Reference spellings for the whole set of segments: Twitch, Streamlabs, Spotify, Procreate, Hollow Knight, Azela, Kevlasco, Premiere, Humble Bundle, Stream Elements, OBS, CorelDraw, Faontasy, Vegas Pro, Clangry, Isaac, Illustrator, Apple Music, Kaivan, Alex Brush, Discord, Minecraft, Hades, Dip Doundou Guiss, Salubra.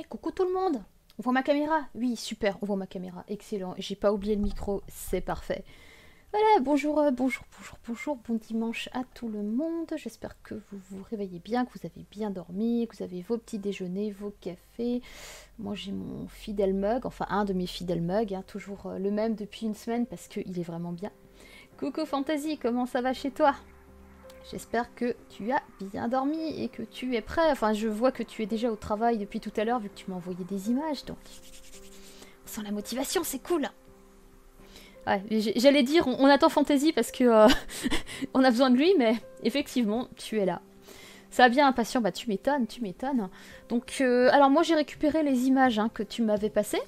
Ouais, coucou tout le monde. On voit ma caméra? Oui, super, on voit ma caméra. Excellent, j'ai pas oublié le micro, c'est parfait. Voilà, bonjour, bon dimanche à tout le monde. J'espère que vous vous réveillez bien, que vous avez bien dormi, que vous avez vos petits déjeuners, vos cafés. Moi j'ai mon fidèle mug, enfin un de mes fidèles mugs, hein, toujours le même depuis une semaine parce qu'il est vraiment bien. Coucou Faontasy, comment ça va chez toi? J'espère que tu as bien dormi et que tu es prêt. Enfin, je vois que tu es déjà au travail depuis tout à l'heure vu que tu m'as envoyé des images, donc on sent la motivation, c'est cool. Ouais, j'allais dire, on attend Faontasy parce que on a besoin de lui, mais effectivement, tu es là. Ça va bien, impatient, bah tu m'étonnes, tu m'étonnes. Donc, alors moi j'ai récupéré les images hein, que tu m'avais passées.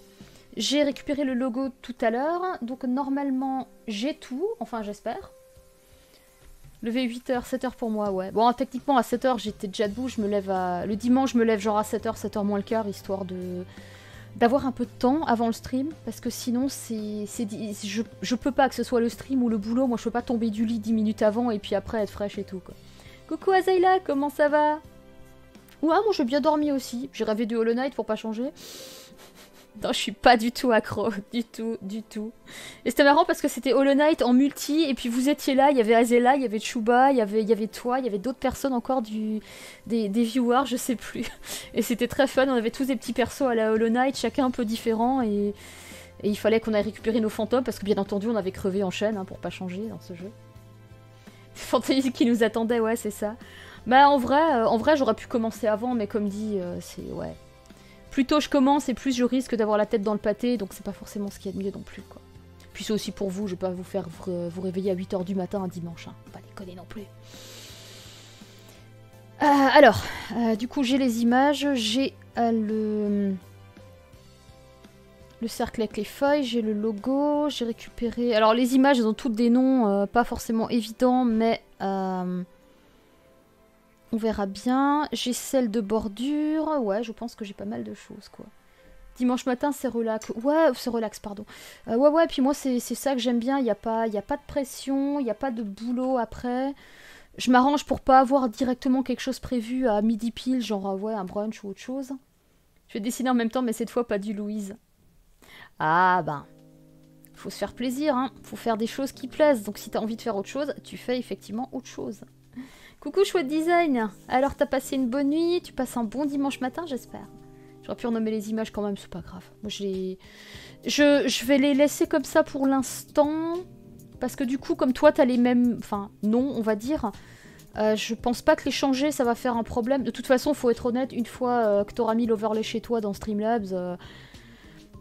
J'ai récupéré le logo tout à l'heure, donc normalement j'ai tout, enfin j'espère. Lever 8h, 7h pour moi, ouais. Bon, techniquement, à 7h, j'étais déjà debout. Je me lève à... Le dimanche, je me lève genre à 7h, 7h moins le quart, histoire de... d'avoir un peu de temps avant le stream. Parce que sinon, c'est... Je peux pas, que ce soit le stream ou le boulot. Moi, je peux pas tomber du lit 10 minutes avant et puis après être fraîche et tout, quoi. Coucou Azayla, comment ça va? Ouais, moi, j'ai bien dormi aussi. J'ai rêvé du Hollow Knight pour pas changer. Non, je suis pas du tout accro, du tout, du tout. Et c'était marrant parce que c'était Hollow Knight en multi, et puis vous étiez là, il y avait Azela, il y avait Chuba, il y avait toi, il y avait d'autres personnes encore des viewers, je sais plus. Et c'était très fun, on avait tous des petits persos à la Hollow Knight, chacun un peu différent, et il fallait qu'on aille récupérer nos fantômes, parce que bien entendu on avait crevé en chaîne, hein, pour pas changer dans ce jeu. Fantaisie qui nous attendait, ouais, c'est ça. Bah en vrai j'aurais pu commencer avant, mais comme dit, c'est... ouais. Plus tôt je commence et plus je risque d'avoir la tête dans le pâté, donc c'est pas forcément ce qu'il y a de mieux non plus, quoi. Puis c'est aussi pour vous, je vais pas vous faire vous réveiller à 8h du matin un dimanche, hein. Pas déconner non plus. Alors, du coup j'ai les images, j'ai le cercle avec les feuilles, j'ai le logo, j'ai récupéré... Alors les images, elles ont toutes des noms, pas forcément évidents, mais... on verra bien. J'ai celle de bordure. Ouais, je pense que j'ai pas mal de choses, quoi. Dimanche matin, c'est relax. Ouais, c'est relax, pardon. Ouais, puis moi, c'est ça que j'aime bien. Y a pas de pression, il n'y a pas de boulot après. Je m'arrange pour pas avoir directement quelque chose prévu à midi pile, genre ouais, un brunch ou autre chose. Je vais dessiner en même temps, mais cette fois, pas du Louise. Ah, ben... Faut se faire plaisir, hein. Faut faire des choses qui plaisent. Donc si t'as envie de faire autre chose, tu fais effectivement autre chose. Coucou Chouette Design. Alors t'as passé une bonne nuit, tu passes un bon dimanche matin, j'espère. J'aurais pu renommer les images quand même, c'est pas grave. Moi je vais les laisser comme ça pour l'instant. Parce que du coup, comme toi t'as les mêmes... Enfin, non, on va dire. Je pense pas que les changer, ça va faire un problème. De toute façon, faut être honnête, une fois que t'auras mis l'overlay chez toi dans Streamlabs,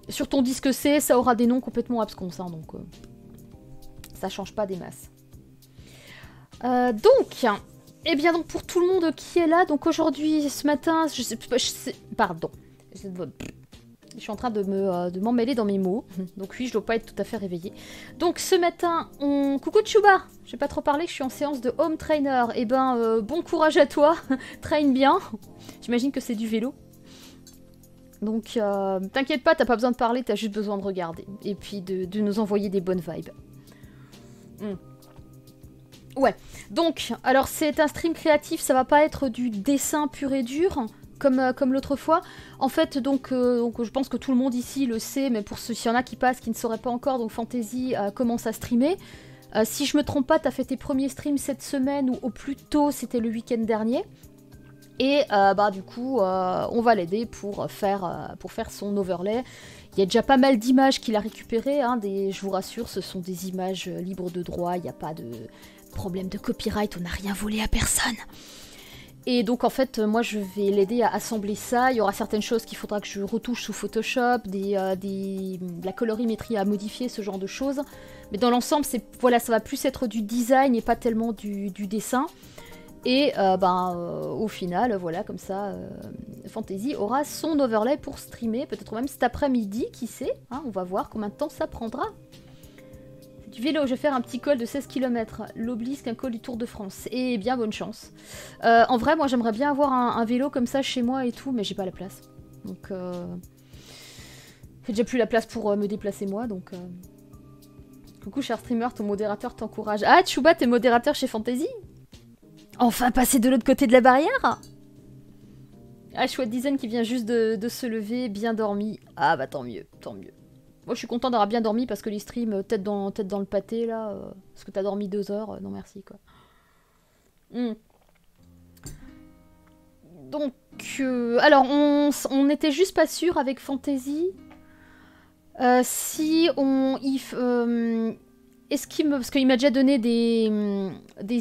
sur ton disque C, ça aura des noms complètement abscons, hein, donc ça change pas des masses. Donc... Et eh bien donc pour tout le monde qui est là, donc aujourd'hui, ce matin, pardon, je suis en train de m'emmêler dans mes mots, donc oui, je dois pas être tout à fait réveillée. Donc ce matin, on... Coucou Chuba, j'ai pas trop parlé, je suis en séance de home trainer, et eh ben bon courage à toi, train bien, j'imagine que c'est du vélo. Donc t'inquiète pas, t'as pas besoin de parler, t'as juste besoin de regarder, et puis de nous envoyer des bonnes vibes. Ouais, donc, alors c'est un stream créatif, ça va pas être du dessin pur et dur, comme l'autre fois. En fait, donc je pense que tout le monde ici le sait, mais pour ceux, s'il y en a qui passent, qui ne sauraient pas encore, donc Faontasy commence à streamer. Si je me trompe pas, t'as fait tes premiers streams cette semaine, ou au plus tôt, c'était le week-end dernier. Et bah du coup, on va l'aider pour faire son overlay. Il y a déjà pas mal d'images qu'il a récupérées, hein, je vous rassure, ce sont des images libres de droit, il n'y a pas de... problème de copyright, on n'a rien volé à personne. Et donc en fait, moi je vais l'aider à assembler ça. Il y aura certaines choses qu'il faudra que je retouche sous Photoshop, de la colorimétrie à modifier, ce genre de choses. Mais dans l'ensemble, voilà, ça va plus être du design et pas tellement du dessin. Et au final, voilà, comme ça, Faontasy aura son overlay pour streamer, peut-être même cet après-midi, qui sait, hein, on va voir combien de temps ça prendra. Du vélo, je vais faire un petit col de 16 km, l'oblisque, un col du Tour de France. Et bien, bonne chance. En vrai, moi, j'aimerais bien avoir un vélo comme ça chez moi et tout, mais j'ai pas la place. Donc, j'ai déjà plus la place pour me déplacer moi, donc... Coucou, cher streamer, ton modérateur t'encourage. Ah, Chuba, t'es modérateur chez Faontasy? Enfin, passer de l'autre côté de la barrière? Ah, chouette design qui vient juste de se lever, bien dormi. Ah bah tant mieux, tant mieux. Moi je suis content d'avoir bien dormi parce que les streams tête dans le pâté là, parce que t'as dormi 2 heures, non merci quoi. Mm. Donc, alors on n'était juste pas sûr avec Faontasy si on... est-ce qu'il me... Parce qu'il m'a déjà donné des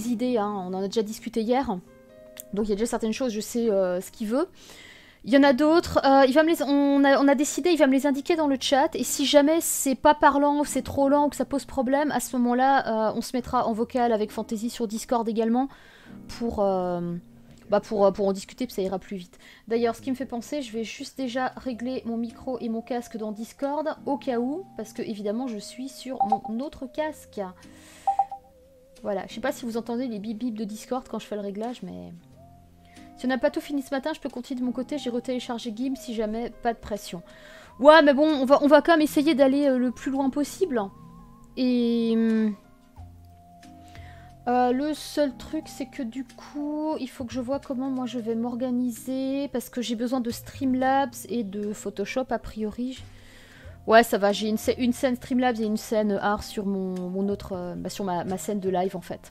idées, hein, on en a déjà discuté hier. Donc il y a déjà certaines choses, je sais ce qu'il veut. Il y en a d'autres, on a décidé, il va me les indiquer dans le chat. Et si jamais c'est pas parlant, ou c'est trop lent, ou que ça pose problème, à ce moment-là, on se mettra en vocal avec Faontasy sur Discord également pour en discuter, puis ça ira plus vite. D'ailleurs, ce qui me fait penser, je vais juste déjà régler mon micro et mon casque dans Discord, au cas où, parce que évidemment je suis sur mon autre casque. Voilà, je sais pas si vous entendez les bip bip de Discord quand je fais le réglage, mais... Si on n'a pas tout fini ce matin, je peux continuer de mon côté, j'ai retéléchargé GIMP si jamais, pas de pression. Ouais, mais bon, on va quand même essayer d'aller le plus loin possible. Et... le seul truc, c'est que du coup, il faut que je vois comment moi je vais m'organiser, parce que j'ai besoin de Streamlabs et de Photoshop, a priori. Ouais, ça va, j'ai une scène Streamlabs et une scène art sur mon autre... sur ma scène de live, en fait.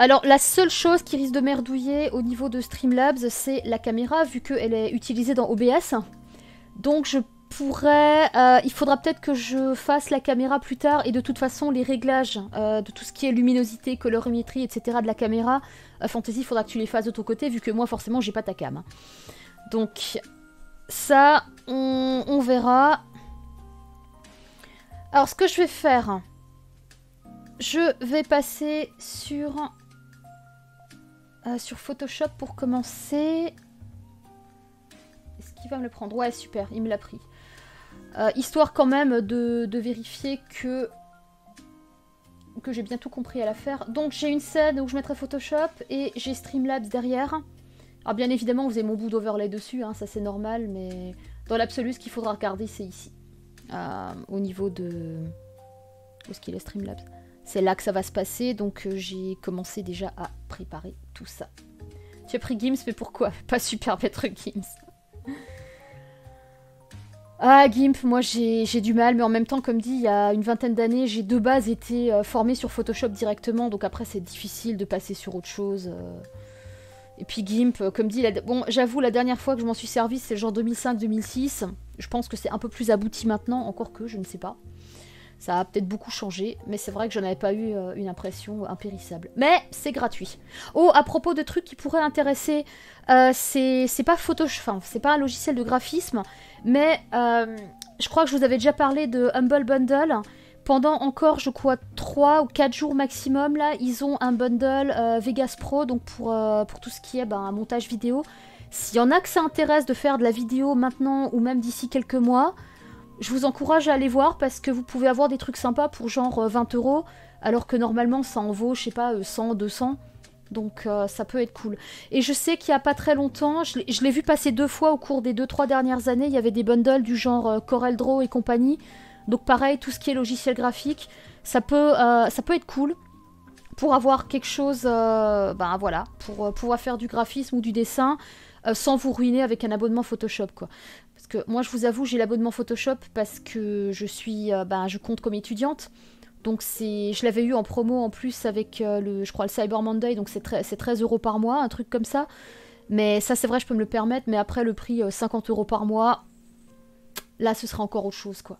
Alors, la seule chose qui risque de merdouiller au niveau de Streamlabs, c'est la caméra, vu qu'elle est utilisée dans OBS. Donc, je pourrais... il faudra peut-être que je fasse la caméra plus tard, et de toute façon, les réglages de tout ce qui est luminosité, colorimétrie, etc. de la caméra, Faontasy, il faudra que tu les fasses de ton côté, vu que moi, forcément, j'ai pas ta cam. Donc, ça, on verra. Alors, ce que je vais faire... Je vais passer sur Photoshop pour commencer. Est-ce qu'il va me le prendre? Ouais, super, il me l'a pris. Histoire quand même de vérifier que j'ai bien tout compris à l'affaire. Donc j'ai une scène où je mettrai Photoshop et j'ai Streamlabs derrière. Alors bien évidemment, vous avez mon bout d'overlay dessus, hein, ça c'est normal, mais dans l'absolu, ce qu'il faudra regarder, c'est ici. Au niveau de... Où est-ce qu'il est Streamlabs? C'est là que ça va se passer, donc j'ai commencé déjà à préparer tout ça. Tu as pris Gims, mais pourquoi? Pas super maître Gims. Ah, Gimp, moi j'ai du mal, mais en même temps, comme dit, il y a une vingtaine d'années, j'ai de base été formée sur Photoshop directement, donc après c'est difficile de passer sur autre chose. Et puis Gimp, comme dit, bon, j'avoue, la dernière fois que je m'en suis servie, c'est genre 2005-2006. Je pense que c'est un peu plus abouti maintenant, encore que, je ne sais pas. Ça a peut-être beaucoup changé, mais c'est vrai que je n'avais pas eu une impression impérissable. Mais c'est gratuit. Oh, à propos de trucs qui pourraient intéresser, c'est pas Photoshop, enfin, c'est pas un logiciel de graphisme, mais je crois que je vous avais déjà parlé de Humble Bundle. Pendant encore, je crois, 3 ou 4 jours maximum, là, ils ont un bundle Vegas Pro, donc pour tout ce qui est un montage vidéo. S'il y en a que ça intéresse de faire de la vidéo maintenant ou même d'ici quelques mois, je vous encourage à aller voir parce que vous pouvez avoir des trucs sympas pour genre 20 €, alors que normalement ça en vaut, je sais pas, 100, 200. Donc ça peut être cool. Et je sais qu'il n'y a pas très longtemps, je l'ai vu passer 2 fois au cours des 2-3 dernières années, il y avait des bundles du genre CorelDraw et compagnie. Donc pareil, tout ce qui est logiciel graphique, ça peut être cool pour avoir quelque chose, voilà, pour pouvoir faire du graphisme ou du dessin sans vous ruiner avec un abonnement Photoshop, quoi. Parce que moi, je vous avoue, j'ai l'abonnement Photoshop parce que je suis, je compte comme étudiante. Donc, je l'avais eu en promo en plus avec, je crois, le Cyber Monday. Donc, c'est 13 € par mois, un truc comme ça. Mais ça, c'est vrai, je peux me le permettre. Mais après, le prix 50 € par mois, là, ce sera encore autre chose, quoi.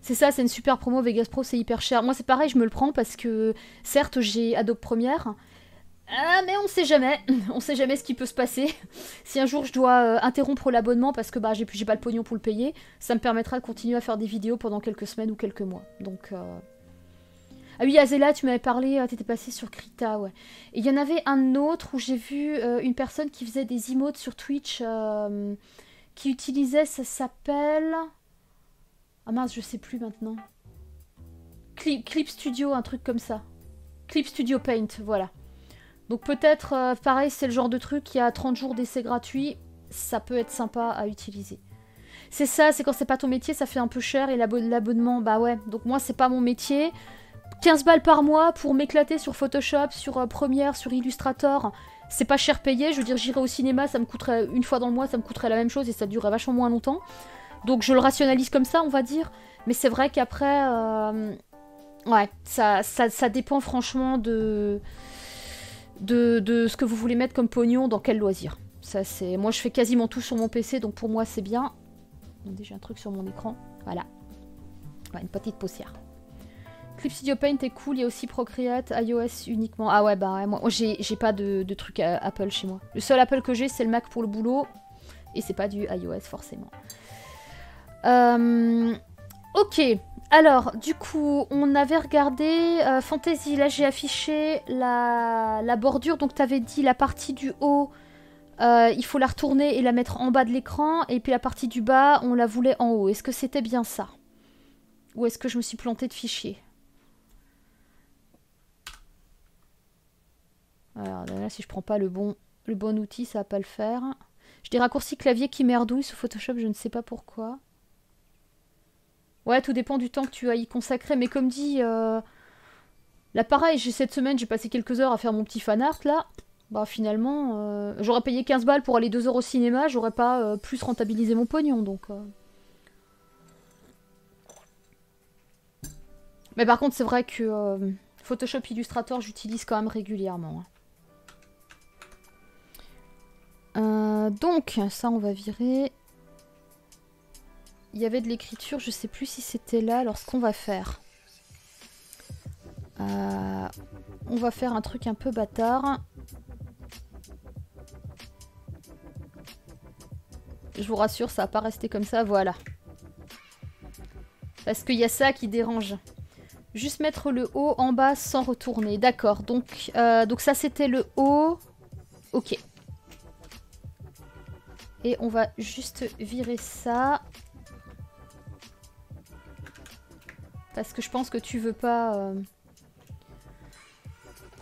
C'est ça, c'est une super promo. Vegas Pro, c'est hyper cher. Moi, c'est pareil, je me le prends parce que, certes, j'ai Adobe Premiere. Mais on sait jamais ce qui peut se passer. Si un jour je dois interrompre l'abonnement parce que j'ai pas le pognon pour le payer, ça me permettra de continuer à faire des vidéos pendant quelques semaines ou quelques mois. Donc ah oui, Azela, tu m'avais parlé, t'étais passée sur Krita, ouais. Et il y en avait un autre où j'ai vu une personne qui faisait des emotes sur Twitch, qui utilisait, ça s'appelle... Ah mince, je sais plus maintenant. Clip Studio, un truc comme ça. Clip Studio Paint, voilà. Donc peut-être, pareil, c'est le genre de truc qui a 30 jours d'essai gratuit, ça peut être sympa à utiliser. C'est ça, c'est quand c'est pas ton métier, ça fait un peu cher, et l'abonnement, bah ouais, donc moi c'est pas mon métier. 15 balles par mois pour m'éclater sur Photoshop, sur Premiere, sur Illustrator, C'est pas cher payé, je veux dire, j'irai au cinéma, ça me coûterait une fois dans le mois, ça me coûterait la même chose et ça durerait vachement moins longtemps. Donc je le rationalise comme ça, on va dire. Mais c'est vrai qu'après, ouais, ça dépend franchement de ce que vous voulez mettre comme pognon, dans quel loisir. Ça, c'est... Moi, je fais quasiment tout sur mon PC, donc pour moi, c'est bien. Attendez, j'ai un truc sur mon écran. Voilà. Ouais, une petite poussière. Clip Studio Paint est cool, il y a aussi Procreate, iOS uniquement. Ah ouais, bah moi j'ai pas de truc Apple chez moi. Le seul Apple que j'ai, c'est le Mac pour le boulot. Et c'est pas du iOS forcément. Ok, alors du coup, on avait regardé Fantasy. Là j'ai affiché la bordure. Donc t'avais dit la partie du haut, il faut la retourner et la mettre en bas de l'écran. Et puis la partie du bas, on la voulait en haut. Est-ce que c'était bien ça? Ou est-ce que je me suis plantée de fichier? Alors là, si je prends pas le bon outil, ça va pas le faire. J'ai des raccourcis clavier qui merdouillent sous Photoshop, je ne sais pas pourquoi. Ouais, tout dépend du temps que tu as y consacrer. Mais comme dit, là pareil, cette semaine, j'ai passé quelques heures à faire mon petit fanart, là. Bah finalement, j'aurais payé 15 balles pour aller 2 heures au cinéma, j'aurais pas plus rentabilisé mon pognon, donc... Mais par contre, c'est vrai que Photoshop Illustrator, j'utilise quand même régulièrement. Donc, ça on va virer. Il y avait de l'écriture, je sais plus si c'était là. Alors ce qu'on va faire, on va faire un truc un peu bâtard. Je vous rassure, ça va pas rester comme ça, voilà. Parce qu'il y a ça qui dérange. Juste mettre le haut en bas sans retourner. D'accord, donc ça c'était le haut. Ok. Et on va juste virer ça. Parce que je pense que tu veux pas...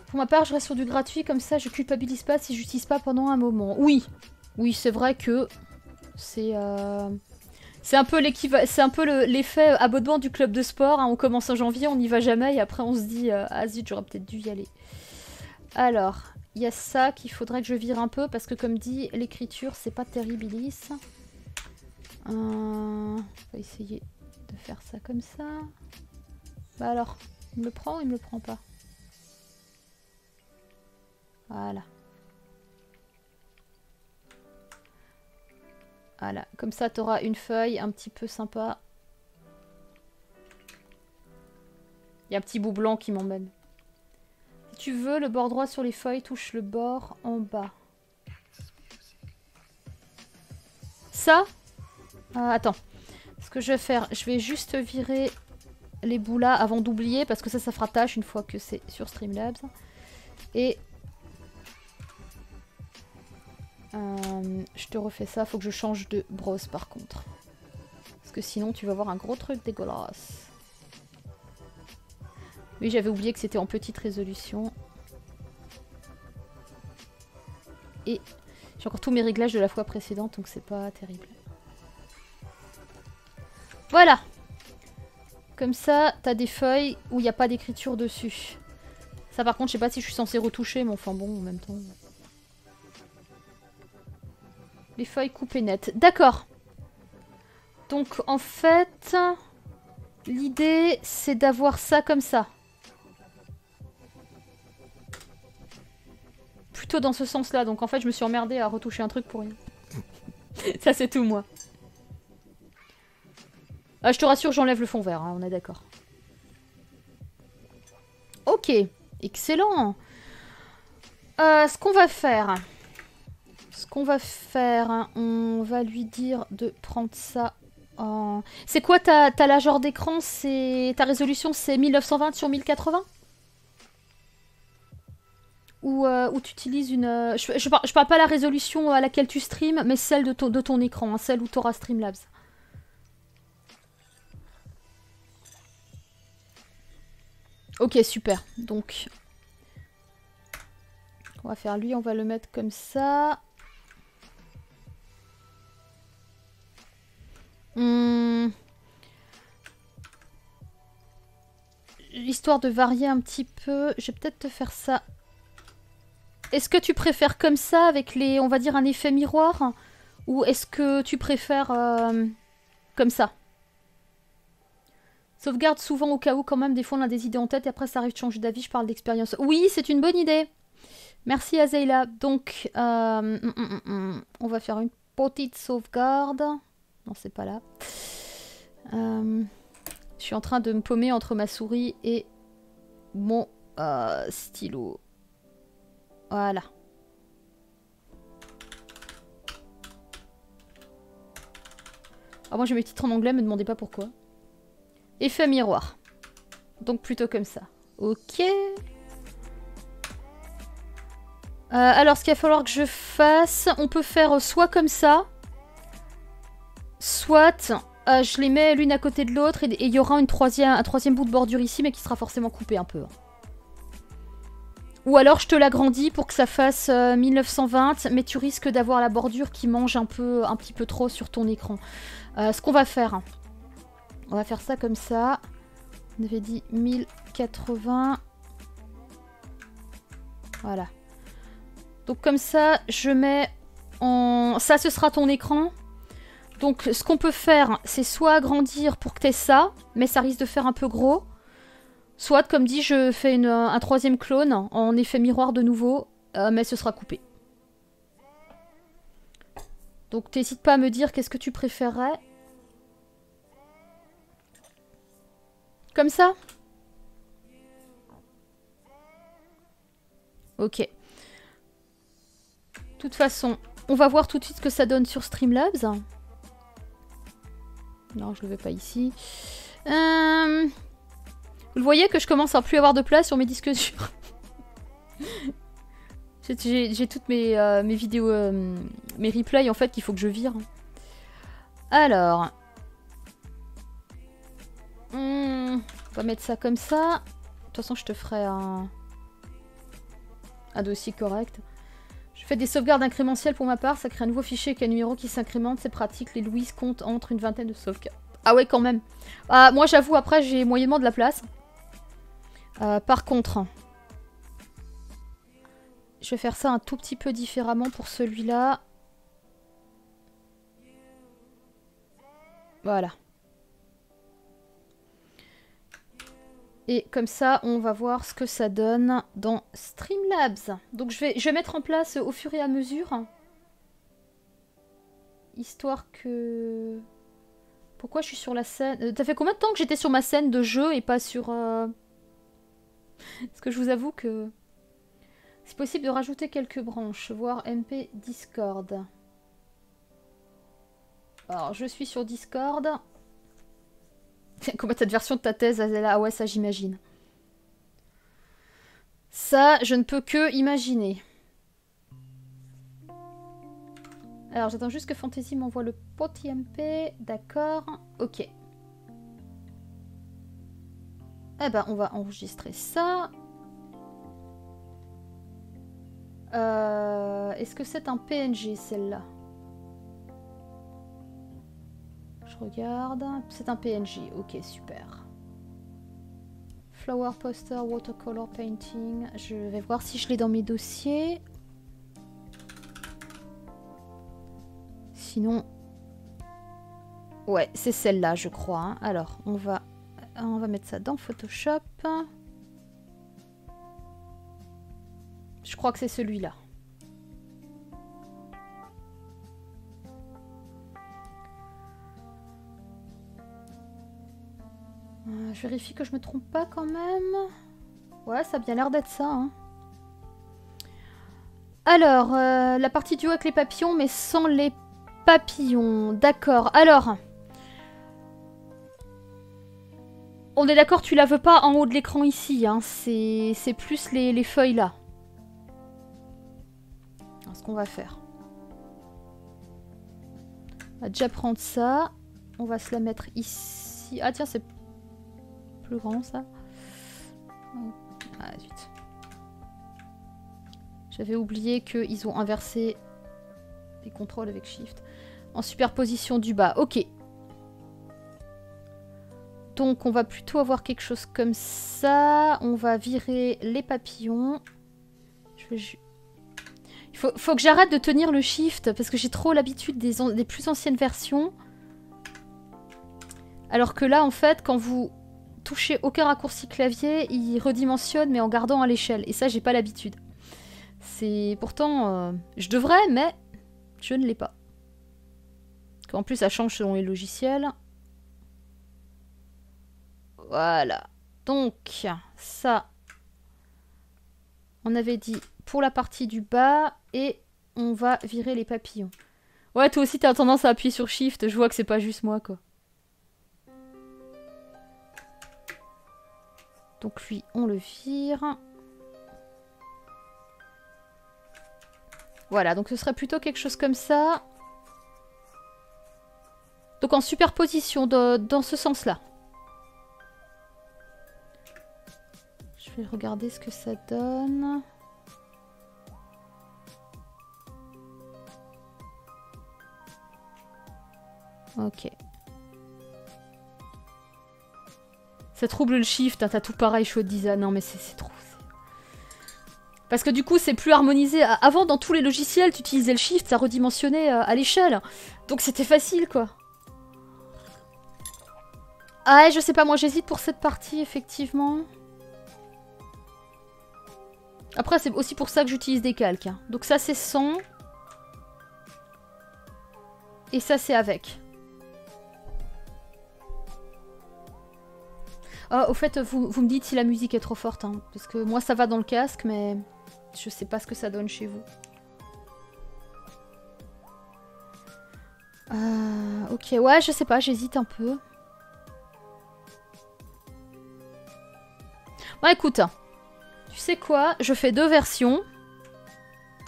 Pour ma part, je reste sur du gratuit, comme ça je culpabilise pas si j'utilise pas pendant un moment. Oui, oui, c'est vrai que c'est un peu l'effet abonnement du club de sport. Hein. On commence en janvier, on n'y va jamais et après on se dit ah zut, j'aurais peut-être dû y aller. Alors, il y a ça qu'il faudrait que je vire un peu parce que comme dit, l'écriture c'est pas terribilis. On va essayer de faire ça comme ça. Bah alors, il me le prend ou il me le prend pas? Voilà. Voilà, comme ça t'auras une feuille un petit peu sympa. Il y a un petit bout blanc qui m'emmène. Si tu veux, le bord droit sur les feuilles touche le bord en bas. Ça attends. Ce que je vais faire, je vais juste virer les bouts là avant d'oublier parce que ça fera tâche une fois que c'est sur Streamlabs. Et je te refais ça, faut que je change de brosse par contre. Parce que sinon tu vas avoir un gros truc dégueulasse. Oui, j'avais oublié que c'était en petite résolution. Et j'ai encore tous mes réglages de la fois précédente, donc c'est pas terrible. Voilà. Comme ça, t'as des feuilles où il n'y a pas d'écriture dessus. Ça par contre, je sais pas si je suis censée retoucher, mais enfin bon, en même temps... Les feuilles coupées nettes. D'accord. Donc en fait, l'idée c'est d'avoir ça comme ça. Plutôt dans ce sens-là. Donc en fait, je me suis emmerdée à retoucher un truc pour rien. Ça c'est tout moi. Ah, je te rassure, j'enlève le fond vert, hein, on est d'accord. Ok, excellent. Ce qu'on va faire, on va lui dire de prendre ça en... C'est quoi ta largeur d'écran? Ta résolution, c'est 1920 sur 1080? Ou tu utilises une... Je parle pas la résolution à laquelle tu streams, mais celle de ton écran, hein, celle où tu auras Streamlabs. Ok, super. Donc, on va faire lui, on va le mettre comme ça... Histoire de varier un petit peu, je vais peut-être te faire ça Est-ce que tu préfères comme ça avec les, on va dire, un effet miroir? Ou est-ce que tu préfères comme ça? Sauvegarde souvent au cas où quand même, des fois on a des idées en tête et après ça arrive de changer d'avis, je parle d'expérience. Oui, c'est une bonne idée. Merci Azeila. Donc, on va faire une petite sauvegarde. Non, c'est pas là. Je suis en train de me paumer entre ma souris et mon stylo. Voilà. Alors moi j'ai mes titres en anglais, me demandez pas pourquoi. Effet miroir. Donc plutôt comme ça. Ok. Alors ce qu'il va falloir que je fasse, on peut faire soit comme ça, soit je les mets l'une à côté de l'autre et il y aura une un troisième bout de bordure ici mais qui sera forcément coupé un peu. Ou alors je te l'agrandis pour que ça fasse 1920, mais tu risques d'avoir la bordure qui mange un petit peu trop sur ton écran. Ce qu'on va faire, on va faire ça comme ça. On avait dit 1080. Voilà. Donc comme ça, je mets en... Ça, ce sera ton écran. Donc ce qu'on peut faire, c'est soit agrandir pour que tu aies ça, mais ça risque de faire un peu gros. Soit, comme dit, je fais un troisième clone en effet miroir de nouveau, mais ce sera coupé. Donc t'hésites pas à me dire qu'est-ce que tu préférerais. Comme ça? Ok. De toute façon, on va voir tout de suite ce que ça donne sur Streamlabs. Non, je le veux pas ici. Vous le voyez que je commence à plus avoir de place sur mes disques durs. J'ai toutes mes vidéos, mes replays en fait qu'il faut que je vire. Alors. On va mettre ça comme ça. De toute façon, je te ferai un dossier correct. Je fais des sauvegardes incrémentielles pour ma part. Ça crée un nouveau fichier avec un numéro qui s'incrémente. C'est pratique. Les Louis comptent entre une vingtaine de sauvegardes. Ah ouais, quand même. Moi, j'avoue, après, j'ai moyennement de la place. Par contre, je vais faire ça un tout petit peu différemment pour celui-là. Voilà. Et comme ça, on va voir ce que ça donne dans Streamlabs. Donc, je vais mettre en place au fur et à mesure. Histoire que... Pourquoi je suis sur la scène? Ça fait combien de temps que j'étais sur ma scène de jeu et pas sur... Parce que je vous avoue que c'est possible de rajouter quelques branches, voire MP Discord. Alors, je suis sur Discord. Comment cette version de ta thèse, Azela? Ah ouais, ça j'imagine. Ça, je ne peux que imaginer. Alors, j'attends juste que Faontasy m'envoie le petit MP. D'accord. Ok. Eh ben, on va enregistrer ça. Est-ce que c'est un PNG, celle-là? Je regarde. C'est un PNG. Ok, super. Flower poster, watercolor painting. Je vais voir si je l'ai dans mes dossiers. Sinon... Ouais, c'est celle-là, je crois. Hein. Alors, on va mettre ça dans Photoshop. Je crois que c'est celui-là. Je vérifie que je me trompe pas quand même. Ouais, ça a bien l'air d'être ça. Hein. Alors, la partie duo avec les papillons, mais sans les papillons. D'accord. Alors... On est d'accord, tu la veux pas en haut de l'écran ici, hein. C'est plus les feuilles là. Alors ce qu'on va faire. On va déjà prendre ça. On va se la mettre ici. Ah tiens, c'est plus grand ça. Ah zut. J'avais oublié qu'ils ont inversé les contrôles avec Shift. En superposition du bas, ok. Donc on va plutôt avoir quelque chose comme ça. On va virer les papillons. Je vais Faut que j'arrête de tenir le shift parce que j'ai trop l'habitude des plus anciennes versions. Alors que là, en fait, quand vous touchez aucun raccourci clavier, il redimensionne mais en gardant à l'échelle. Et ça, j'ai pas l'habitude. C'est pourtant... je devrais, mais je ne l'ai pas. En plus, ça change selon les logiciels. Voilà. Donc, ça... On avait dit pour la partie du bas et on va virer les papillons. Ouais, toi aussi, t'as tendance à appuyer sur Shift. Je vois que c'est pas juste moi, quoi. Donc lui, on le vire. Voilà, donc ce serait plutôt quelque chose comme ça. Donc en superposition, dans ce sens-là. Je vais regarder ce que ça donne. Ok. Ça trouble le shift, hein, t'as tout pareil chaud design. Non mais c'est trop... Parce que du coup c'est plus harmonisé. Avant dans tous les logiciels tu utilisais le shift, ça redimensionnait à l'échelle. Donc c'était facile quoi. Ah je sais pas, moi j'hésite pour cette partie effectivement. Après c'est aussi pour ça que j'utilise des calques. Hein. Donc ça c'est sans. Et ça c'est avec. Ah, au fait, vous me dites si la musique est trop forte, hein, parce que moi ça va dans le casque, mais je sais pas ce que ça donne chez vous. Ok, ouais, je sais pas, j'hésite un peu. Bah écoute, tu sais quoi, je fais deux versions,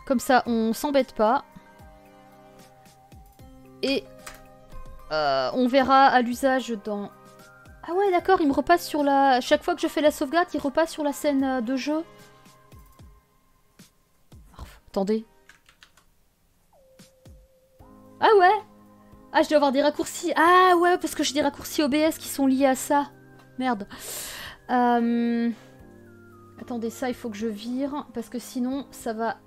comme ça on s'embête pas, et on verra à l'usage dans... Ah ouais d'accord, il me repasse sur la... Chaque fois que je fais la sauvegarde, il repasse sur la scène de jeu. Oh, attendez. Ah ouais. Ah je dois avoir des raccourcis. Ah ouais parce que j'ai des raccourcis OBS qui sont liés à ça. Merde. Attendez, ça il faut que je vire parce que sinon ça va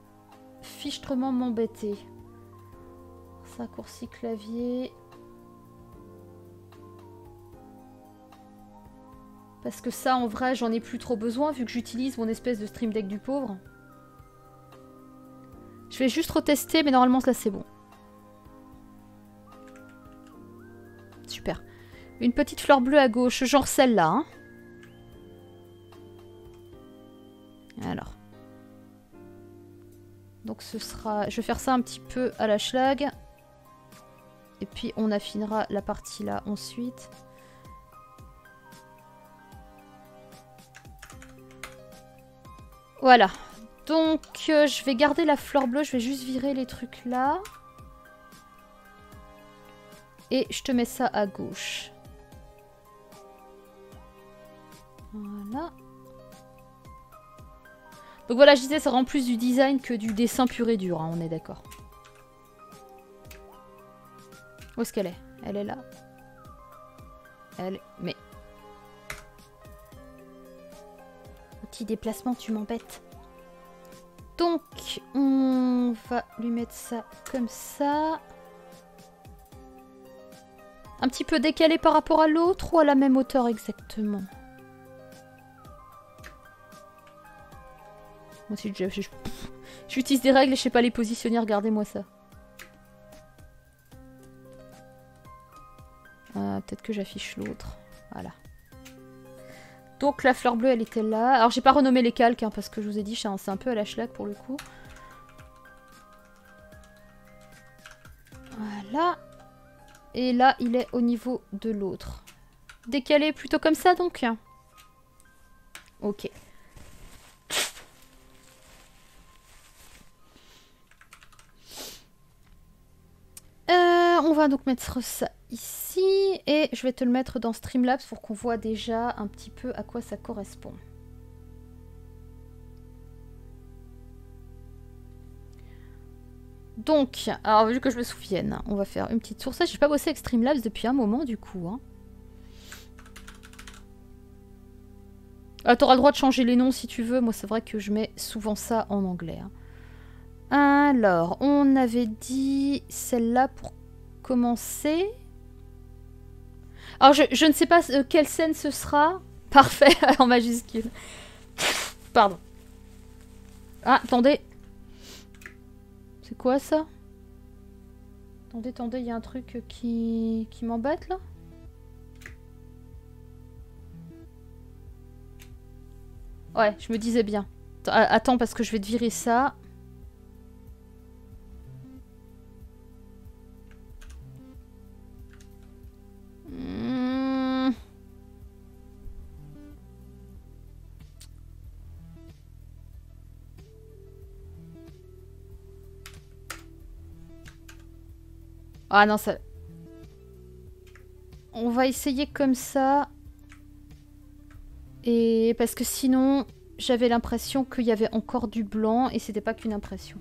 fichtrement m'embêter. Raccourci clavier... Parce que ça, en vrai, j'en ai plus trop besoin, vu que j'utilise mon espèce de stream deck du pauvre. Je vais juste retester, mais normalement, ça, c'est bon. Super. Une petite fleur bleue à gauche, genre celle-là. Hein. Alors. Donc, ce sera... Je vais faire ça un petit peu à la schlag. Et puis, on affinera la partie là ensuite. Voilà, donc je vais garder la fleur bleue, je vais juste virer les trucs là. Et je te mets ça à gauche. Voilà. Donc voilà, je disais, ça rend plus du design que du dessin pur et dur, hein, on est d'accord. Où est-ce qu'elle est? Elle est là. Elle... Mais... Petit déplacement, tu m'embêtes. Donc, on va lui mettre ça comme ça. Un petit peu décalé par rapport à l'autre ou à la même hauteur exactement? Moi aussi, j'utilise des règles et je sais pas les positionner, regardez-moi ça. Peut-être que j'affiche l'autre. Voilà. Donc la fleur bleue elle était là. Alors j'ai pas renommé les calques hein, parce que je vous ai dit c'est un peu à la schlag pour le coup. Voilà. Et là il est au niveau de l'autre. Décalé plutôt comme ça donc. Ok. On va donc mettre ça ici et je vais te le mettre dans Streamlabs pour qu'on voit déjà un petit peu à quoi ça correspond. Donc, alors vu que je me souvienne, on va faire une petite source. J'ai pas bossé avec Streamlabs depuis un moment du coup. Hein. Ah, t'auras le droit de changer les noms si tu veux. Moi c'est vrai que je mets souvent ça en anglais. Hein. Alors, on avait dit celle-là pour commencer. Alors, je ne sais pas quelle scène ce sera. Parfait, en majuscule. Pardon. Ah, attendez. C'est quoi ça? Attendez, attendez, il y a un truc qui m'embête là. Ouais, je me disais bien. Attends, parce que je vais te virer ça. Ah non, ça... On va essayer comme ça. Et parce que sinon, j'avais l'impression qu'il y avait encore du blanc et c'était pas qu'une impression.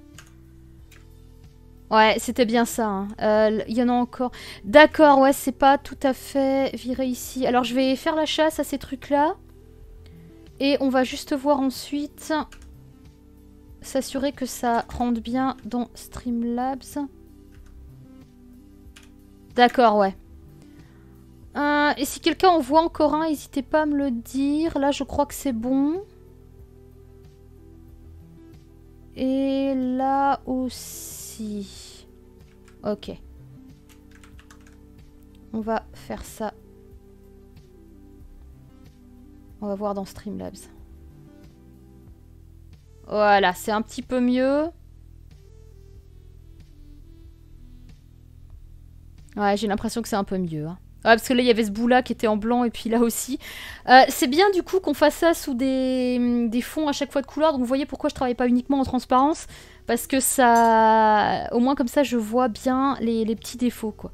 Ouais, c'était bien ça. Hein. Il y en a encore. D'accord, ouais, c'est pas tout à fait viré ici. Alors, je vais faire la chasse à ces trucs-là. Et on va juste voir ensuite. S'assurer que ça rentre bien dans Streamlabs. D'accord, ouais. Et si quelqu'un en voit encore un, n'hésitez pas à me le dire. Là, je crois que c'est bon. Et là aussi. Ok. On va faire ça. On va voir dans Streamlabs. Voilà, c'est un petit peu mieux. Ouais, j'ai l'impression que c'est un peu mieux. Hein. Ouais, parce que là, il y avait ce bout-là qui était en blanc et puis là aussi. C'est bien du coup qu'on fasse ça sous des fonds à chaque fois de couleur. Donc vous voyez pourquoi je travaille pas uniquement en transparence. Parce que ça... Au moins comme ça, je vois bien les petits défauts, quoi.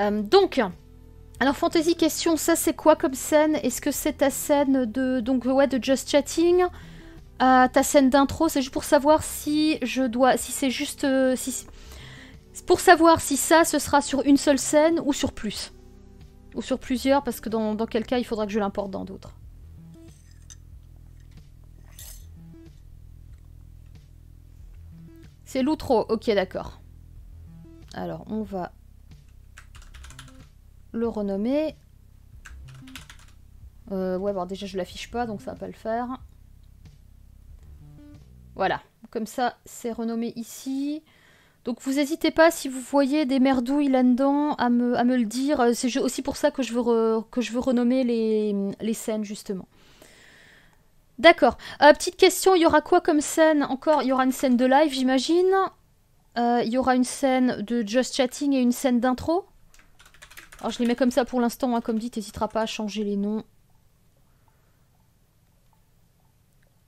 Donc... Alors, Faontasy, question, ça c'est quoi comme scène? Est-ce que c'est ta scène de... Donc, ouais, de Just Chatting? Ta scène d'intro? C'est juste pour savoir si je dois... Si c'est juste... si... Pour savoir si ça, ce sera sur une seule scène ou sur plus. Ou sur plusieurs, parce que dans quel cas, il faudra que je l'importe dans d'autres. C'est l'outro. Ok, d'accord. Alors, on va le renommer. Ouais, bon, déjà, je l'affiche pas, donc ça va pas le faire. Voilà. Comme ça, c'est renommé ici. Donc vous n'hésitez pas, si vous voyez des merdouilles là-dedans, à me le dire. C'est aussi pour ça que je veux renommer les scènes, justement. D'accord. Petite question, il y aura quoi comme scène? Encore, il y aura une scène de live, j'imagine. Il y aura une scène de Just Chatting et une scène d'intro. Alors je les mets comme ça pour l'instant, hein, comme dit, t'hésiteras pas à changer les noms.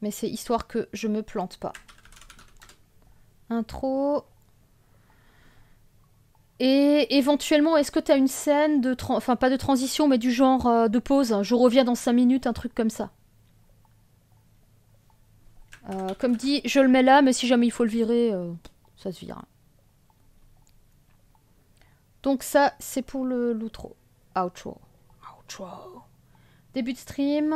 Mais c'est histoire que je me plante pas. Intro... Et éventuellement, est-ce que tu as une scène de... Enfin, pas de transition, mais du genre de pause. Je reviens dans 5 minutes, un truc comme ça. Comme dit, je le mets là, mais si jamais il faut le virer, ça se vire. Donc ça, c'est pour l'outro. Outro. Outro. Début de stream,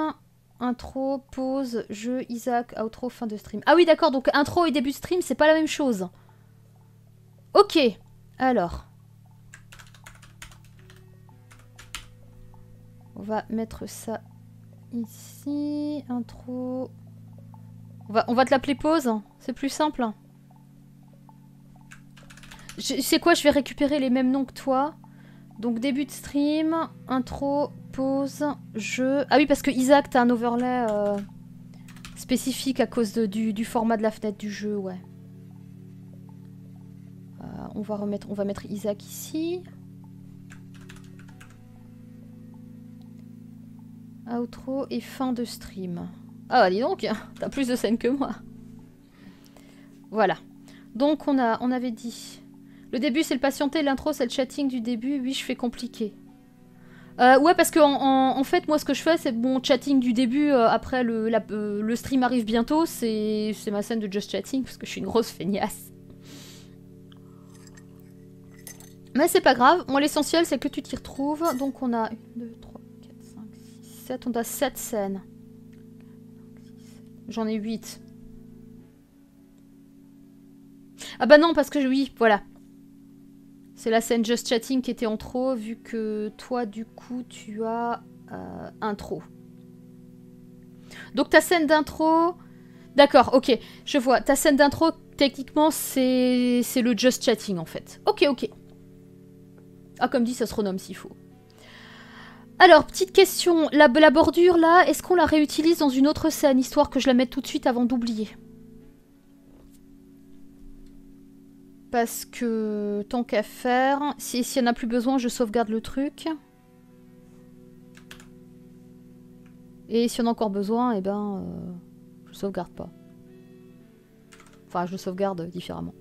intro, pause, jeu, Isaac, outro, fin de stream. Ah oui, d'accord, donc intro et début de stream, c'est pas la même chose. Ok. Alors... On va mettre ça ici. Intro. On va te l'appeler pause. C'est plus simple. C'est quoi? Je vais récupérer les mêmes noms que toi. Donc début de stream. Intro. Pause. Jeu. Ah oui, parce que Isaac, t'as un overlay spécifique à cause du format de la fenêtre du jeu. Ouais. On va mettre Isaac ici. Outro et fin de stream. Ah, dis donc, t'as plus de scènes que moi. Voilà. Donc, on avait dit... Le début, c'est le patienter. L'intro, c'est le chatting du début. Oui, je fais compliqué. Ouais, parce que en fait, moi, ce que je fais, c'est mon chatting du début. Après, le stream arrive bientôt. C'est ma scène de Just Chatting, parce que je suis une grosse feignasse. Mais c'est pas grave, moi l'essentiel c'est que tu t'y retrouves. Donc on a 1, 2, 3, 4, 5, 6, 7, on a 7 scènes. J'en ai 8. Ah bah non, parce que oui, voilà. C'est la scène Just Chatting qui était en trop, vu que toi, du coup, tu as intro. Donc ta scène d'intro... D'accord, ok, je vois. Ta scène d'intro, techniquement, c'est le Just Chatting, en fait. Ok, ok. Ah, comme dit, ça se renomme s'il faut. Alors, petite question. La bordure, là, est-ce qu'on la réutilise dans une autre scène, histoire que je la mette tout de suite avant d'oublier? Parce que, tant qu'à faire... S'il n'y en a plus besoin, je sauvegarde le truc. Et s'il y en a encore besoin, eh ben... je sauvegarde pas. Enfin, je sauvegarde différemment.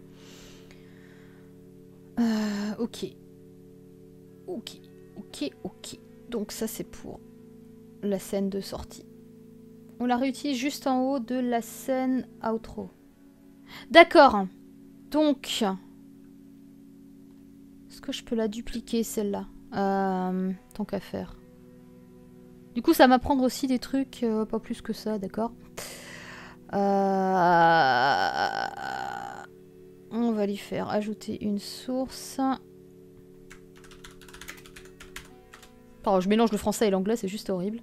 Ok. Ok, ok, ok. Donc ça, c'est pour la scène de sortie. On la réutilise juste en haut de la scène outro. D'accord. Donc... Est-ce que je peux la dupliquer, celle-là? Tant qu'à faire. Du coup, ça m'apprendre aussi des trucs, pas plus que ça, d'accord? On va lui faire ajouter une source. Pardon, je mélange le français et l'anglais, c'est juste horrible.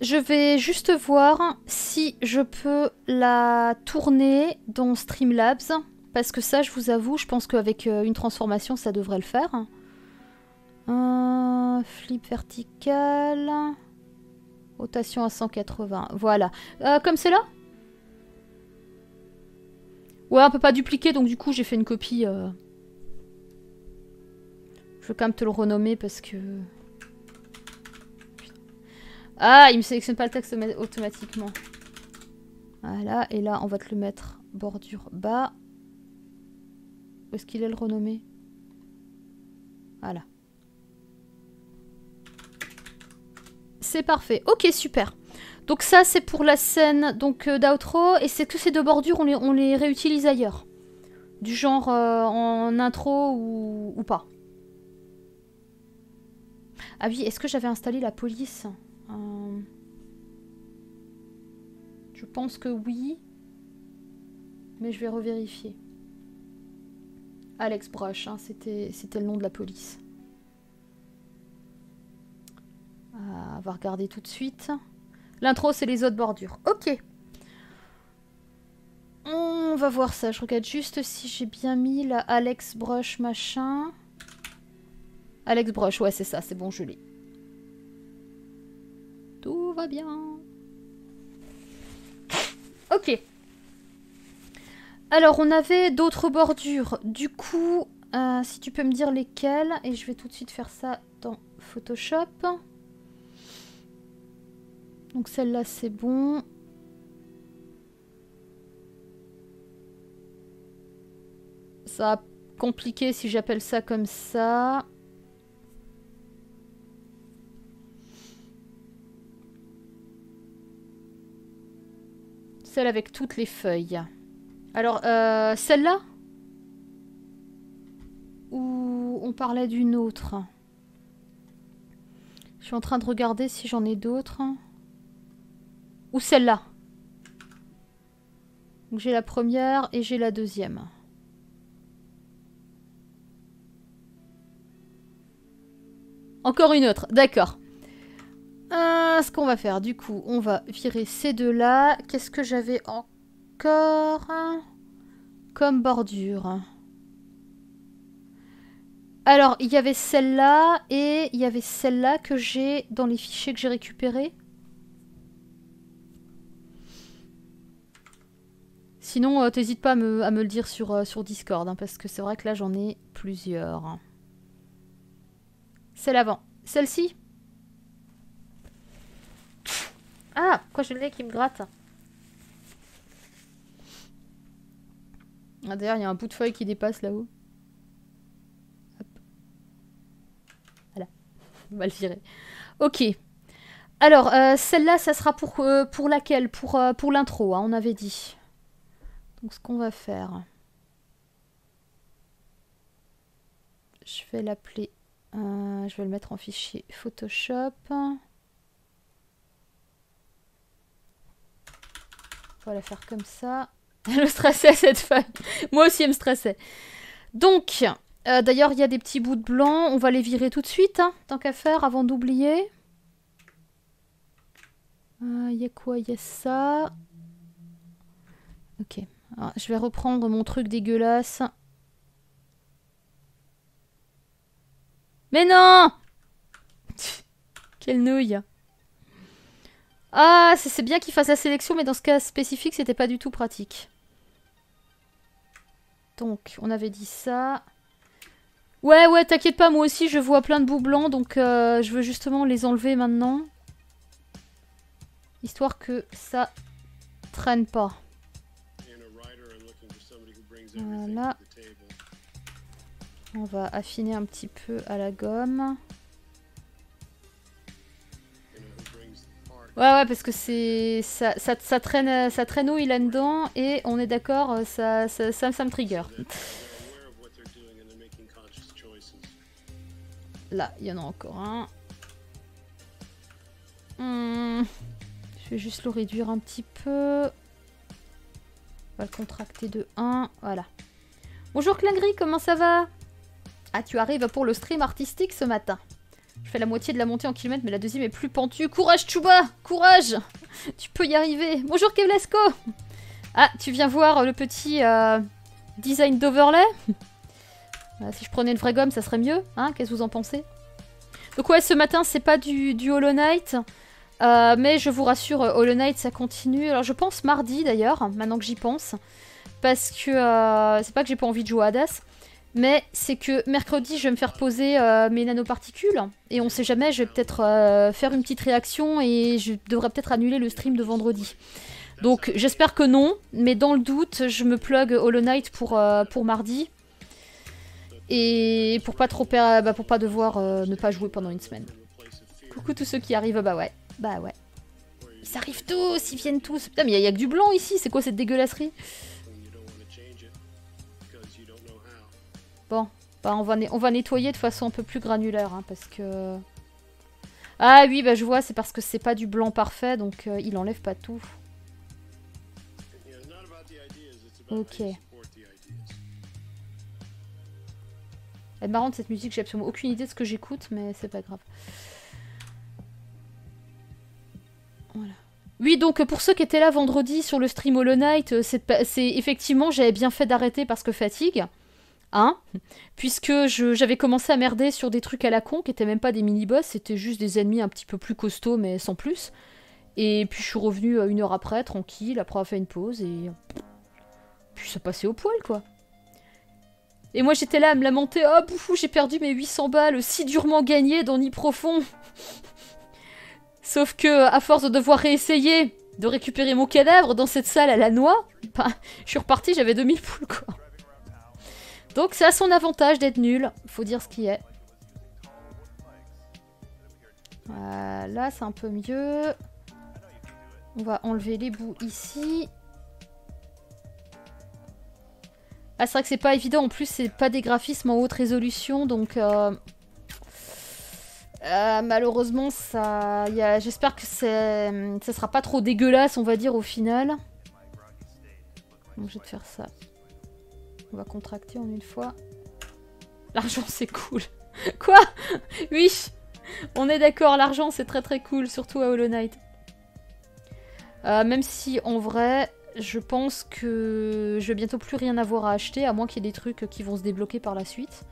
Je vais juste voir si je peux la tourner dans Streamlabs. Parce que ça, je vous avoue, je pense qu'avec une transformation, ça devrait le faire. Flip vertical... Rotation à 180, voilà. Comme c'est là? Ouais, on peut pas dupliquer, donc du coup j'ai fait une copie. Je veux quand même te le renommer parce que... Ah, il me sélectionne pas le texte automatiquement. Voilà, et là on va te le mettre bordure bas. Où est-ce qu'il est le renommé? Voilà. C'est parfait. Ok, super. Donc ça, c'est pour la scène donc d'outro. Et c'est que ces deux bordures, on les réutilise ailleurs. Du genre en intro ou pas. Ah oui, est-ce que j'avais installé la police? Je pense que oui. Mais je vais revérifier. Alex Brush, hein, c'était le nom de la police. On va regarder tout de suite. L'intro, c'est les autres bordures. Ok. On va voir ça. Je regarde juste si j'ai bien mis la Alex Brush machin. Alex Brush, ouais, c'est ça. C'est bon, je l'ai. Tout va bien. Ok. Alors, on avait d'autres bordures. Du coup, si tu peux me dire lesquelles. Et je vais tout de suite faire ça dans Photoshop. Donc celle-là, c'est bon. Ça va compliquer si j'appelle ça comme ça. Celle avec toutes les feuilles. Alors, celle-là? Ou on parlait d'une autre? Je suis en train de regarder si j'en ai d'autres. Ou celle-là. Donc j'ai la première et j'ai la deuxième. Encore une autre, d'accord. Ce qu'on va faire, du coup, on va virer ces deux-là. Qu'est-ce que j'avais encore comme bordure? Alors, il y avait celle-là et il y avait celle-là que j'ai dans les fichiers que j'ai récupérés. Sinon, t'hésites pas à me le dire sur Discord, hein, parce que c'est vrai que là, j'en ai plusieurs. Celle avant. Celle-ci? Ah, pourquoi je l'ai qui me gratte? Ah, d'ailleurs, il y a un bout de feuille qui dépasse là-haut. Voilà. On va le virer. Ok. Alors, celle-là, ça sera pour laquelle? Pour l'intro, hein, on avait dit. Donc ce qu'on va faire, je vais l'appeler, je vais le mettre en fichier Photoshop. On va la faire comme ça. Elle me stressait cette femme. Moi aussi elle me stressait. Donc, d'ailleurs il y a des petits bouts de blanc. On va les virer tout de suite, hein, tant qu'à faire, avant d'oublier. Il y a quoi? Il y a ça. Ok. Alors, je vais reprendre mon truc dégueulasse. Mais non! Quelle nouille! Ah, c'est bien qu'il fasse la sélection, mais dans ce cas spécifique, c'était pas du tout pratique. Donc, on avait dit ça. Ouais, ouais, t'inquiète pas, moi aussi, je vois plein de bouts blancs, donc je veux justement les enlever maintenant. Histoire que ça traîne pas. Voilà. On va affiner un petit peu à la gomme. Ouais, ouais, parce que c'est ça traîne où il a dedans et on est d'accord, ça me trigger. Là, il y en a encore un. Je vais juste le réduire un petit peu. On va le contracter de 1, voilà. Bonjour Clangry, comment ça va? Ah, tu arrives pour le stream artistique ce matin. Je fais la moitié de la montée en kilomètres, mais la deuxième est plus pentue. Courage, Chouba! Courage! Tu peux y arriver. Bonjour Kevlasco! Ah, tu viens voir le petit design d'overlay? Si je prenais une vraie gomme, ça serait mieux. Hein? Qu'est-ce que vous en pensez? Donc ouais, ce matin, c'est pas du Hollow Knight. Mais je vous rassure, Hollow Knight, ça continue. Alors je pense mardi d'ailleurs, maintenant que j'y pense. Parce que c'est pas que j'ai pas envie de jouer à Hades. Mais c'est que mercredi, je vais me faire poser mes nanoparticules. Et on sait jamais, je vais peut-être faire une petite réaction et je devrais peut-être annuler le stream de vendredi. Donc j'espère que non, mais dans le doute, je me plug Hollow Knight pour mardi. Et pour pas trop pour pas devoir ne pas jouer pendant une semaine. Coucou tous ceux qui arrivent, bah ouais. Bah ouais. Ils arrivent tous, ils viennent tous. Putain, mais il y a que du blanc ici, c'est quoi cette dégueulasserie? Bon, bah on va nettoyer de façon un peu plus granulaire, hein, parce que... Ah oui, bah je vois, c'est parce que c'est pas du blanc parfait, donc il enlève pas tout. Ok. Elle est marrante cette musique, j'ai absolument aucune idée de ce que j'écoute, mais c'est pas grave. Voilà. Oui, donc pour ceux qui étaient là vendredi sur le stream Hollow Knight, c'est effectivement, j'avais bien fait d'arrêter parce que fatigue. Hein, puisque j'avais commencé à merder sur des trucs à la con qui étaient même pas des mini-boss, c'était juste des ennemis un petit peu plus costauds mais sans plus. Et puis je suis revenue une heure après, tranquille, après avoir fait une pause et... Puis ça passait au poil quoi. Et moi j'étais là à me lamenter, oh bouffou j'ai perdu mes 800 balles si durement gagnées dans Nid Profond. Sauf que à force de devoir réessayer de récupérer mon cadavre dans cette salle à la noix, bah, je suis repartie, j'avais 2000 poules quoi. Donc c'est à son avantage d'être nul, faut dire ce qui est. Voilà, c'est un peu mieux. On va enlever les bouts ici. Ah c'est vrai que c'est pas évident, en plus c'est pas des graphismes en haute résolution, donc... malheureusement, ça... j'espère que ça sera pas trop dégueulasse, on va dire, au final. Donc je vais te faire ça. On va contracter en une fois. L'argent c'est cool. Quoi? Oui, on est d'accord, l'argent c'est très très cool, surtout à Hollow Knight. Même si en vrai, je pense que je vais bientôt plus rien avoir à acheter, à moins qu'il y ait des trucs qui vont se débloquer par la suite.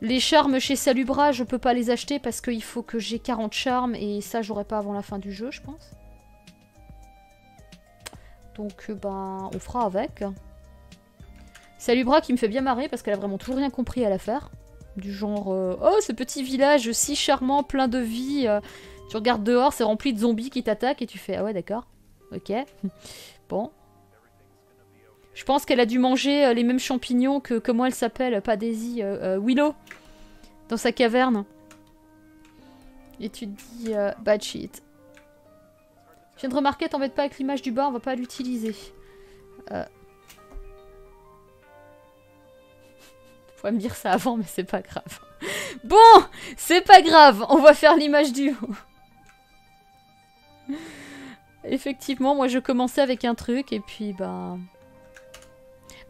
Les charmes chez Salubra, je peux pas les acheter parce qu'il faut que j'ai 40 charmes et ça j'aurai pas avant la fin du jeu, je pense. Donc ben, on fera avec. Salubra qui me fait bien marrer parce qu'elle a vraiment toujours rien compris à l'affaire. Du genre, oh ce petit village si charmant, plein de vie, tu regardes dehors, c'est rempli de zombies qui t'attaquent et tu fais, ah ouais d'accord, ok, bon. Je pense qu'elle a dû manger les mêmes champignons que comment elle s'appelle, pas Daisy, Willow, dans sa caverne. Et tu te dis, bad shit. Je viens de remarquer, t'embête pas avec l'image du bas, on va pas l'utiliser. Faut me dire ça avant, mais c'est pas grave. Bon, c'est pas grave. On va faire l'image du haut. Effectivement, moi je commençais avec un truc et puis ben...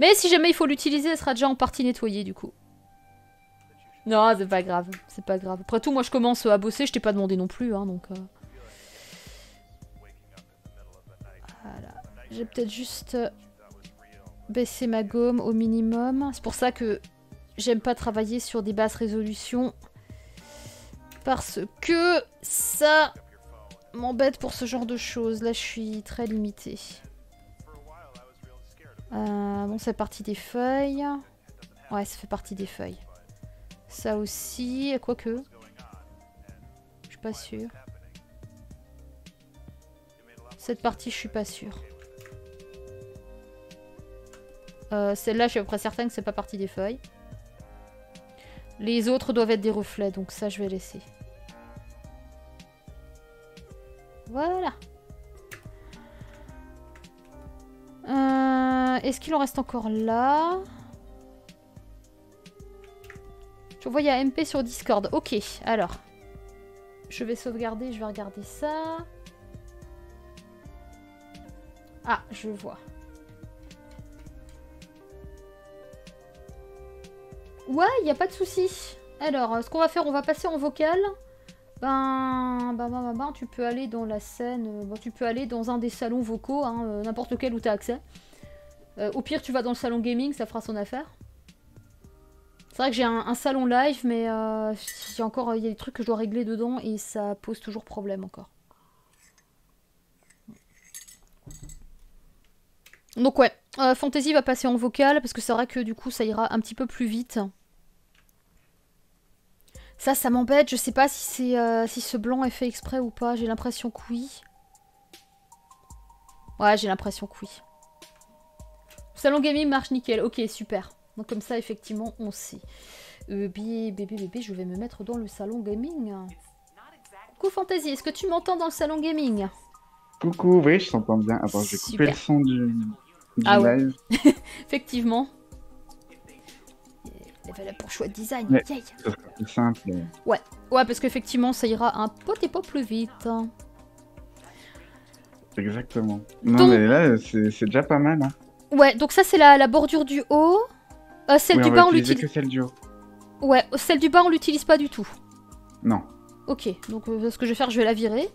Mais si jamais il faut l'utiliser, elle sera déjà en partie nettoyée du coup. Non, c'est pas grave, c'est pas grave. Après tout, moi je commence à bosser, je t'ai pas demandé non plus, hein, donc... Voilà. J'ai peut-être juste baissé ma gomme au minimum. C'est pour ça que j'aime pas travailler sur des basses résolutions. Parce que ça m'embête pour ce genre de choses. Là, je suis très limitée. Bon, ça fait partie des feuilles. Ouais, ça fait partie des feuilles. Ça aussi, quoique. Je suis pas sûre. Cette partie, je suis pas sûre. Celle-là, je suis à peu près certaine que c'est pas partie des feuilles. Les autres doivent être des reflets, donc ça, je vais laisser. Voilà. Est-ce qu'il en reste encore là? Je vois, il y a MP sur Discord. Ok, alors. Je vais sauvegarder, je vais regarder ça. Ah, je vois. Ouais, il n'y a pas de souci. Alors, ce qu'on va faire, on va passer en vocal. Ben, tu peux aller dans la scène. Ben, tu peux aller dans un des salons vocaux, n'importe lequel où tu as accès. Au pire, tu vas dans le salon gaming, ça fera son affaire. C'est vrai que j'ai un salon live, mais il y a des trucs que je dois régler dedans et ça pose toujours problème encore. Donc ouais, Faontasy va passer en vocal parce que c'est vrai que du coup ça ira un petit peu plus vite. Ça m'embête, je sais pas si c'est si ce blanc est fait exprès ou pas, j'ai l'impression que oui. Ouais, j'ai l'impression que oui. Le salon gaming marche nickel, ok, super. Donc comme ça effectivement on sait. Bébé, je vais me mettre dans le salon gaming. Coucou Faontasy, est-ce que tu m'entends dans le salon gaming? Coucou, oui, je t'entends bien. Alors j'ai coupé le son du live. Ouais. Effectivement. Voilà pour choix de design. Ouais, ça sera plus simple. Ouais, parce qu'effectivement, ça ira un pot plus vite. Exactement. Non, donc... mais là, c'est déjà pas mal. Hein. Ouais, donc ça, c'est la bordure du haut. Celle du bas, on l'utilise. Que celle du haut. Ouais, celle du bas, on l'utilise pas du tout. Non. Ok, donc ce que je vais faire, je vais la virer.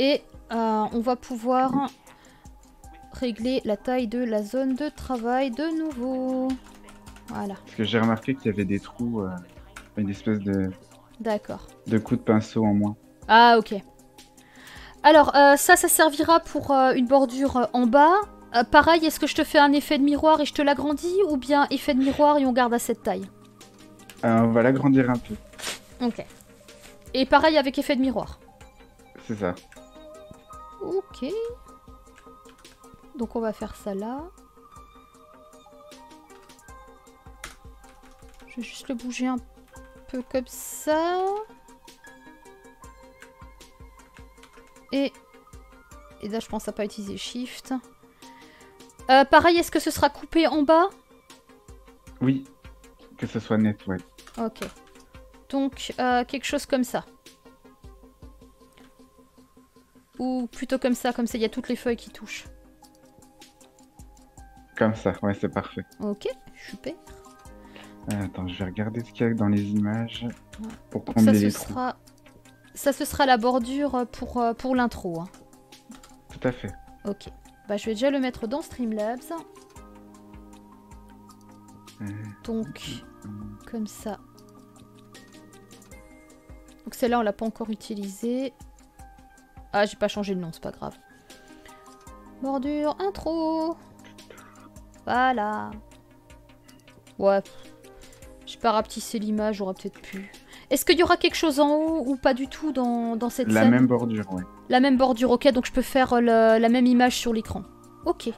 Et on va pouvoir régler la taille de la zone de travail de nouveau. Voilà. Parce que j'ai remarqué qu'il y avait des trous, une espèce de... D'accord. De coups de pinceau en moins. Ah, ok. Alors, ça servira pour une bordure en bas. Pareil, est-ce que je te fais un effet de miroir et je te l'agrandis? Ou bien effet de miroir et on garde à cette taille? On va l'agrandir un peu. Ok. Et pareil avec effet de miroir. C'est ça. Ok. Donc on va faire ça là. Je vais juste le bouger un peu comme ça. Et là je pense à pas utiliser Shift. Pareil, est-ce que ce sera coupé en bas? Oui, que ce soit net, ouais. Ok. Donc quelque chose comme ça. Ou plutôt comme ça il y a toutes les feuilles qui touchent. Comme ça, ouais, c'est parfait. Ok, super. Attends, je vais regarder ce qu'il y a dans les images pour combler les trous. Ça, ce sera la bordure pour l'intro. Hein. Tout à fait. Ok, bah je vais déjà le mettre dans Streamlabs. Donc, comme ça. Donc celle-là, on l'a pas encore utilisée. Ah, j'ai pas changé de nom, c'est pas grave. Bordure, intro. Voilà. Ouais. J'ai pas rapetissé l'image, j'aurais peut-être pu. Est-ce qu'il y aura quelque chose en haut ou pas du tout dans cette scène? La même bordure, ouais. La même bordure, ok, donc je peux faire la même image sur l'écran. Ok.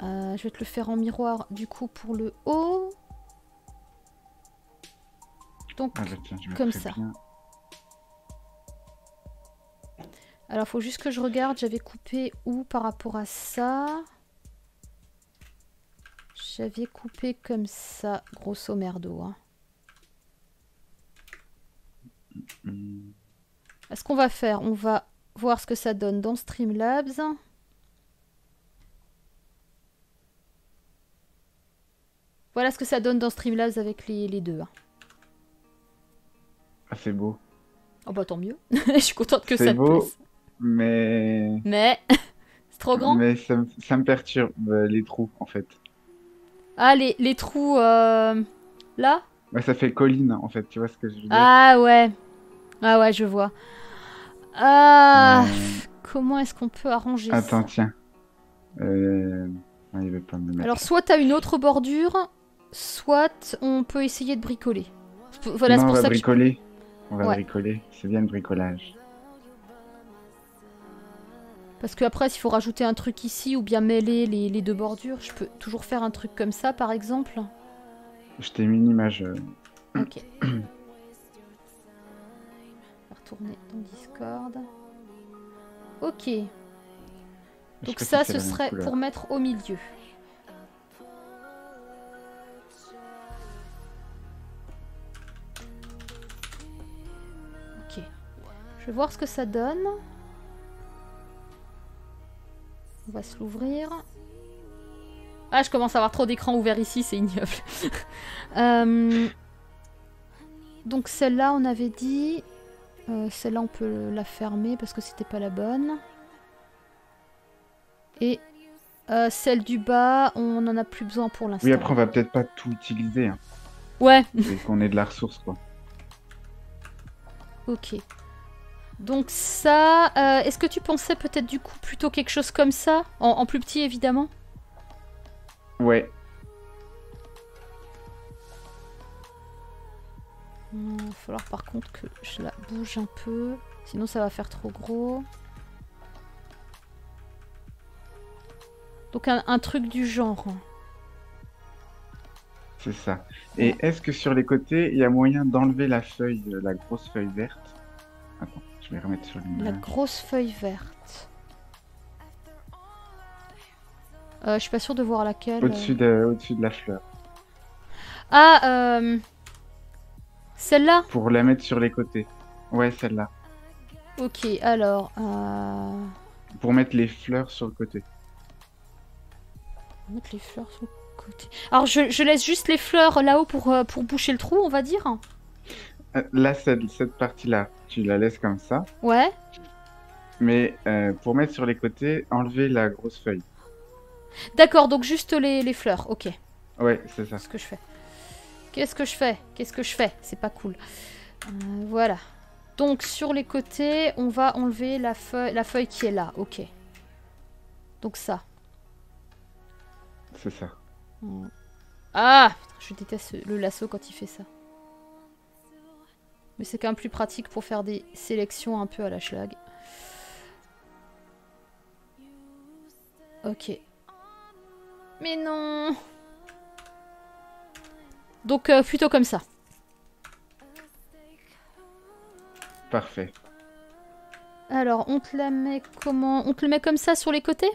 Je vais te le faire en miroir, du coup, pour le haut. Donc, ah bah tiens, comme ça. Bien. Alors, faut juste que je regarde, j'avais coupé où par rapport à ça? J'avais coupé comme ça, grosso merdo. Hein. Ce qu'on va faire, on va voir ce que ça donne dans Streamlabs. Voilà ce que ça donne dans Streamlabs avec les deux. Hein. Ah, c'est beau. Oh bah tant mieux. Je suis contente que ça te plaise. C'est beau, mais... Mais c'est trop grand. Mais ça me perturbe, les trous, en fait. Ah, les trous, là? Ouais, ça fait colline, en fait, tu vois ce que je veux dire? Ah ouais. Ah ouais, je vois. Ah... Comment est-ce qu'on peut arranger ça? Attends, tiens. Il veut pas me mettre. Alors, soit t'as une autre bordure, soit on peut essayer de bricoler. Voilà, non, on va bricoler, c'est bien le bricolage. Parce que après, s'il faut rajouter un truc ici ou bien mêler les deux bordures, je peux toujours faire un truc comme ça, par exemple. Je t'ai mis une image. Ok. On va retourner dans Discord. Ok. Donc ça, ce serait pour mettre au milieu. Ok. Je vais voir ce que ça donne. On va se l'ouvrir. Ah, je commence à avoir trop d'écran ouvert ici, c'est ignoble. Donc celle-là, on avait dit... celle-là, on peut la fermer parce que c'était pas la bonne. Et celle du bas, on n'en a plus besoin pour l'instant. Oui, après, on va peut-être pas tout utiliser. Hein. Ouais. Et qu'on ait de la ressource, quoi. Ok. Donc ça, est-ce que tu pensais peut-être du coup plutôt quelque chose comme ça, en plus petit évidemment? Ouais. Il va falloir par contre que je la bouge un peu, sinon ça va faire trop gros. Donc un truc du genre. C'est ça. Et est-ce que sur les côtés, il y a moyen d'enlever la feuille, la grosse feuille verte? Attends. Je vais remettre sur la grosse feuille verte. Je suis pas sûre de voir laquelle. Au-dessus de la fleur. Ah, celle-là? Pour la mettre sur les côtés. Ouais, celle-là. Ok, alors... Pour mettre les fleurs sur le côté. Mettre les fleurs sur le côté. Alors, je laisse juste les fleurs là-haut pour boucher le trou, on va dire. Là, cette partie-là, tu la laisses comme ça. Ouais. Mais pour mettre sur les côtés, enlever la grosse feuille. D'accord, donc juste les fleurs, ok. Ouais, c'est ça. Qu'est-ce que je fais? Qu'est-ce que je fais? C'est pas cool. Voilà. Donc, sur les côtés, on va enlever la feuille qui est là, ok. Donc ça. C'est ça. Ah, je déteste le lasso quand il fait ça. Mais c'est quand même plus pratique pour faire des sélections un peu à la schlag. Ok. Mais non! Donc plutôt comme ça. Parfait. Alors, on te la met comment? On te le met comme ça sur les côtés?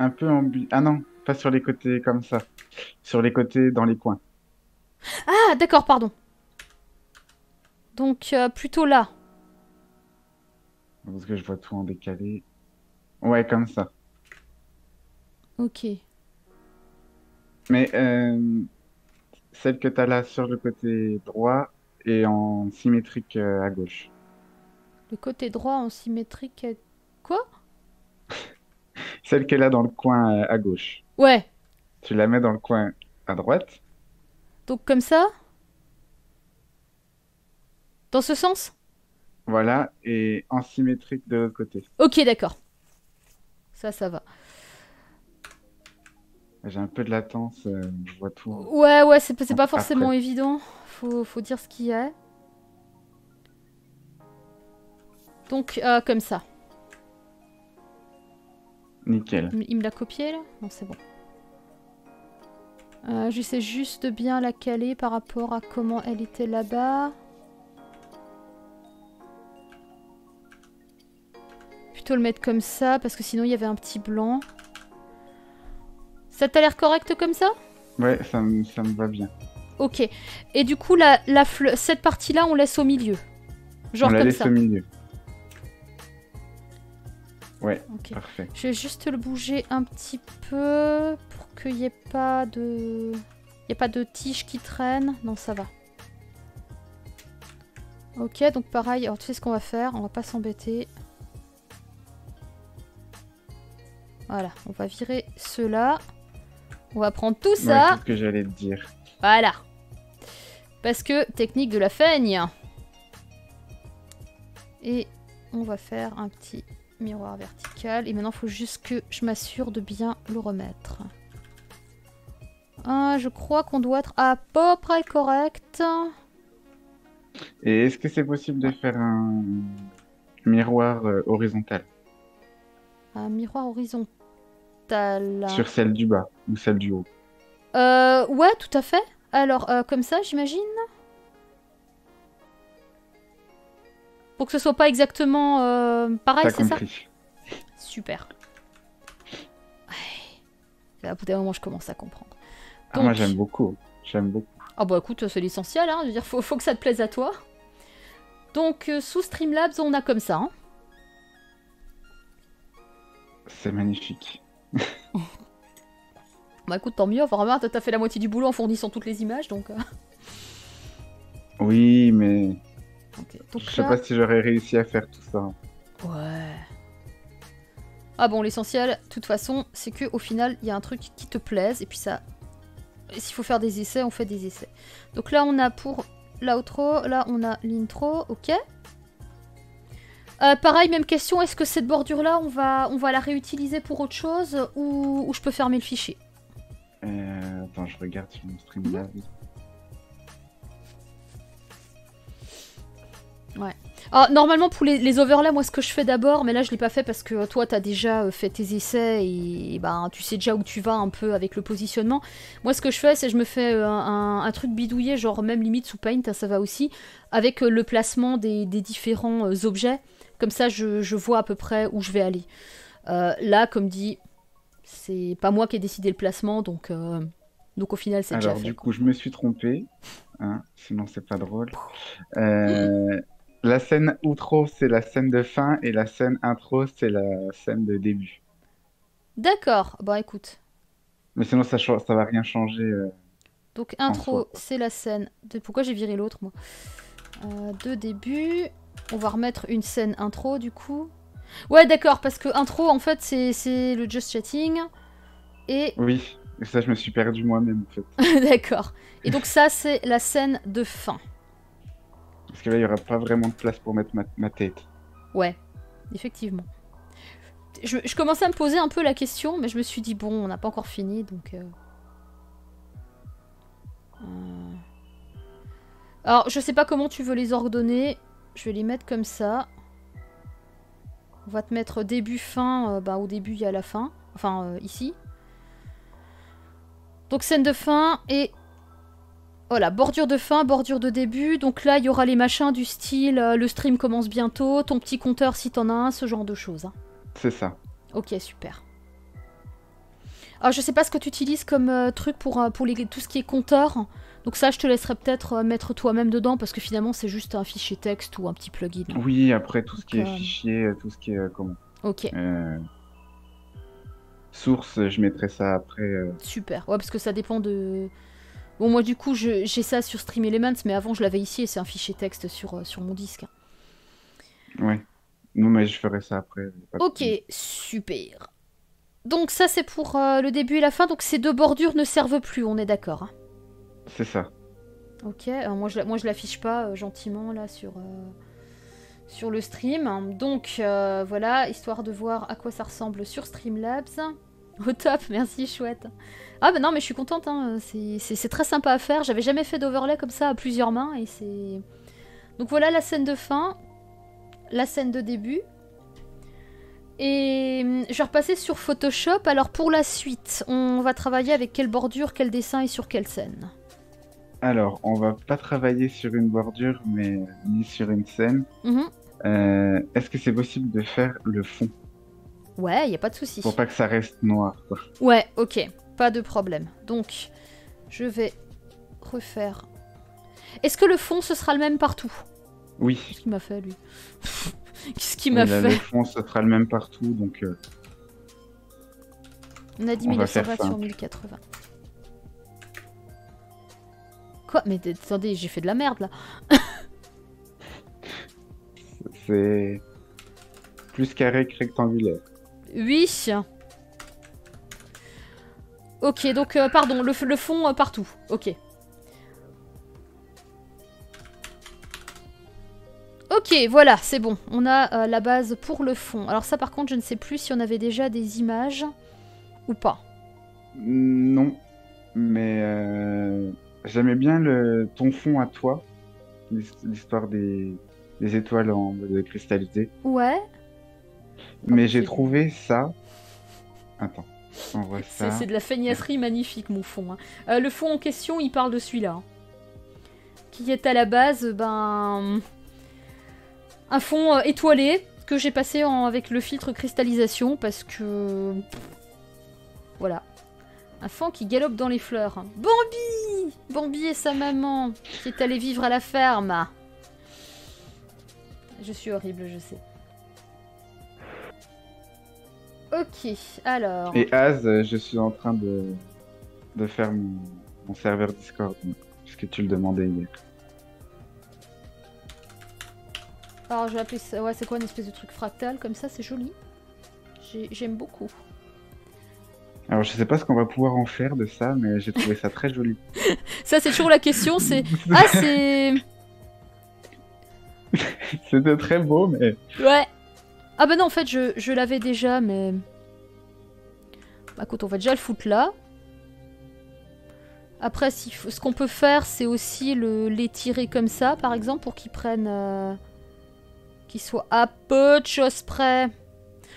Un peu en... Ah non, pas sur les côtés comme ça. Sur les côtés dans les coins. Ah, d'accord, pardon. Donc, plutôt là. Parce que je vois tout en décalé. Ouais, comme ça. Ok. Mais celle que t'as là sur le côté droit et en symétrique à gauche. Le côté droit en symétrique à... Quoi? Celle qu'elle a dans le coin à gauche. Ouais. Tu la mets dans le coin à droite. Donc comme ça? Dans ce sens? Voilà, et en symétrique de l'autre côté. Ok, d'accord. Ça va. J'ai un peu de latence, je vois tout. Ouais, c'est pas forcément évident. Faut dire ce qu'il y a. Donc, comme ça. Nickel. Il me l'a copié, là? Non, c'est bon. J'essaie juste de bien la caler par rapport à comment elle était là-bas. Plutôt le mettre comme ça, parce que sinon il y avait un petit blanc. Ça t'a l'air correct comme ça? Ouais, ça me va bien. Ok. Et du coup, cette partie-là, on laisse au milieu. Genre comme ça. On la laisse au milieu. Ouais, okay. Parfait. Je vais juste le bouger un petit peu pour qu'il n'y ait pas de... Il n'y a pas de tiges qui traînent. Non, ça va. Ok, donc pareil. Alors tu sais ce qu'on va faire. On va pas s'embêter. Voilà, on va virer cela. On va prendre tout ça. Ouais, c'est ce que j'allais te dire. Voilà. Parce que technique de la feigne. Et on va faire un petit miroir vertical. Et maintenant, il faut juste que je m'assure de bien le remettre. Je crois qu'on doit être à peu près correct. Et est-ce que c'est possible de faire un miroir horizontal? Un miroir horizontal. Sur celle du bas ou celle du haut? Ouais, tout à fait. Alors, comme ça, j'imagine. Pour que ce soit pas exactement pareil, c'est ça? Super. Ouais. Au bout d'un moment, je commence à comprendre. Donc... Ah, moi, j'aime beaucoup. J'aime beaucoup. Ah bah écoute, c'est l'essentiel, hein. Je veux dire, faut que ça te plaise à toi. Donc, sous Streamlabs, on a comme ça. Hein. C'est magnifique. Bah écoute, tant mieux. Enfin, remarque, t'as fait la moitié du boulot en fournissant toutes les images, donc... Oui, mais... Okay. Donc, je sais pas si j'aurais réussi à faire tout ça. Ouais. Ah bon, l'essentiel, de toute façon, c'est qu'au final, il y a un truc qui te plaise, et puis ça... S'il faut faire des essais, on fait des essais. Donc là, on a pour l'outro, là, on a l'intro, ok. Pareil, même question, est-ce que cette bordure-là, on va la réutiliser pour autre chose, ou je peux fermer le fichier? Attends, je regarde sur mon stream là. Ouais. Alors, normalement, pour les overlays, moi, ce que je fais d'abord, mais là, je l'ai pas fait parce que toi, t'as déjà fait tes essais et ben, tu sais déjà où tu vas un peu avec le positionnement. Moi, ce que je fais, c'est je me fais un truc bidouillé, genre même limite sous Paint, hein, ça va aussi, avec le placement des différents objets. Comme ça, je vois à peu près où je vais aller. Là, comme dit, c'est pas moi qui ai décidé le placement, donc au final, c'est déjà fait. Alors, du coup, je me suis trompé, hein, sinon c'est pas drôle. La scène outro, c'est la scène de fin, et la scène intro, c'est la scène de début. D'accord, bon écoute. Mais sinon, ça va rien changer. Donc intro, c'est la scène de... Pourquoi j'ai viré l'autre, moi? De début, on va remettre une scène intro, du coup. Ouais, d'accord, parce que intro, en fait, c'est le just chatting, et... Oui, et ça, je me suis perdu moi-même, en fait. D'accord. Et donc ça, c'est la scène de fin. Parce que là, il n'y aura pas vraiment de place pour mettre ma tête. Ouais, effectivement. Je commençais à me poser un peu la question, mais je me suis dit, bon, on n'a pas encore fini, donc... Alors, je sais pas comment tu veux les ordonner. Je vais les mettre comme ça. On va te mettre début, fin. Bah, au début, il y a la fin. Enfin, ici. Donc, scène de fin et... Voilà, bordure de fin, bordure de début. Donc là, il y aura les machins du style le stream commence bientôt, ton petit compteur si t'en as un, ce genre de choses. Hein. C'est ça. Ok, super. Alors, je sais pas ce que tu utilises comme truc pour tout ce qui est compteur. Donc ça, je te laisserai peut-être mettre toi-même dedans parce que finalement, c'est juste un fichier texte ou un petit plugin. Hein. Oui, après, tout ce qui est fichier, tout ce qui est... comment... Ok. Source, je mettrai ça après. Super. Ouais, parce que ça dépend de... Bon, moi, du coup, j'ai ça sur Stream Elements, mais avant, je l'avais ici et c'est un fichier texte sur mon disque. Ouais. Non, mais je ferai ça après. Ok, super. Donc, ça, c'est pour le début et la fin. Donc, ces deux bordures ne servent plus, on est d'accord, hein? C'est ça. Ok, alors, moi, je l'affiche pas gentiment, là, sur le stream. Hein. Donc, voilà, histoire de voir à quoi ça ressemble sur Streamlabs. Au top, merci, chouette. Ah bah non, mais je suis contente, hein. C'est très sympa à faire. J'avais jamais fait d'overlay comme ça à plusieurs mains. Et c'est... Donc voilà la scène de fin, la scène de début. Et je vais repasser sur Photoshop. Alors pour la suite, on va travailler avec quelle bordure, quel dessin et sur quelle scène? Alors, on va pas travailler sur une bordure, mais ni sur une scène. Est-ce que c'est possible de faire le fond? Ouais, y a pas de souci. Pour pas que ça reste noir, quoi. Ouais, ok, pas de problème. Donc, je vais refaire. Est-ce que le fond, ce sera le même partout? Oui. Qu'est-ce qu'il m'a fait, lui? Qu'est-ce qu'il m'a fait? Je pense que ça sera le même partout, donc... On a dit 1920 sur 1080. Quoi? Mais attendez, j'ai fait de la merde, là. C'est... plus carré que rectangulaire. Oui. Ok, donc, pardon, le fond partout. Ok. Ok, voilà, c'est bon. On a la base pour le fond. Alors ça, par contre, je ne sais plus si on avait déjà des images ou pas. Non, mais j'aimais bien le ton fond à toi. L'histoire des étoiles en mode cristallisé. Ouais. Mais j'ai trouvé ça... Attends. C'est de la feignasserie magnifique, mon fond. Hein. Le fond en question, il parle de celui-là. Qui est à la base, ben... un fond étoilé, que j'ai passé en... avec le filtre cristallisation, parce que... Voilà. Un fond qui galope dans les fleurs. Bambi! Bambi et sa maman, qui est allée vivre à la ferme. Je suis horrible, je sais. Ok, alors... Et Az, je suis en train de faire mon serveur Discord, puisque tu le demandais hier. Alors je vais appeler ça... Ouais, c'est quoi une espèce de truc fractal, comme ça, c'est joli. J'aime beaucoup. Alors je sais pas ce qu'on va pouvoir en faire de ça, mais j'ai trouvé ça très joli. Ça c'est toujours la question, c'est... Ah, c'est... C'était très beau, mais... Ouais. Ah bah non, en fait, je l'avais déjà, mais... Bah écoute, on va déjà le foutre là. Après, si, ce qu'on peut faire, c'est aussi l'étirer comme ça, par exemple, pour qu'ils prennent... qu'ils soient à peu de choses près.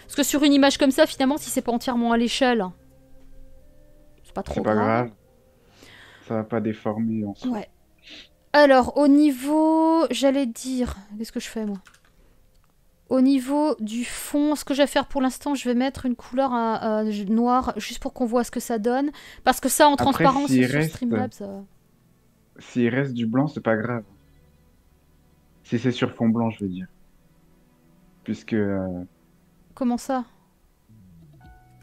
Parce que sur une image comme ça, finalement, si c'est pas entièrement à l'échelle, c'est pas trop grave. C'est pas grave. Ça va pas déformer en soi. Ouais. Alors, au niveau... J'allais dire... Qu'est-ce que je fais, moi ? Au niveau du fond, ce que j'ai à faire pour l'instant, je vais mettre une couleur noire juste pour qu'on voit ce que ça donne. Parce que ça, en transparence, sur Streamlabs... S'il reste du blanc, c'est pas grave. Si c'est sur fond blanc, je veux dire. Puisque... Comment ça?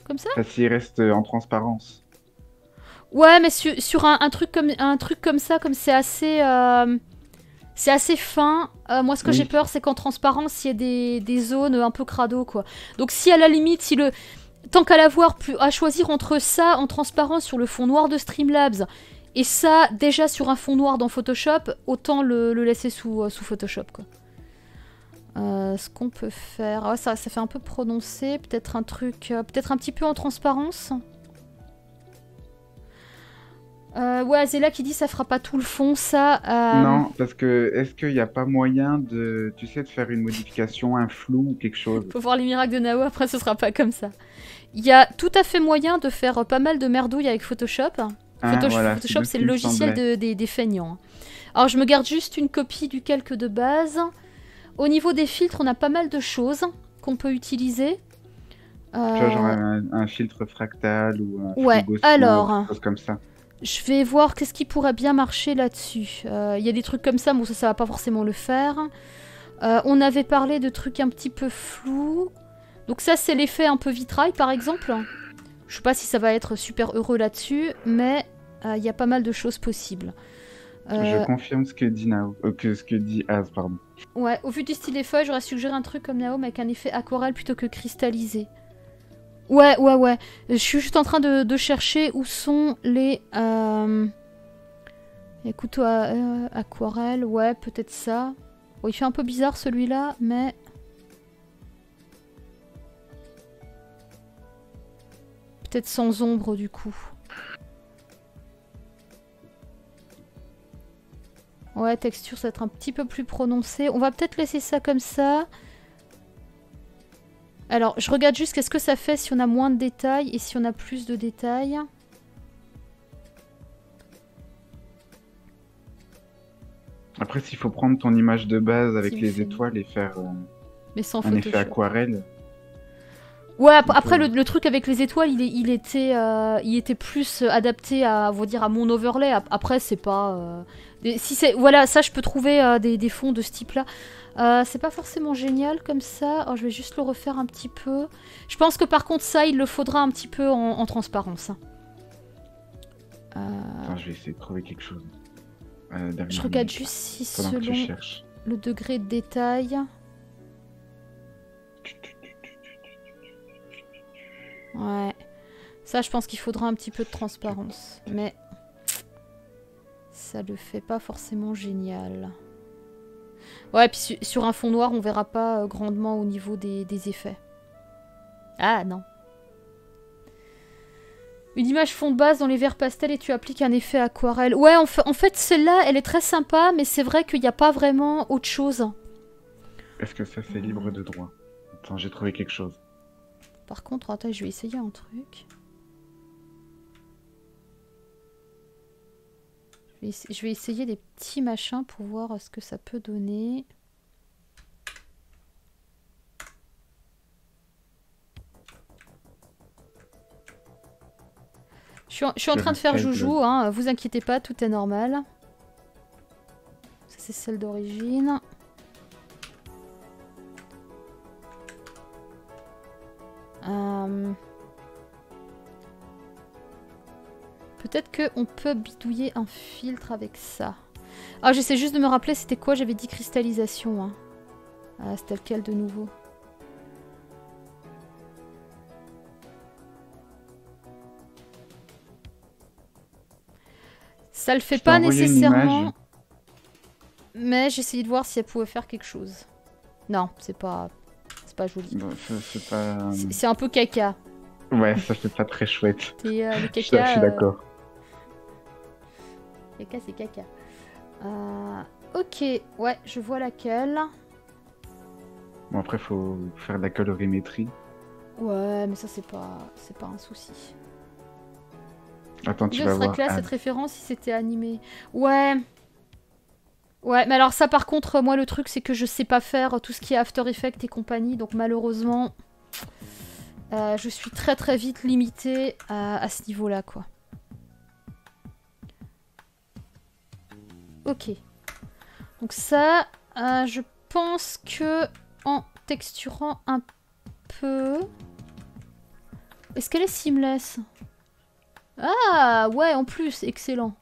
Comme ça? S'il reste en transparence. Ouais, mais sur un truc comme ça, comme c'est assez... C'est assez fin. Moi, ce que j'ai peur, c'est qu'en transparence, il y a des zones un peu crado, quoi. Donc, si à la limite, si le... Tant qu'à l'avoir, à choisir entre ça, en transparence, sur le fond noir de Streamlabs, et ça, déjà sur un fond noir dans Photoshop, autant le laisser sous Photoshop, quoi. Ce qu'on peut faire... Ah, ça fait un peu prononcé. Peut-être un truc... Peut-être un petit peu en transparence. Ouais, Zéla qui dit ça fera pas tout le fond, ça... Non, parce que est-ce qu'il n'y a pas moyen de, tu sais, de faire une modification, un flou ou quelque chose? Faut voir les miracles de Nao, après ce sera pas comme ça. Il y a tout à fait moyen de faire pas mal de merdouilles avec Photoshop. Photoshop, c'est le logiciel des feignants. Alors, je me garde juste une copie du calque de base. Au niveau des filtres, on a pas mal de choses qu'on peut utiliser. Tu vois, genre un filtre fractal ou un flou alors... ou quelque chose comme ça. Je vais voir qu'est-ce qui pourrait bien marcher là-dessus. Il y a des trucs comme ça, bon ça va pas forcément le faire. On avait parlé de trucs un petit peu flous. Donc ça c'est l'effet un peu vitrail par exemple. Je sais pas si ça va être super heureux là-dessus, mais il y a pas mal de choses possibles. Je confirme ce que dit Nao, ce que dit Az, pardon. Ouais, au vu du style des feuilles, j'aurais suggéré un truc comme Nao, mais avec un effet aquarelle plutôt que cristallisé. Ouais. Je suis juste en train de chercher où sont les couteaux à aquarelle. Ouais, peut-être ça. Bon, il fait un peu bizarre celui-là, mais... Peut-être sans ombre, du coup. Ouais, texture, ça va être un petit peu plus prononcé. On va peut-être laisser ça comme ça. Alors, je regarde juste qu'est-ce que ça fait si on a moins de détails et si on a plus de détails. Après, s'il faut prendre ton image de base avec les étoiles et faire mais sans un effet aquarelle. Ouais, après le truc avec les étoiles, il était plus adapté à, mon overlay. Après, c'est pas... si c'est, voilà, ça je peux trouver des fonds de ce type-là. C'est pas forcément génial comme ça. Oh, je vais juste le refaire un petit peu. Je pense que par contre, ça, il le faudra un petit peu en transparence. Attends, je vais essayer de trouver quelque chose. Je regarde juste si selon le degré de détail... Ouais, ça je pense qu'il faudra un petit peu de transparence, mais ça le fait pas forcément génial. Ouais, puis sur un fond noir, on verra pas grandement au niveau des effets. Ah non. Une image fond de base dans les verts pastels et tu appliques un effet aquarelle. Ouais, en fait celle-là, elle est très sympa, mais c'est vrai qu'il n'y a pas vraiment autre chose. Est-ce que ça c'est libre de droit? Attends, j'ai trouvé quelque chose. Par contre, attends, je vais essayer un truc. Je vais essayer des petits machins pour voir ce que ça peut donner. Je suis en train de faire joujou, hein, vous inquiétez pas, tout est normal. Ça, c'est celle d'origine. Peut-être qu'on peut bidouiller un filtre avec ça. Ah, j'essaie juste de me rappeler c'était quoi, j'avais dit cristallisation. Hein. Ah, c'était lequel de nouveau? Ça le fait pas nécessairement, mais j'essayais de voir si elle pouvait faire quelque chose. Non, c'est pas joli. C'est pas... un peu caca. Ouais, ça c'est pas très chouette. Le caca, je suis d'accord. Caca, c'est caca. Ok, ouais, je vois laquelle. Bon, après, faut faire de la colorimétrie. Ouais, mais ça, c'est pas un souci. Attends, tu vas voir. Je serais classe cette référence si c'était animé. Ouais. Ouais, mais alors ça, par contre, moi, le truc, c'est que je sais pas faire tout ce qui est After Effects et compagnie, donc malheureusement... je suis très vite limitée à ce niveau-là, quoi. Ok. Donc ça, je pense que en texturant un peu... Est-ce qu'elle est seamless? Ah ouais, en plus, excellent.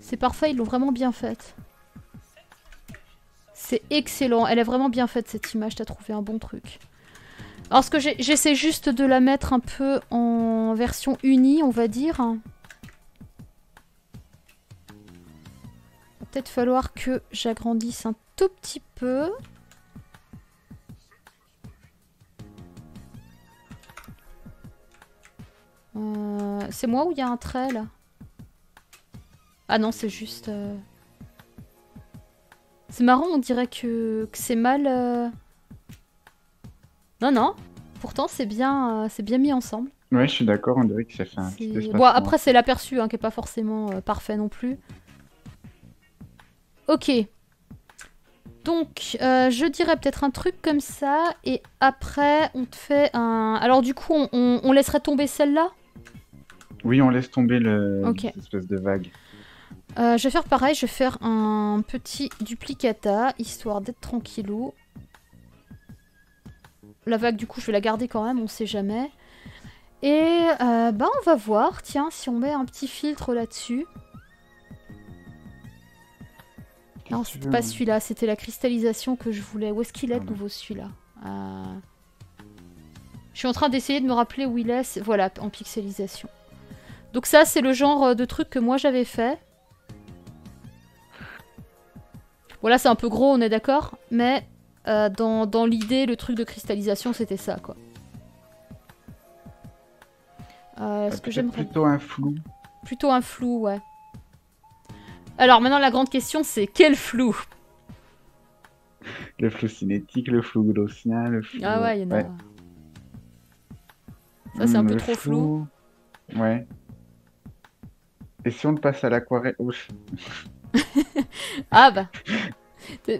C'est parfait, ils l'ont vraiment bien faite. C'est excellent, elle est vraiment bien faite cette image, t'as trouvé un bon truc. Alors ce que j'essaie juste de la mettre un peu en version unie, on va dire. Va peut-être falloir que j'agrandisse un tout petit peu. C'est moi ou il y a un trait là? Ah non, c'est juste... C'est marrant, on dirait que c'est mal... Non, non. Pourtant, c'est bien mis ensemble. Ouais, je suis d'accord. On dirait que ça fait un petit espace. Bon, après, c'est l'aperçu hein, qui n'est pas forcément parfait non plus. Ok. Donc, je dirais peut-être un truc comme ça. Et après, on te fait un... Alors, du coup, on laisserait tomber celle-là? Oui, on laisse tomber cette espèce de vague. Je vais faire pareil. Je vais faire un petit duplicata, histoire d'être tranquillou. La vague, du coup, je vais la garder quand même, on sait jamais. Et bah, on va voir, tiens, si on met un petit filtre là-dessus. Non, c'était pas celui-là, c'était la cristallisation que je voulais. Où est-ce qu'il est de nouveau celui-là? Je suis en train d'essayer de me rappeler où il est. Voilà, en pixelisation. Donc ça, c'est le genre de truc que moi j'avais fait. Voilà, c'est un peu gros, on est d'accord, mais... dans l'idée, le truc de cristallisation, c'était ça, quoi. Ce que j'aimerais... Plutôt un flou. Plutôt un flou, ouais. Alors, maintenant, la grande question, c'est quel flou? Le flou cinétique, le flou glossien, le flou... Ah ouais, il y en a... Ouais. Ça, c'est un peu trop flou. Ouais. Et si on le passe à l'aquarelle... Ah bah...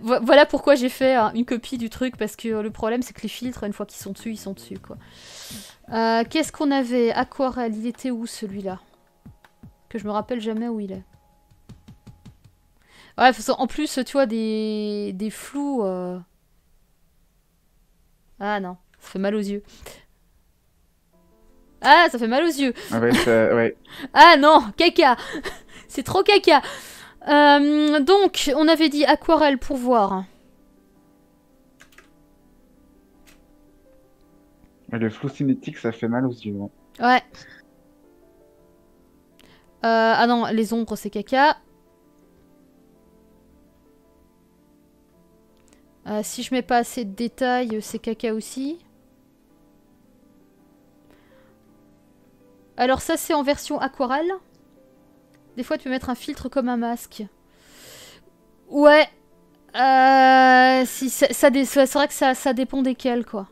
Voilà pourquoi j'ai fait une copie du truc, parce que le problème c'est que les filtres, une fois qu'ils sont dessus, ils sont dessus, quoi. Qu'est-ce qu'on avait? Aquarelle, il était où celui-là? Que je me rappelle jamais où il est. Ouais, en plus, tu vois, des flous... Ah non, ça fait mal aux yeux. Ah, ça fait mal aux yeux. Ouais, ouais. Ah non, caca. C'est trop caca. Donc, on avait dit aquarelle pour voir. Mais le flou cinétique, ça fait mal aux yeux. Ouais. Ah non, les ombres, c'est caca. Si je mets pas assez de détails, c'est caca aussi. Alors ça, c'est en version aquarelle. Des fois, tu peux mettre un filtre comme un masque. Ouais. Si, c'est vrai que ça dépend desquels, quoi.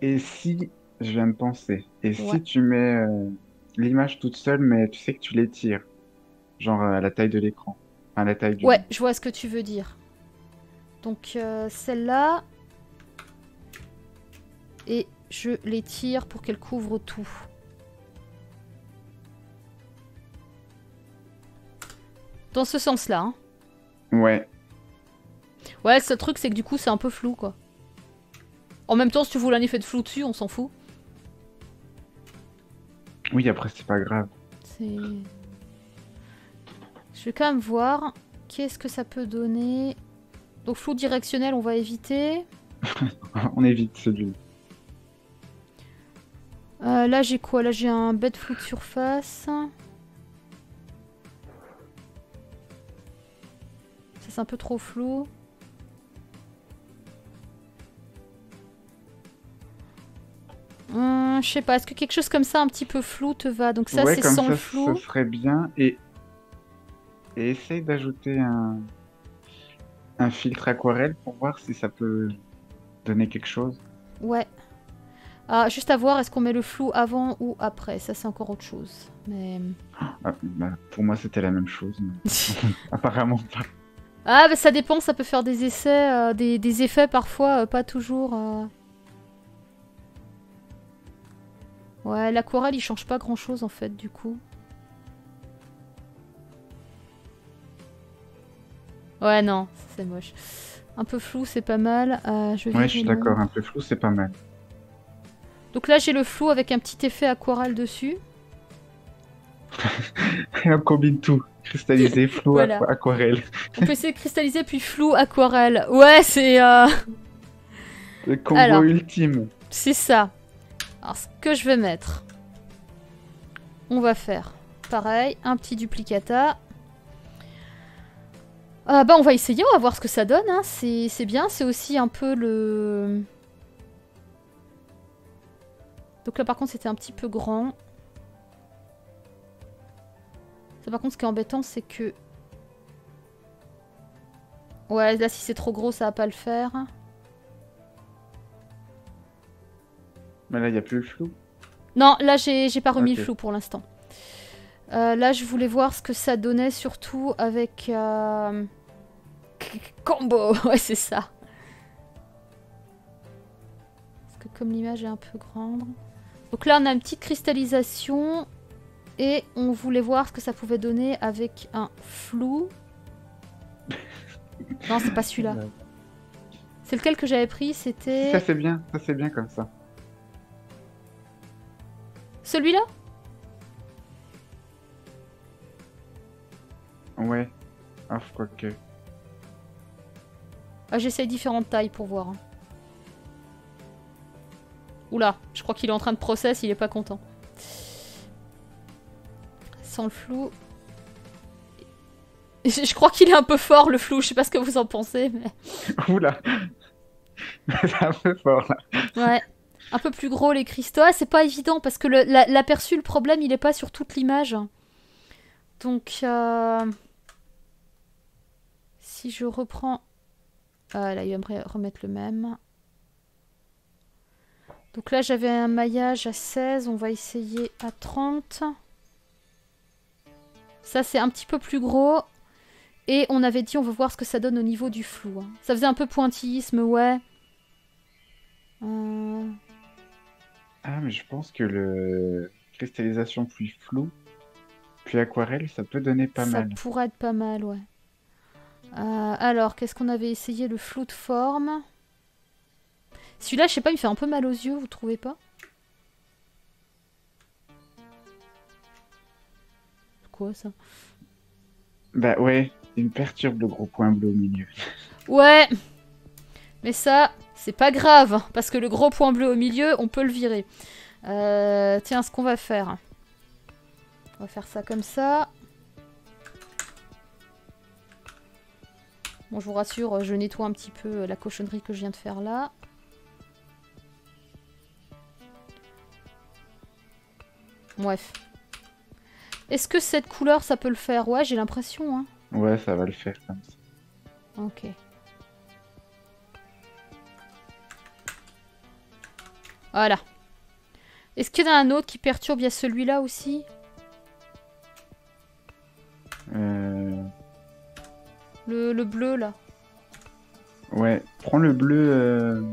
Et si, je viens de penser, et si tu mets l'image toute seule, mais tu sais que tu l'étires, genre à la taille de l'écran, enfin à la taille du... Ouais, je vois ce que tu veux dire. Donc celle-là, et je l'étire pour qu'elle couvre tout. Dans ce sens-là, hein. Ouais. Ouais, le seul truc, c'est que du coup, c'est un peu flou, quoi. En même temps, si tu voulais un effet de flou dessus, on s'en fout. Oui, après, c'est pas grave. Je vais quand même voir qu'est-ce que ça peut donner. Donc, flou directionnel, on va éviter. On évite celui-là. Là, j'ai quoi? Là, j'ai un bête flou de surface. C'est un peu trop flou. Je sais pas, est-ce que quelque chose comme ça un petit peu flou te va? Donc ça, ouais, c'est sans ça, le flou. Ça serait bien. Et essaye d'ajouter un filtre aquarelle pour voir si ça peut donner quelque chose. Ouais. Ah, juste à voir, est-ce qu'on met le flou avant ou après? Ça, c'est encore autre chose. Mais... Ah, bah, pour moi, c'était la même chose. Mais... Apparemment pas. Ah bah ça dépend, ça peut faire des essais, des effets parfois, pas toujours. Ouais, l'aquarelle il change pas grand chose en fait du coup. Ouais non, c'est moche. Un peu flou c'est pas mal. Ouais je suis d'accord, un peu flou c'est pas mal. Donc là j'ai le flou avec un petit effet aquarelle dessus. Et on combine tout. Cristallisé, flou, voilà. Aquarelle. On peut essayer de cristalliser puis flou, aquarelle. Ouais, c'est... Le combo alors, ultime. C'est ça. Alors, ce que je vais mettre... On va faire pareil, un petit duplicata. Bah, on va essayer, on va voir ce que ça donne. Hein. C'est bien, c'est aussi un peu le... Donc là, par contre, c'était un petit peu grand. Ça, par contre, ce qui est embêtant, c'est que... Ouais, là, si c'est trop gros, ça va pas le faire. Mais là, il n'y a plus le flou. Non, là, j'ai pas remis le flou pour l'instant. Là, je voulais voir ce que ça donnait, surtout avec... Combo. Ouais, c'est ça. Parce que comme l'image est un peu grande... Donc là, on a une petite cristallisation... Et on voulait voir ce que ça pouvait donner avec un flou. Non, c'est pas celui-là. C'est lequel que j'avais pris, c'était... ça c'est bien comme ça. Celui-là? Ouais, ah, quoi que... Ah, j'essaye différentes tailles pour voir. Oula, je crois qu'il est en train de process, il est pas content. Sans le flou. Je crois qu'il est un peu fort le flou, je sais pas ce que vous en pensez, mais... Oula. C'est un peu fort là. Ouais. Un peu plus gros les cristaux. Ah, c'est pas évident parce que l'aperçu, le problème, il est pas sur toute l'image. Donc... Si je reprends... Ah là, il va me remettre le même. Donc là, j'avais un maillage à 16, on va essayer à 30. Ça, c'est un petit peu plus gros. Et on avait dit on veut voir ce que ça donne au niveau du flou. Hein. Ça faisait un peu pointillisme, ouais. Ah mais je pense que le cristallisation plus flou, puis aquarelle, ça peut donner pas mal. Ça pourrait être pas mal, ouais. Alors, qu'est-ce qu'on avait essayé? Le flou de forme. Celui-là, je sais pas, il me fait un peu mal aux yeux, vous trouvez pas? Quoi ça? Bah ouais, il me perturbe le gros point bleu au milieu. Ouais. Mais ça, c'est pas grave, hein, parce que le gros point bleu au milieu, on peut le virer. Tiens, ce qu'on va faire. On va faire ça comme ça. Bon, je vous rassure, je nettoie un petit peu la cochonnerie que je viens de faire là. Bref. Est-ce que cette couleur, ça peut le faire? Ouais, j'ai l'impression. Hein. Ouais, ça va le faire comme ça. Ok. Voilà. Est-ce qu'il y en a un autre qui perturbe? Il y a celui-là aussi. Le bleu, là. Ouais, prends le bleu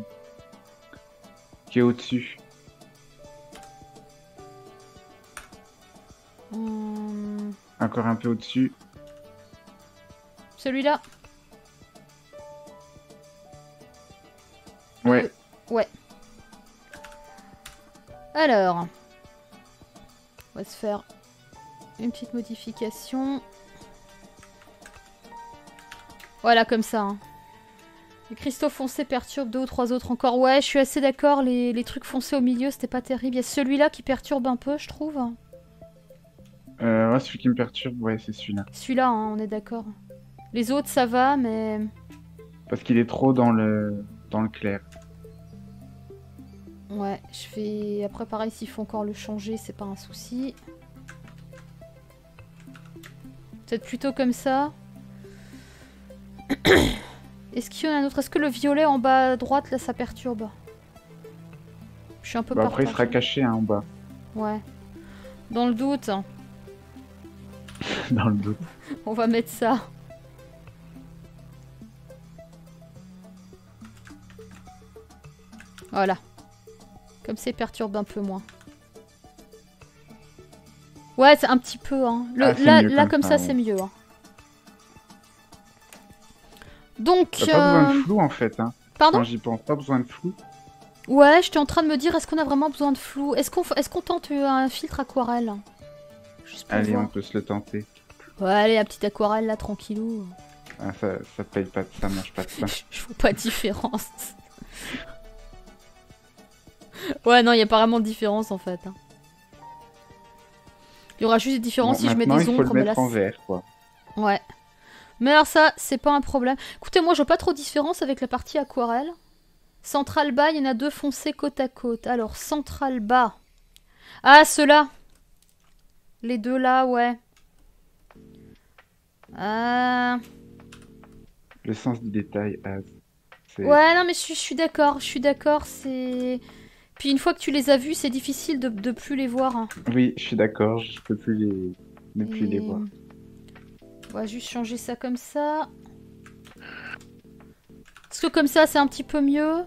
qui est au-dessus. Encore un peu au-dessus. Celui-là. Ouais. Ouais. Alors, on va se faire une petite modification. Voilà, comme ça. Hein. Les cristaux foncés perturbent deux ou trois autres encore. Ouais, je suis assez d'accord. Les trucs foncés au milieu, c'était pas terrible. Il y a celui-là qui perturbe un peu, je trouve. Ouais, celui qui me perturbe, ouais, c'est celui-là. Celui-là, hein, on est d'accord. Les autres, ça va, mais... Parce qu'il est trop dans le clair. Ouais, je vais... Après, pareil, s'il faut encore le changer, c'est pas un souci. Peut-être plutôt comme ça. Est-ce qu'il y en a un autre? Est-ce que le violet en bas à droite, là, ça perturbe? Je suis un peu bah après, il sera caché, hein, en bas. Ouais. Dans le doute. Dans le doute. On va mettre ça. Voilà. Comme ça, il perturbe un peu moins. Ouais, c'est un petit peu. Hein. Ah, là, comme ça, c'est mieux. Hein. Donc... T'as pas besoin de flou, en fait. Hein. Pardon? Quand j'y pense, pas besoin de flou. Ouais, j'étais en train de me dire, est-ce qu'on a vraiment besoin de flou? Est-ce qu'on tente un filtre aquarelle? Allez, on peut se le tenter. Ouais, allez, la petite aquarelle, là, tranquillou. Ah, ça paye pas de ça, mange pas de ça. Je vois pas de différence. Ouais, non, il n'y a pas vraiment de différence, en fait. Hein. Il y aura juste des différences bon, si je mets des ombres. Il faut le mettre en vert, quoi. Ouais. Mais alors ça, c'est pas un problème. Écoutez, moi, je vois pas trop de différence avec la partie aquarelle. Central bas, il y en a deux foncés côte à côte. Alors, central bas. Ah, ceux-là. Les deux là, ouais. Le sens du détail. Ouais, non, mais je suis d'accord. Je suis d'accord, c'est... Puis une fois que tu les as vus, c'est difficile de plus les voir. Hein. Oui, je suis d'accord, je peux plus les voir. On va juste changer ça comme ça. Est-ce que comme ça, c'est un petit peu mieux?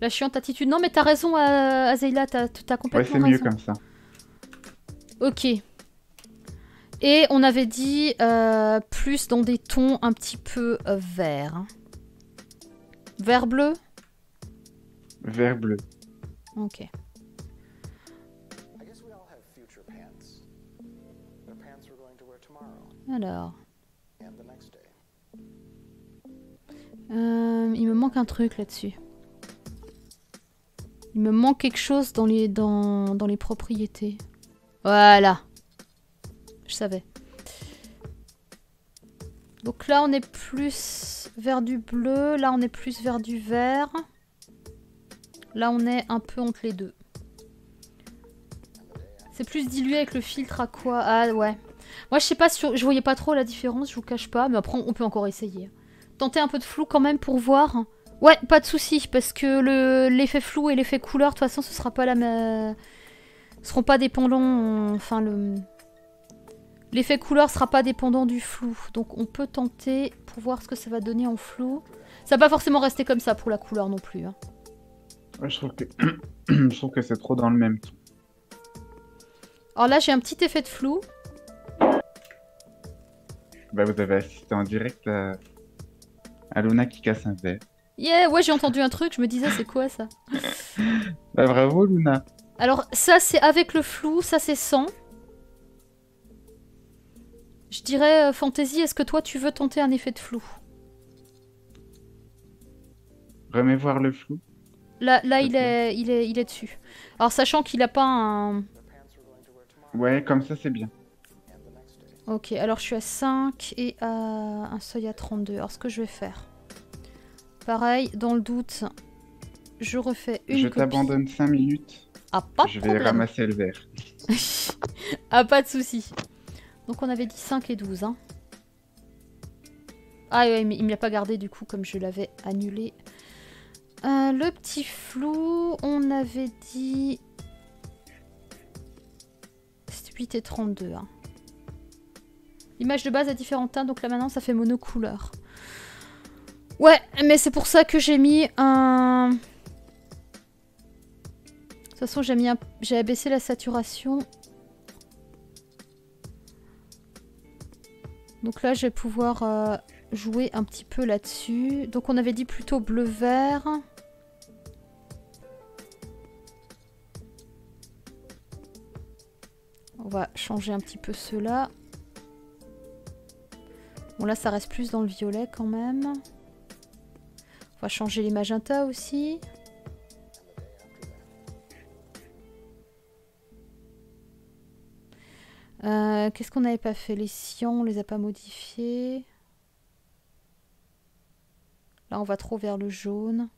La chiante attitude. Non, mais t'as raison, Azeyla, t'as complètement raison. Ouais, c'est mieux comme ça. Ok. Et on avait dit plus dans des tons un petit peu verts. Vert bleu? Vert bleu. Ok. Alors. Il me manque un truc là-dessus. Il me manque quelque chose dans les propriétés. Voilà. Je savais. Donc là, on est plus vers du bleu. Là, on est plus vers du vert. Là, on est un peu entre les deux. C'est plus dilué avec le filtre à quoi? Ah ouais. Moi, je sais pas, je voyais pas trop la différence, je vous cache pas. Mais après, on peut encore essayer. Tenter un peu de flou quand même pour voir. Ouais, pas de souci, parce que l'effet flou et l'effet couleur, de toute façon, ce sera pas la même... seront pas dépendants... Enfin, L'effet couleur sera pas dépendant du flou. Donc on peut tenter pour voir ce que ça va donner en flou. Ça va pas forcément rester comme ça pour la couleur non plus. Hein. Ouais, je trouve que c'est trop dans le même temps. Alors là j'ai un petit effet de flou. Bah vous avez assisté en direct à Luna qui casse un verre. Yeah, ouais j'ai entendu un truc, je me disais c'est quoi ça. Bah bravo Luna. Alors ça c'est avec le flou, ça c'est sans. Je dirais Faontasy, est-ce que toi tu veux tenter un effet de flou? Remets voir le flou. Là il est dessus. Alors sachant qu'il a pas un... Ouais comme ça c'est bien. Ok, alors je suis à 5 et à un seuil à 32. Alors ce que je vais faire, pareil, dans le doute, je refais une copie. Je t'abandonne 5 minutes. Ah, pas de problème. Je vais ramasser le verre. Ah, pas de souci. Donc on avait dit 5 et 12. Hein. Ah ouais, mais il ne me l'a pas gardé du coup comme je l'avais annulé. Le petit flou, on avait dit... C'était 8 et 32. Hein. L'image de base a différents teints, donc là maintenant ça fait monocouleur. Ouais, mais c'est pour ça que j'ai mis un... De toute façon, j'ai abaissé la saturation. Donc là, je vais pouvoir jouer un petit peu là-dessus. Donc on avait dit plutôt bleu-vert. On va changer un petit peu ceux-là. Bon là ça reste plus dans le violet quand même. On va changer les magentas aussi. Qu'est-ce qu'on n'avait pas fait? Les sillons, on les a pas modifiés. Là on va trop vers le jaune.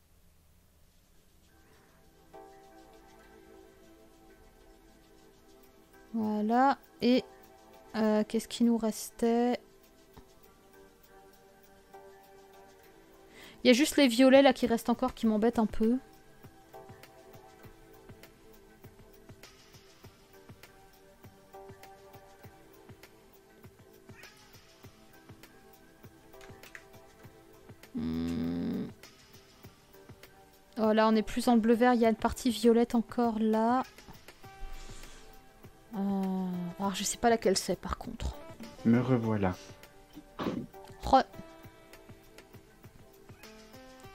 Voilà. Et qu'est-ce qui nous restait? Il y a juste les violets là qui restent encore qui m'embêtent un peu. Hmm. Oh là on est plus en bleu vert, il y a une partie violette encore là. Alors je sais pas laquelle c'est par contre. Me revoilà.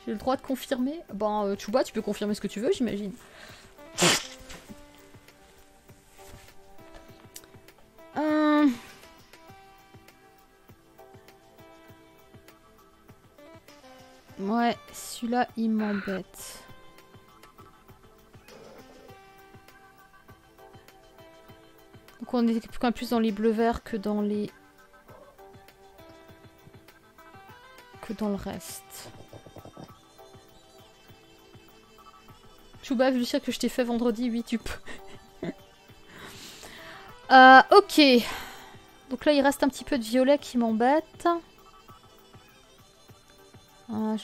J'ai le droit de confirmer? Ben, Chouba, tu peux confirmer ce que tu veux, j'imagine. Ouais, celui-là, il m'embête. Donc on est quand même plus dans les bleus-verts que dans les... que dans le reste. Chouba, vu le cirque que je t'ai fait vendredi, oui, tu peux. Ok. Donc là, il reste un petit peu de violet qui m'embête.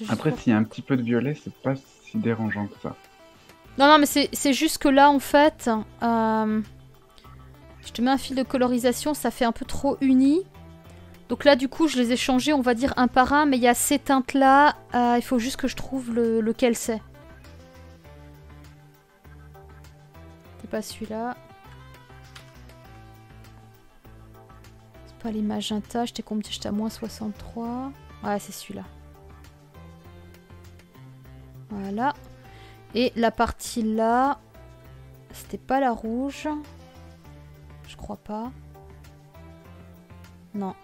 Après, s'il y a un petit peu de violet, c'est pas si dérangeant que ça. Non, non, mais c'est juste que là, en fait, je te mets un fil de colorisation, ça fait un peu trop uni. Donc là, du coup, je les ai changés, on va dire, un par un, mais il y a ces teintes-là. Il faut juste que je trouve lequel c'est. Pas celui-là. C'est pas les magenta, j'étais combien? J'étais à moins 63. Ouais, c'est celui-là. Voilà. Et la partie là, c'était pas la rouge. Je crois pas. Non.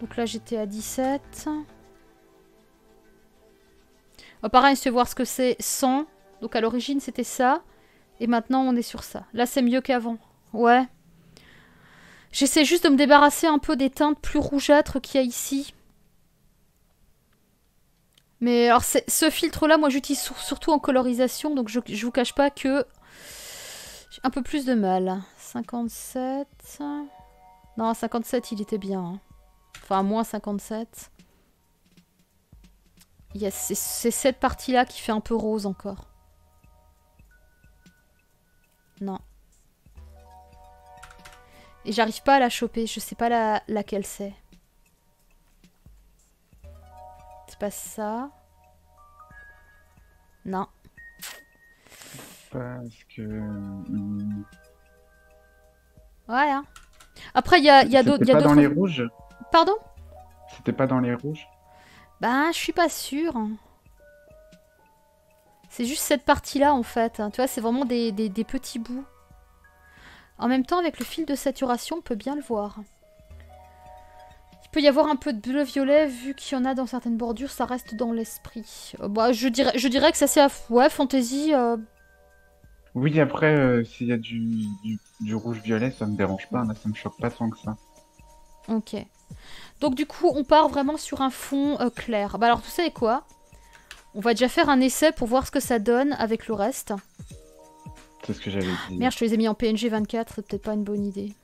Donc là, j'étais à 17. Oh, pareil, je vais voir ce que c'est 100. Donc à l'origine, c'était ça. Et maintenant, on est sur ça. Là, c'est mieux qu'avant. Ouais. J'essaie juste de me débarrasser un peu des teintes plus rougeâtres qu'il y a ici. Mais alors, ce filtre-là, moi, j'utilise surtout en colorisation. Donc, je vous cache pas que j'ai un peu plus de mal. 57. Non, 57, il était bien. Hein. Enfin, moins 57. C'est cette partie-là qui fait un peu rose encore. Non. Et j'arrive pas à la choper, je sais pas laquelle c'est. C'est pas ça. Non. Parce que... Voilà. Après, il y a d'autres... C'était pas dans les rouges? Pardon? C'était pas dans les rouges? Ben, je suis pas sûre. C'est juste cette partie-là, en fait. Tu vois, c'est vraiment des petits bouts. En même temps, avec le fil de saturation, on peut bien le voir. Il peut y avoir un peu de bleu-violet, vu qu'il y en a dans certaines bordures, ça reste dans l'esprit. Bah, je dirais que ça c'est à... Ouais, Faontasy... Oui, après, s'il y a du rouge-violet, ça me dérange pas, là, ça me choque pas tant que ça. Ok. Donc du coup, on part vraiment sur un fond clair. Bah alors, tout ça est quoi? On va déjà faire un essai pour voir ce que ça donne avec le reste. C'est ce que j'avais dit. Merde, je te les ai mis en PNG 24, c'est peut-être pas une bonne idée.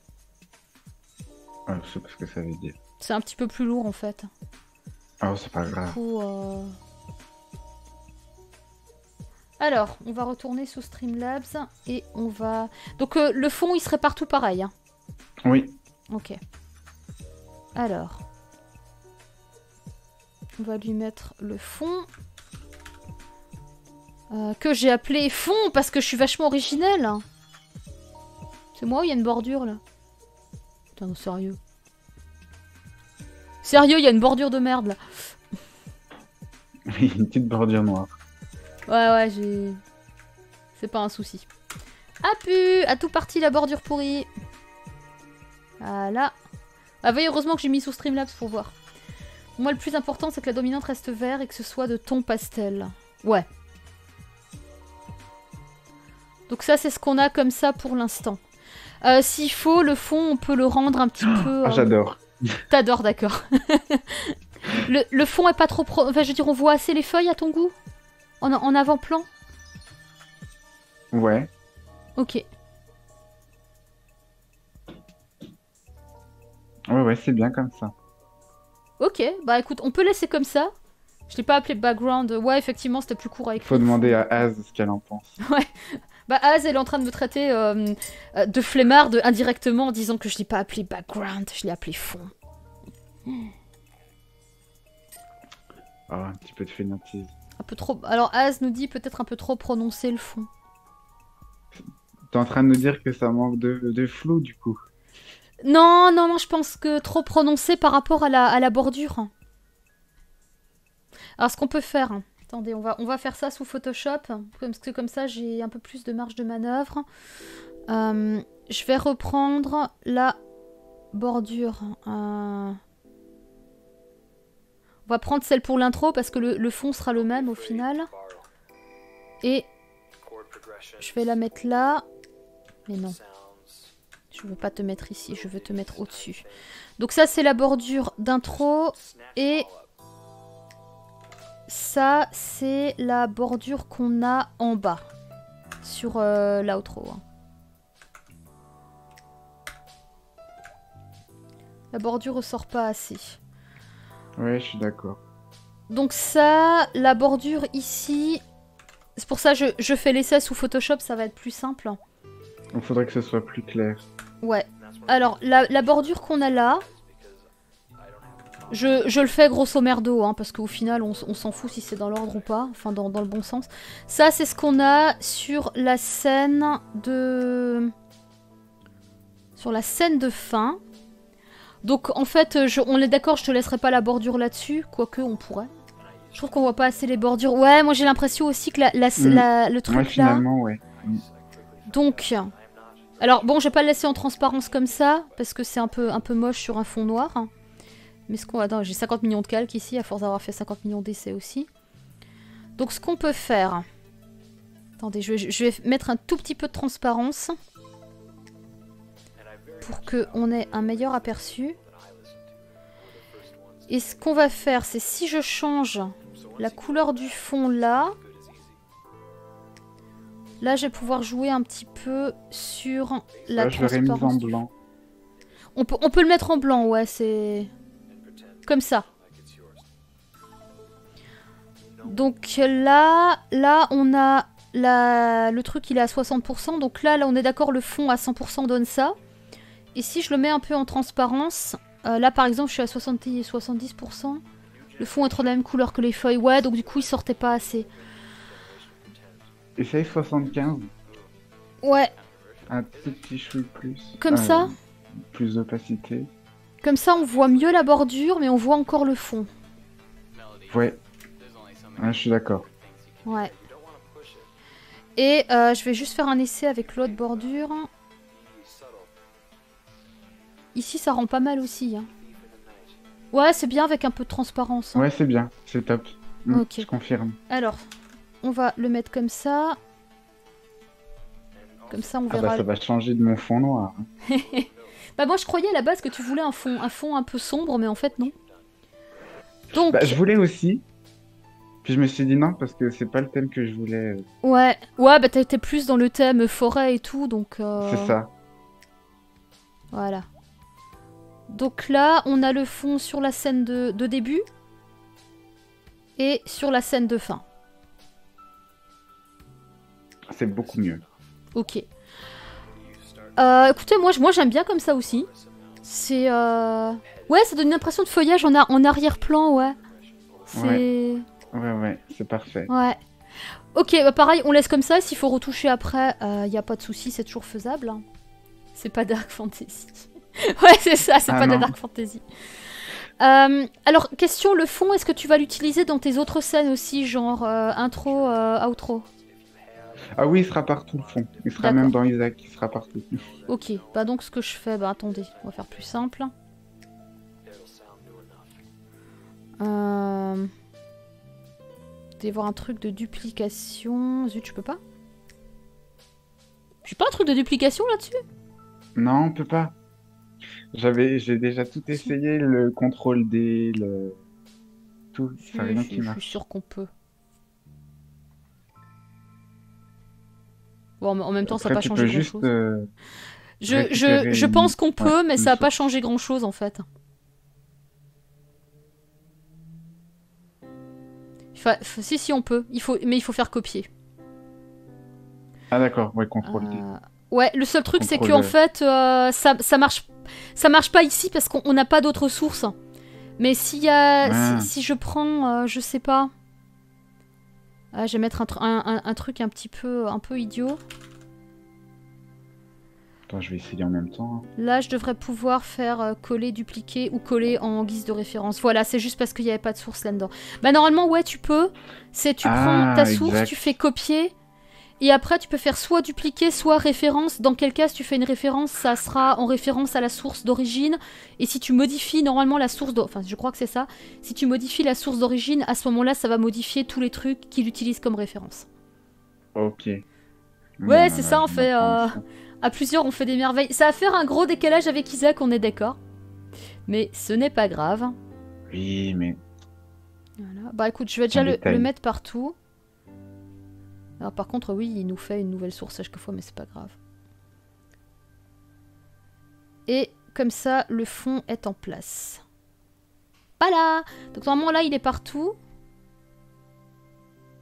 Ah, je sais pas ce que ça veut dire. C'est un petit peu plus lourd en fait. Ah, c'est pas grave. Du coup, alors, on va retourner sous Streamlabs et on va... Donc le fond, il serait partout pareil. Hein. Oui. Ok. Alors. On va lui mettre le fond... que j'ai appelé fond parce que je suis vachement originelle. C'est moi ou il y a une bordure là? Putain, non, sérieux. Sérieux, il y a une bordure de merde là. Oui, une petite bordure noire. Ouais, j'ai... C'est pas un souci. Ah pu, à tout parti la bordure pourrie. Voilà. Ah oui, heureusement que j'ai mis sous Streamlabs pour voir. Pour moi, le plus important, c'est que la dominante reste vert et que ce soit de ton pastel. Ouais. Donc ça, c'est ce qu'on a comme ça pour l'instant. S'il faut, le fond, on peut le rendre un petit peu... Ah, j'adore. T'adores, d'accord. le fond est pas trop... Enfin, je veux dire, on voit assez les feuilles à ton goût? En avant-plan? Ouais. Ok. Ouais, c'est bien comme ça. Ok, bah écoute, on peut laisser comme ça. Je l'ai pas appelé background. Ouais, effectivement, c'était plus court à écrire. Faut demander à Az ce qu'elle en pense. Ouais. Bah, Az, elle est en train de me traiter de flemmarde indirectement en disant que je l'ai pas appelé background, je l'ai appelé fond. Oh, un petit peu de fainéantise. Un peu trop. Alors, Az nous dit peut-être un peu trop prononcer le fond. T'es en train de nous dire que ça manque de flou, du coup? Non, je pense que trop prononcé par rapport à la bordure. Alors, ce qu'on peut faire... Attendez, on va faire ça sous Photoshop, parce que comme ça j'ai un peu plus de marge de manœuvre. Je vais reprendre la bordure. On va prendre celle pour l'intro, parce que le fond sera le même au final. Et je vais la mettre là. Mais non, je veux pas te mettre ici, je veux te mettre au-dessus. Donc ça c'est la bordure d'intro, et... Ça, c'est la bordure qu'on a en bas, sur l'outro. La bordure ressort pas assez. Ouais, je suis d'accord. Donc ça, la bordure ici... C'est pour ça que je fais l'essai sous Photoshop, ça va être plus simple. Il faudrait que ce soit plus clair. Ouais. Alors, la bordure qu'on a là... Je le fais grosso merdo, hein, parce qu'au final, on s'en fout si c'est dans l'ordre ou pas, enfin dans le bon sens. Ça, c'est ce qu'on a sur la scène de... fin. Donc, en fait, on est d'accord, je te laisserai pas la bordure là-dessus, quoique on pourrait. Je trouve qu'on voit pas assez les bordures. Ouais, moi j'ai l'impression aussi que le truc ouais, finalement, là... Ouais. Donc... Alors, bon, je vais pas le laisser en transparence comme ça, parce que c'est un peu moche sur un fond noir. Hein. Mais ce qu'on... Attends, j'ai 50 millions de calques ici, à force d'avoir fait 50 millions d'essais aussi. Donc ce qu'on peut faire... Attendez, je vais mettre un tout petit peu de transparence. Pour qu'on ait un meilleur aperçu. Et ce qu'on va faire, c'est si je change la couleur du fond là... Là, je vais pouvoir jouer un petit peu sur la transparence. On peut le mettre en blanc, ouais, c'est... Comme ça. Donc là on a le truc il est à 60%. Donc là on est d'accord, le fond à 100% donne ça. Ici, je le mets un peu en transparence. Là, par exemple, je suis à 70%. Le fond est trop de la même couleur que les feuilles. Ouais, donc du coup, il sortait pas assez. Essaye 75. Ouais. Un petit chouille plus. Comme ça. Plus d'opacité. Comme ça, on voit mieux la bordure, mais on voit encore le fond. Ouais. Ouais, je suis d'accord. Ouais. Et je vais juste faire un essai avec l'autre bordure. Ici, ça rend pas mal aussi. Hein. Ouais, c'est bien avec un peu de transparence. Hein. Ouais, c'est bien. C'est top. Mmh, ok. Je confirme. Alors, on va le mettre comme ça. Comme ça, on verra... Ah bah, ça va changer de mon fond noir. Bah, moi, je croyais à la base que tu voulais un fond un peu sombre, mais en fait, non. Donc... Bah, je voulais aussi... Puis je me suis dit non, parce que c'est pas le thème que je voulais. Ouais, ouais, bah t'étais plus dans le thème forêt et tout, donc... C'est ça. Voilà. Donc là, on a le fond sur la scène de début et sur la scène de fin. C'est beaucoup mieux. Ok. Écoutez, moi j'aime bien comme ça aussi. C'est... Ouais, ça donne une impression de feuillage en arrière-plan, ouais. C'est... Ouais. Ouais, ouais, c'est parfait. Ouais. Ok, bah pareil, on laisse comme ça. S'il faut retoucher après, y a pas de souci, c'est toujours faisable. Hein. C'est pas Dark Fantasy. Ouais, c'est ça, c'est pas de la Dark Fantasy. Alors, question, le fond, est-ce que tu vas l'utiliser dans tes autres scènes aussi, genre intro, outro? Ah oui, il sera partout le fond. Il sera même dans Isaac, il sera partout. Ok, bah donc ce que je fais, bah attendez, on va faire plus simple. Voir un truc de duplication. Zut, je peux pas. J'ai pas un truc de duplication là-dessus? Non, on peut pas. J'ai déjà tout essayé, le contrôle D, le... Tout, ça rien qui marche. Je suis sûr qu'on peut. Bon, en même temps, après, ça n'a pas changé grand-chose. Je pense qu'on peut, ouais, mais ça n'a pas changé grand-chose, en fait. Enfin, si, si, on peut. Mais il faut faire copier. Ah d'accord, ouais, contrôle. Ouais, le seul truc, c'est que en fait, ça marche pas ici parce qu'on n'a pas d'autres sources. Mais s'il y a... Si je prends, je sais pas... je vais mettre un truc un peu idiot. Attends, je vais essayer en même temps. Là, je devrais pouvoir faire coller, dupliquer ou coller en guise de référence. Voilà, c'est juste parce qu'il n'y avait pas de source là-dedans. Bah normalement, ouais, tu peux. C'est tu prends ta source, tu fais copier. Et après, tu peux faire soit dupliquer, soit référence. Dans quel cas, si tu fais une référence, ça sera en référence à la source d'origine. Et si tu modifies normalement la source d'origine... Enfin, je crois que c'est ça. Si tu modifies la source d'origine, à ce moment-là, ça va modifier tous les trucs qu'il utilise comme référence. Ok. Ouais, c'est ça, on fait... À plusieurs, on fait des merveilles. Ça va faire un gros décalage avec Isaac, on est d'accord. Mais ce n'est pas grave. Oui, mais... Voilà. Bah écoute, je vais déjà le mettre partout. Alors par contre, oui, il nous fait une nouvelle source à chaque fois, mais c'est pas grave. Et comme ça, le fond est en place. Voilà. Donc normalement, là, il est partout.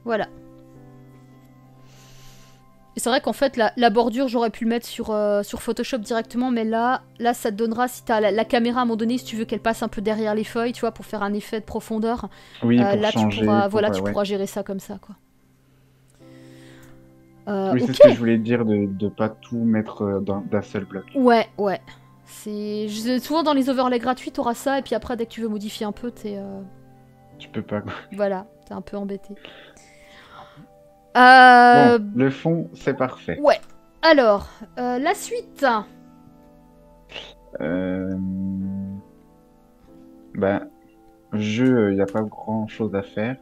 Voilà. Et c'est vrai qu'en fait, la bordure, j'aurais pu le mettre sur Photoshop directement, mais là, ça te donnera, si t'as la caméra à un moment donné, si tu veux qu'elle passe un peu derrière les feuilles, tu vois, pour faire un effet de profondeur. Oui, pour là, changer, tu pourras gérer ça comme ça, quoi. Oui, c'est ce que je voulais dire, de pas tout mettre d'un seul bloc. Ouais, ouais. Souvent, dans les overlays gratuits, t'auras ça, et puis après, dès que tu veux modifier un peu, t'es... Tu peux pas, quoi. Voilà, t'es un peu embêté. Bon, le fond, c'est parfait. Ouais. Alors, la suite. Ben, jeu, il n'y a pas grand-chose à faire.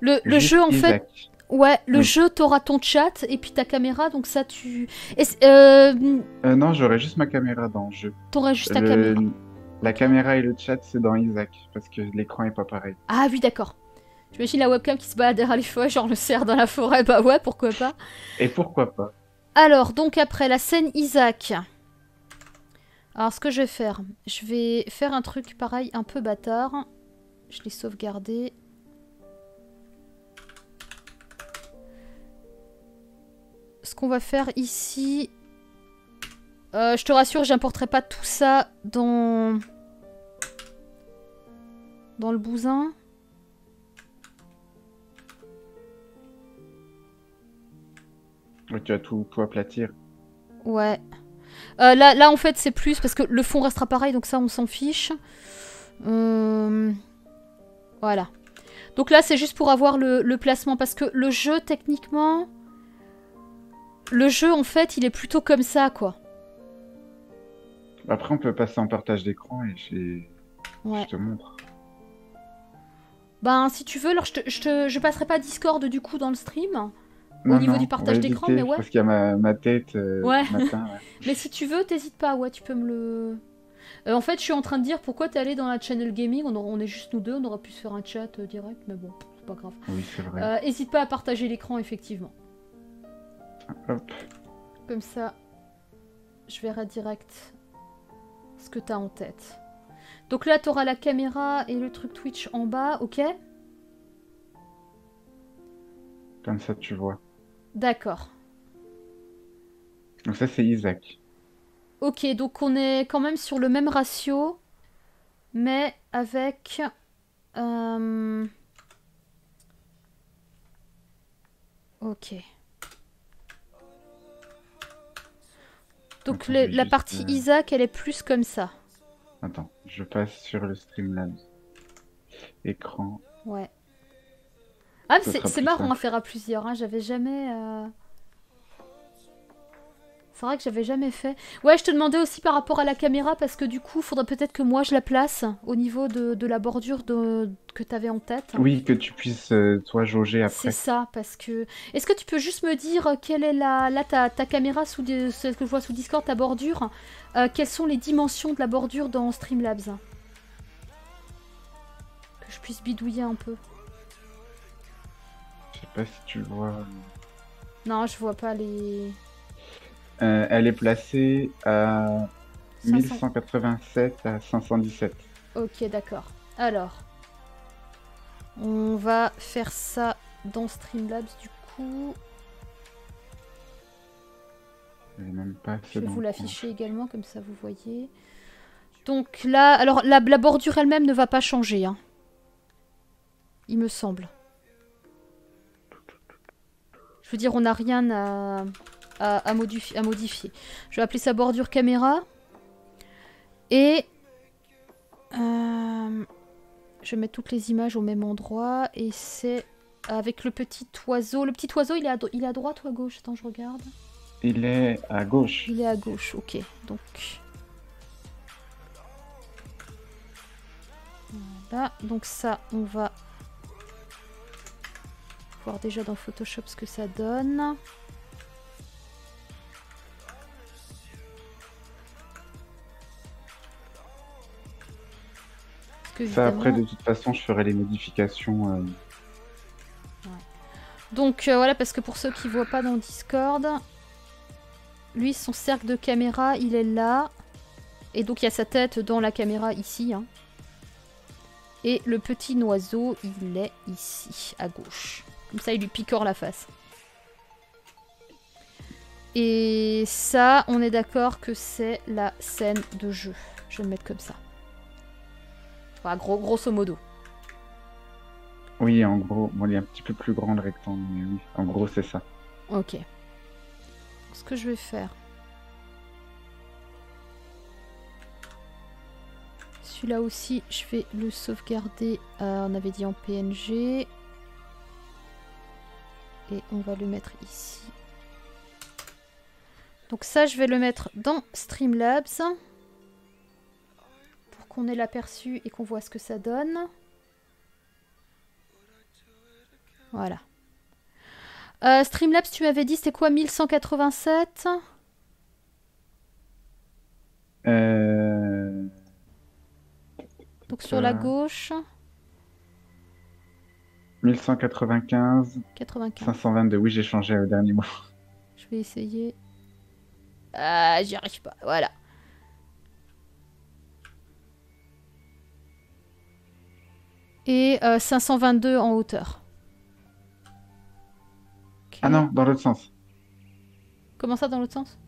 Le jeu, en fait... Ouais, le jeu, t'auras ton chat et puis ta caméra, donc ça, tu... non, j'aurai juste ma caméra dans le jeu. T'auras juste ta caméra. La caméra et le chat, c'est dans Isaac, parce que l'écran est pas pareil. Ah oui, d'accord. J'imagine la webcam qui se balade derrière les feuilles, genre le cerf dans la forêt, bah ouais, pourquoi pas. Et pourquoi pas. Alors, donc après, la scène Isaac. Alors, ce que je vais faire, un truc pareil, un peu bâtard. Je l'ai sauvegardé. Ce qu'on va faire ici, Je te rassure, j'importerai pas tout ça dans... dans le bousin. Ouais, tu as tout aplatir. Ouais. Là, en fait, c'est plus parce que le fond restera pareil, donc ça, on s'en fiche. Voilà. Donc là, c'est juste pour avoir le placement, parce que le jeu, techniquement... le jeu, en fait, il est plutôt comme ça, quoi. Après, on peut passer en partage d'écran et ouais. Je te montre. Ben, si tu veux, alors je passerai pas Discord, du coup, dans le stream... Au niveau du partage d'écran, mais ouais. Parce qu'il y a ma tête. Ouais. Matin, ouais. Mais si tu veux, t'hésites pas, ouais, tu peux me le. En fait, je suis en train de dire pourquoi t'es allé dans la channel gaming. On est juste nous deux, on aurait pu se faire un chat direct, mais bon, c'est pas grave. Oui, c'est vrai. Hésite pas à partager l'écran, effectivement. Hop. Comme ça, je verrai direct ce que t'as en tête. Donc là, t'auras la caméra et le truc Twitch en bas, ok? Comme ça, tu vois. D'accord. Donc ça, c'est Isaac. Ok, donc on est quand même sur le même ratio, mais avec... Ok. Donc la partie Isaac, elle est plus comme ça. Attends, je passe sur le Streamlabs. Écran. Ouais. Ah, c'est marrant à faire à plusieurs, hein. J'avais jamais... C'est vrai que j'avais jamais fait. Ouais, je te demandais aussi par rapport à la caméra, parce que du coup, faudrait peut-être que moi je la place au niveau de la bordure que tu avais en tête. Oui, que tu puisses, toi, jauger après. C'est ça, parce que... Est-ce que tu peux juste me dire quelle est là, ta caméra, celle que je vois sous Discord, ta bordure, quelles sont les dimensions de la bordure dans Streamlabs? Que je puisse bidouiller un peu. Je sais pas si tu vois... Non, je vois pas les... elle est placée à 1187 à 517. Ok, d'accord. Alors, on va faire ça dans Streamlabs, du coup. Même pas, je vais vous l'afficher également, comme ça vous voyez. Donc là, alors la bordure elle-même ne va pas changer, hein, il me semble. Je veux dire, on n'a rien à modifier. Je vais appeler ça bordure caméra. Et je vais mettre toutes les images au même endroit. Et c'est avec le petit oiseau. Le petit oiseau, il est à droite ou à gauche? Attends, je regarde. Il est à gauche. Il est à gauche, ok. Donc voilà. Donc ça, on va... déjà dans Photoshop ce que ça donne. Ça, après, de toute façon, je ferai les modifications. Ouais. Donc voilà, parce que pour ceux qui voient pas dans Discord, lui, son cercle de caméra, il est là, et donc il y a sa tête dans la caméra ici, hein. Et le petit oiseau, il est ici à gauche. Comme ça, il lui picore la face. Et ça, on est d'accord que c'est la scène de jeu. Je vais le mettre comme ça. Enfin, grosso modo. Oui, en gros, bon, il est un petit peu plus grand le rectangle, mais oui, en gros, c'est ça. Ok. Ce que je vais faire... Celui-là aussi, je vais le sauvegarder, on avait dit en PNG... Et on va le mettre ici. Donc ça, je vais le mettre dans Streamlabs. Pour qu'on ait l'aperçu et qu'on voit ce que ça donne. Voilà. Streamlabs, tu m'avais dit, c'était quoi, 1187? Donc sur la gauche... 1195, 522, oui, j'ai changé au dernier mois. Je vais essayer. Ah, j'y arrive pas, voilà. Et 522 en hauteur. Okay. Ah non, dans l'autre sens. Comment ça, dans l'autre sens?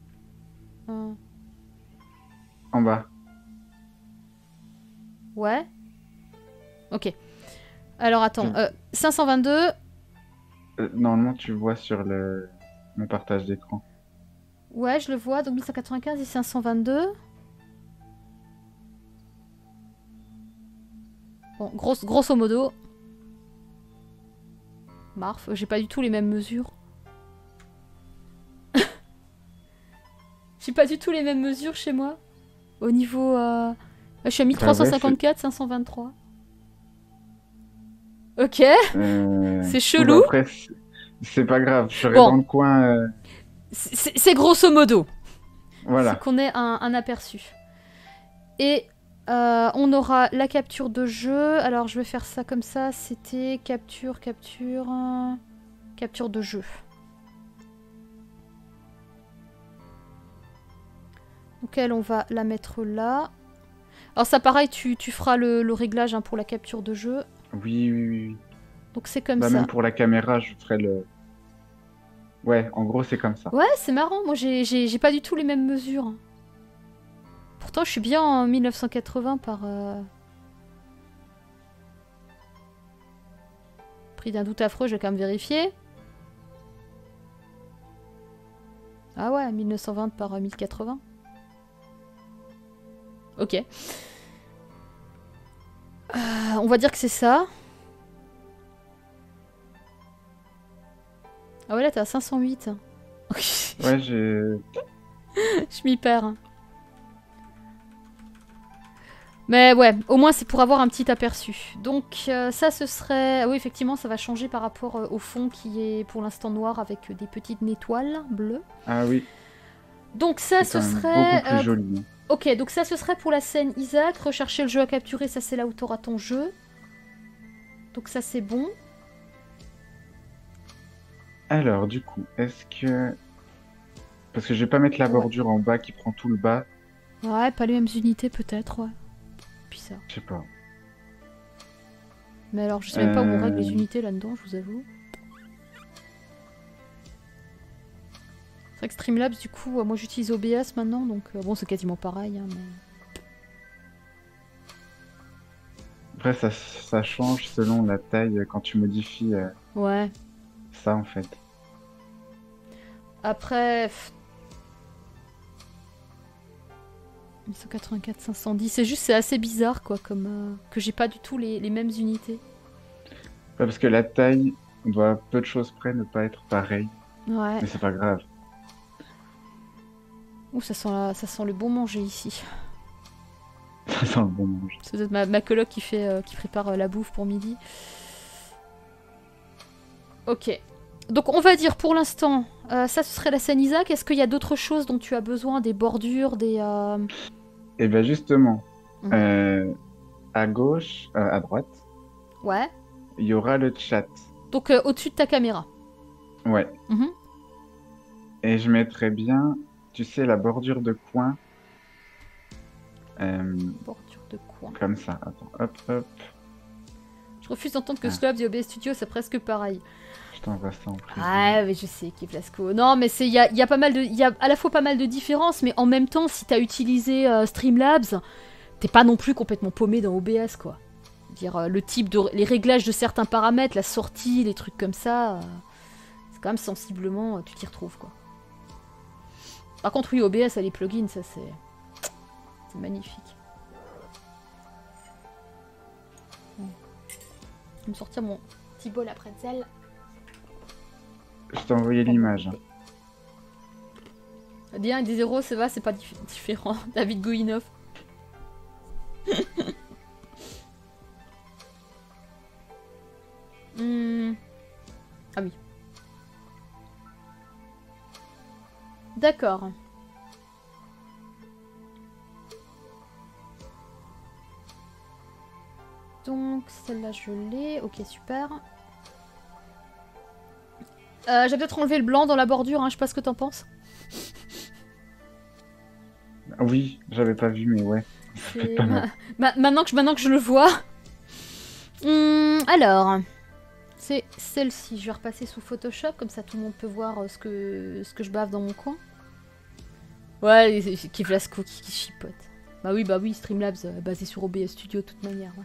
en bas. Ouais. Ok. Alors attends, 522. Normalement tu vois sur le mon partage d'écran. Ouais, je le vois, donc 1195 et 522. Bon, grosso modo. Marf, j'ai pas du tout les mêmes mesures. J'ai pas du tout les mêmes mesures chez moi. Au niveau... Je suis à 1354, ah ouais, 523. Ok. C'est chelou. Après, c'est pas grave, je serai dans le coin... C'est grosso modo. Voilà. C'est qu'on ait un aperçu. Et... on aura la capture de jeu. Alors je vais faire ça comme ça. C'était capture de jeu. Donc elle, on va la mettre là. Alors ça pareil, tu feras le réglage hein, pour la capture de jeu. Oui, oui, oui. Donc c'est comme ça. Même pour la caméra, je ferai le... Ouais, en gros c'est comme ça. Ouais, c'est marrant. Moi j'ai pas du tout les mêmes mesures. Pourtant, je suis bien en 1980 par... Pris d'un doute affreux, je vais quand même vérifier. Ah ouais, 1920 par 1080. Ok. On va dire que c'est ça. Ah ouais, là, t'es à 508. Ouais, je m'y perds. Mais ouais, au moins c'est pour avoir un petit aperçu. Donc ça ce serait... Ah oui, effectivement ça va changer par rapport au fond qui est pour l'instant noir avec des petites étoiles bleues. Ah oui. Donc ça ce serait... Beaucoup plus joli. Ok, donc ça ce serait pour la scène Isaac. Rechercher le jeu à capturer, ça c'est là où tu auras ton jeu. Donc ça c'est bon. Alors du coup, est-ce que... Parce que je vais pas mettre la bordure en bas qui prend tout le bas. Ouais, pas les mêmes unités peut-être, ouais. Ça. Je sais pas. Mais alors, je sais même pas où on règle les unités là-dedans, je vous avoue. C'est vrai que Streamlabs, du coup, moi j'utilise OBS maintenant, donc bon, c'est quasiment pareil. Hein, mais... Après, ça change selon la taille quand tu modifies ouais. Ça en fait. Après. 184, 510, c'est juste, c'est assez bizarre quoi, comme que j'ai pas du tout les mêmes unités. Ouais, parce que la taille doit à peu de choses près ne pas être pareille. Ouais. Mais c'est pas grave. Ouh, ça sent le bon manger ici. Ça sent le bon manger. C'est peut-être ma coloc qui prépare la bouffe pour midi. Ok. Donc on va dire pour l'instant, ça ce serait la scène Isaac. Est-ce qu'il y a d'autres choses dont tu as besoin, des bordures, des... Eh bien justement, à gauche, à droite, ouais. Il y aura le chat. Donc au-dessus de ta caméra. Ouais. Et je mettrais bien, tu sais, la bordure de coin. Bordure de coin. Comme ça, attends, hop, hop. Je refuse d'entendre que Slab et OBS Studio, c'est presque pareil. Putain, bah ça en plus. Ah, mais je sais, Kiflasco. Non, mais il y a pas mal de... Il y a à la fois pas mal de différences, mais en même temps, si t'as utilisé Streamlabs, t'es pas non plus complètement paumé dans OBS, quoi. Dire le type de... Les réglages de certains paramètres, la sortie, les trucs comme ça, c'est quand même sensiblement... tu t'y retrouves, quoi. Par contre, oui, OBS a les plugins, ça, c'est... C'est magnifique. Ouais. Je vais me sortir mon petit bol à pretzel. Je t'ai envoyé l'image. Bien, des zéros, ça va, c'est pas différent. David Goïnov. Ah oui. D'accord. Donc, celle-là, je l'ai. Ok, super. J'ai peut-être enlevé le blanc dans la bordure, hein, je sais pas ce que t'en penses. Oui, j'avais pas vu, mais ouais. Maintenant que je le vois... alors... C'est celle-ci, je vais repasser sous Photoshop, comme ça tout le monde peut voir ce que je bave dans mon coin. Ouais, Kiflasco qui chipote. Bah oui, Streamlabs, basé sur OBS Studio de toute manière. Ouais.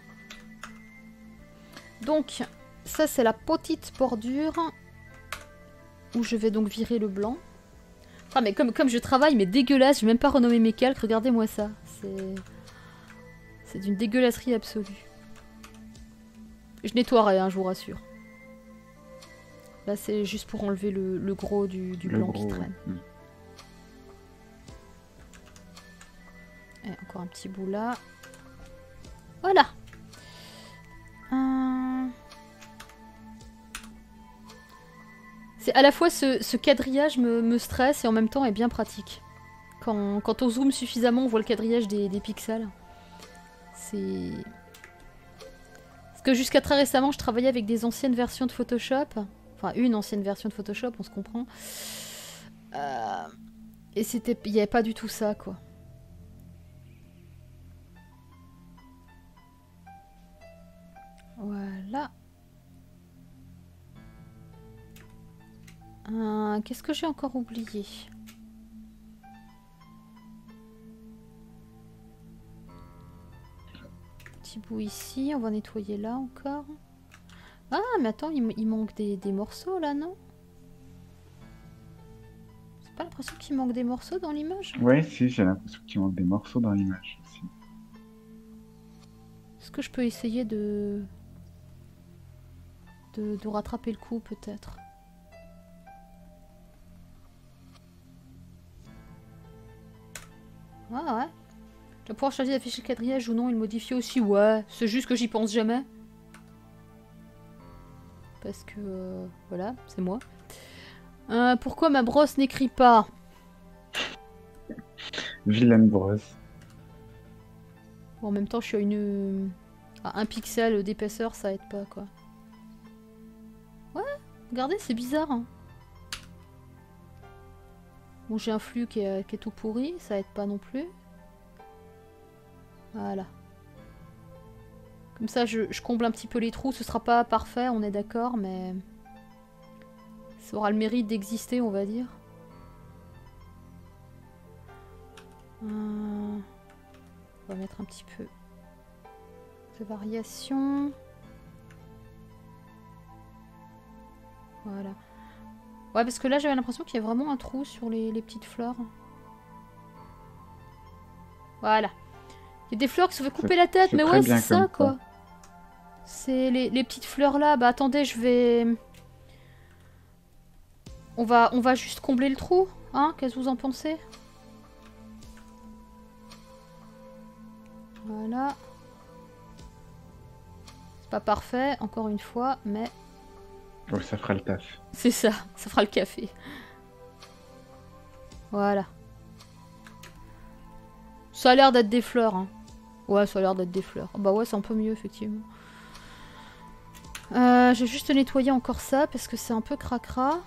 Donc, ça c'est la petite bordure où je vais donc virer le blanc. Ah mais comme je travaille, mais dégueulasse, je vais même pas renommer mes calques, regardez-moi ça. C'est d'une dégueulasserie absolue. Je nettoierai, hein, je vous rassure. Là c'est juste pour enlever le gros du blanc qui traîne. Ouais. Et encore un petit bout là. Voilà. C'est à la fois ce quadrillage me stresse et en même temps est bien pratique. Quand on zoome suffisamment, on voit le quadrillage des pixels. C'est... Parce que jusqu'à très récemment, je travaillais avec des anciennes versions de Photoshop. Enfin, une ancienne version de Photoshop, on se comprend. Et c'était... Il n'y avait pas du tout ça, quoi. Voilà. Qu'est-ce que j'ai encore oublié? Petit bout ici, on va nettoyer là encore. Ah mais attends, il manque des morceaux là, non? C'est pas l'impression qu'il manque des morceaux dans l'image? Ouais si, j'ai l'impression qu'il manque des morceaux dans l'image aussi. Est-ce que je peux essayer de rattraper le coup peut-être? Ah ouais. Je vais pouvoir choisir d'afficher le quadrillage ou non, il modifier aussi. Ouais, c'est juste que j'y pense jamais. Parce que... voilà, c'est moi. Pourquoi ma brosse n'écrit pas? Vilaine brosse. Bon, en même temps, je suis à une... à un pixel d'épaisseur, ça aide pas, quoi. Ouais, regardez, c'est bizarre, hein. Bon, j'ai un flux qui est tout pourri, ça aide pas non plus. Voilà. Comme ça, je comble un petit peu les trous. Ce sera pas parfait, on est d'accord, mais... ça aura le mérite d'exister, on va dire. On va mettre un petit peu de variation. Voilà. Ouais, parce que là, j'avais l'impression qu'il y a vraiment un trou sur les petites fleurs. Voilà. Il y a des fleurs qui se font couper la tête, mais ouais, c'est ça, quoi. C'est les petites fleurs, là. Bah, attendez, je vais... On va juste combler le trou, hein? Qu'est-ce que vous en pensez? Voilà. C'est pas parfait, encore une fois, mais... Oh, ça fera le taf. C'est ça, ça fera le café. Voilà. Ça a l'air d'être des fleurs, hein. Ouais, ça a l'air d'être des fleurs. Bah ouais, c'est un peu mieux, effectivement. Je vais juste nettoyer encore ça, parce que c'est un peu cracra.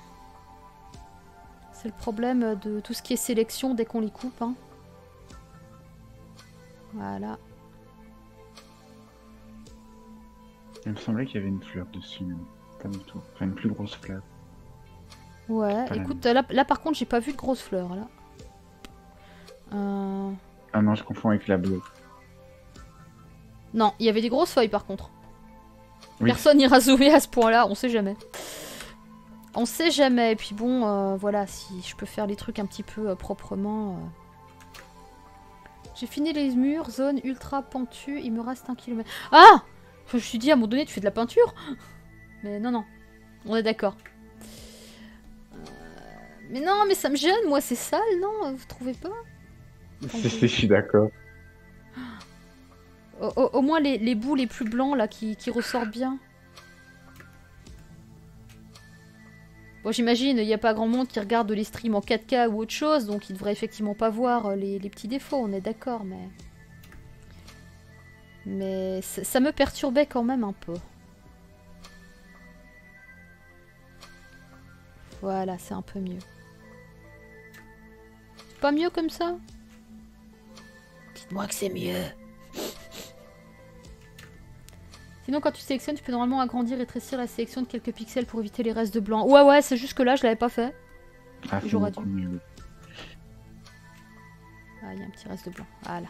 C'est le problème de tout ce qui est sélection dès qu'on les coupe, hein. Voilà. Il me semblait qu'il y avait une fleur dessus, mais... pas du tout. Enfin, une plus grosse fleur. Ouais, écoute, là par contre, j'ai pas vu de grosse fleur, là. Ah non, je confonds avec la bleue. Non, il y avait des grosses feuilles, par contre. Oui. Personne n'ira zoomer à ce point-là, on sait jamais. On sait jamais, et puis bon, voilà, si je peux faire les trucs un petit peu proprement... J'ai fini les murs, zone ultra pentue, il me reste 1 km. Ah! Je me suis dit, à un moment donné, tu fais de la peinture? Mais non, on est d'accord. Mais non, mais ça me gêne, moi, c'est sale, non? Vous trouvez pas? Si, je suis d'accord. Au moins les bouts les plus blancs, là, qui ressortent bien. Bon, j'imagine, il n'y a pas grand monde qui regarde les streams en 4K ou autre chose, donc ils devraient effectivement pas voir les petits défauts, on est d'accord, mais... Mais ça me perturbait quand même un peu. Voilà, c'est un peu mieux. C'est pas mieux comme ça? Dites-moi que c'est mieux. Sinon, quand tu sélectionnes, tu peux normalement agrandir et rétrécir la sélection de quelques pixels pour éviter les restes de blanc. Ouais, c'est juste que là, je l'avais pas fait. Ah, j'aurais dû. Ah, il y a un petit reste de blanc. Voilà.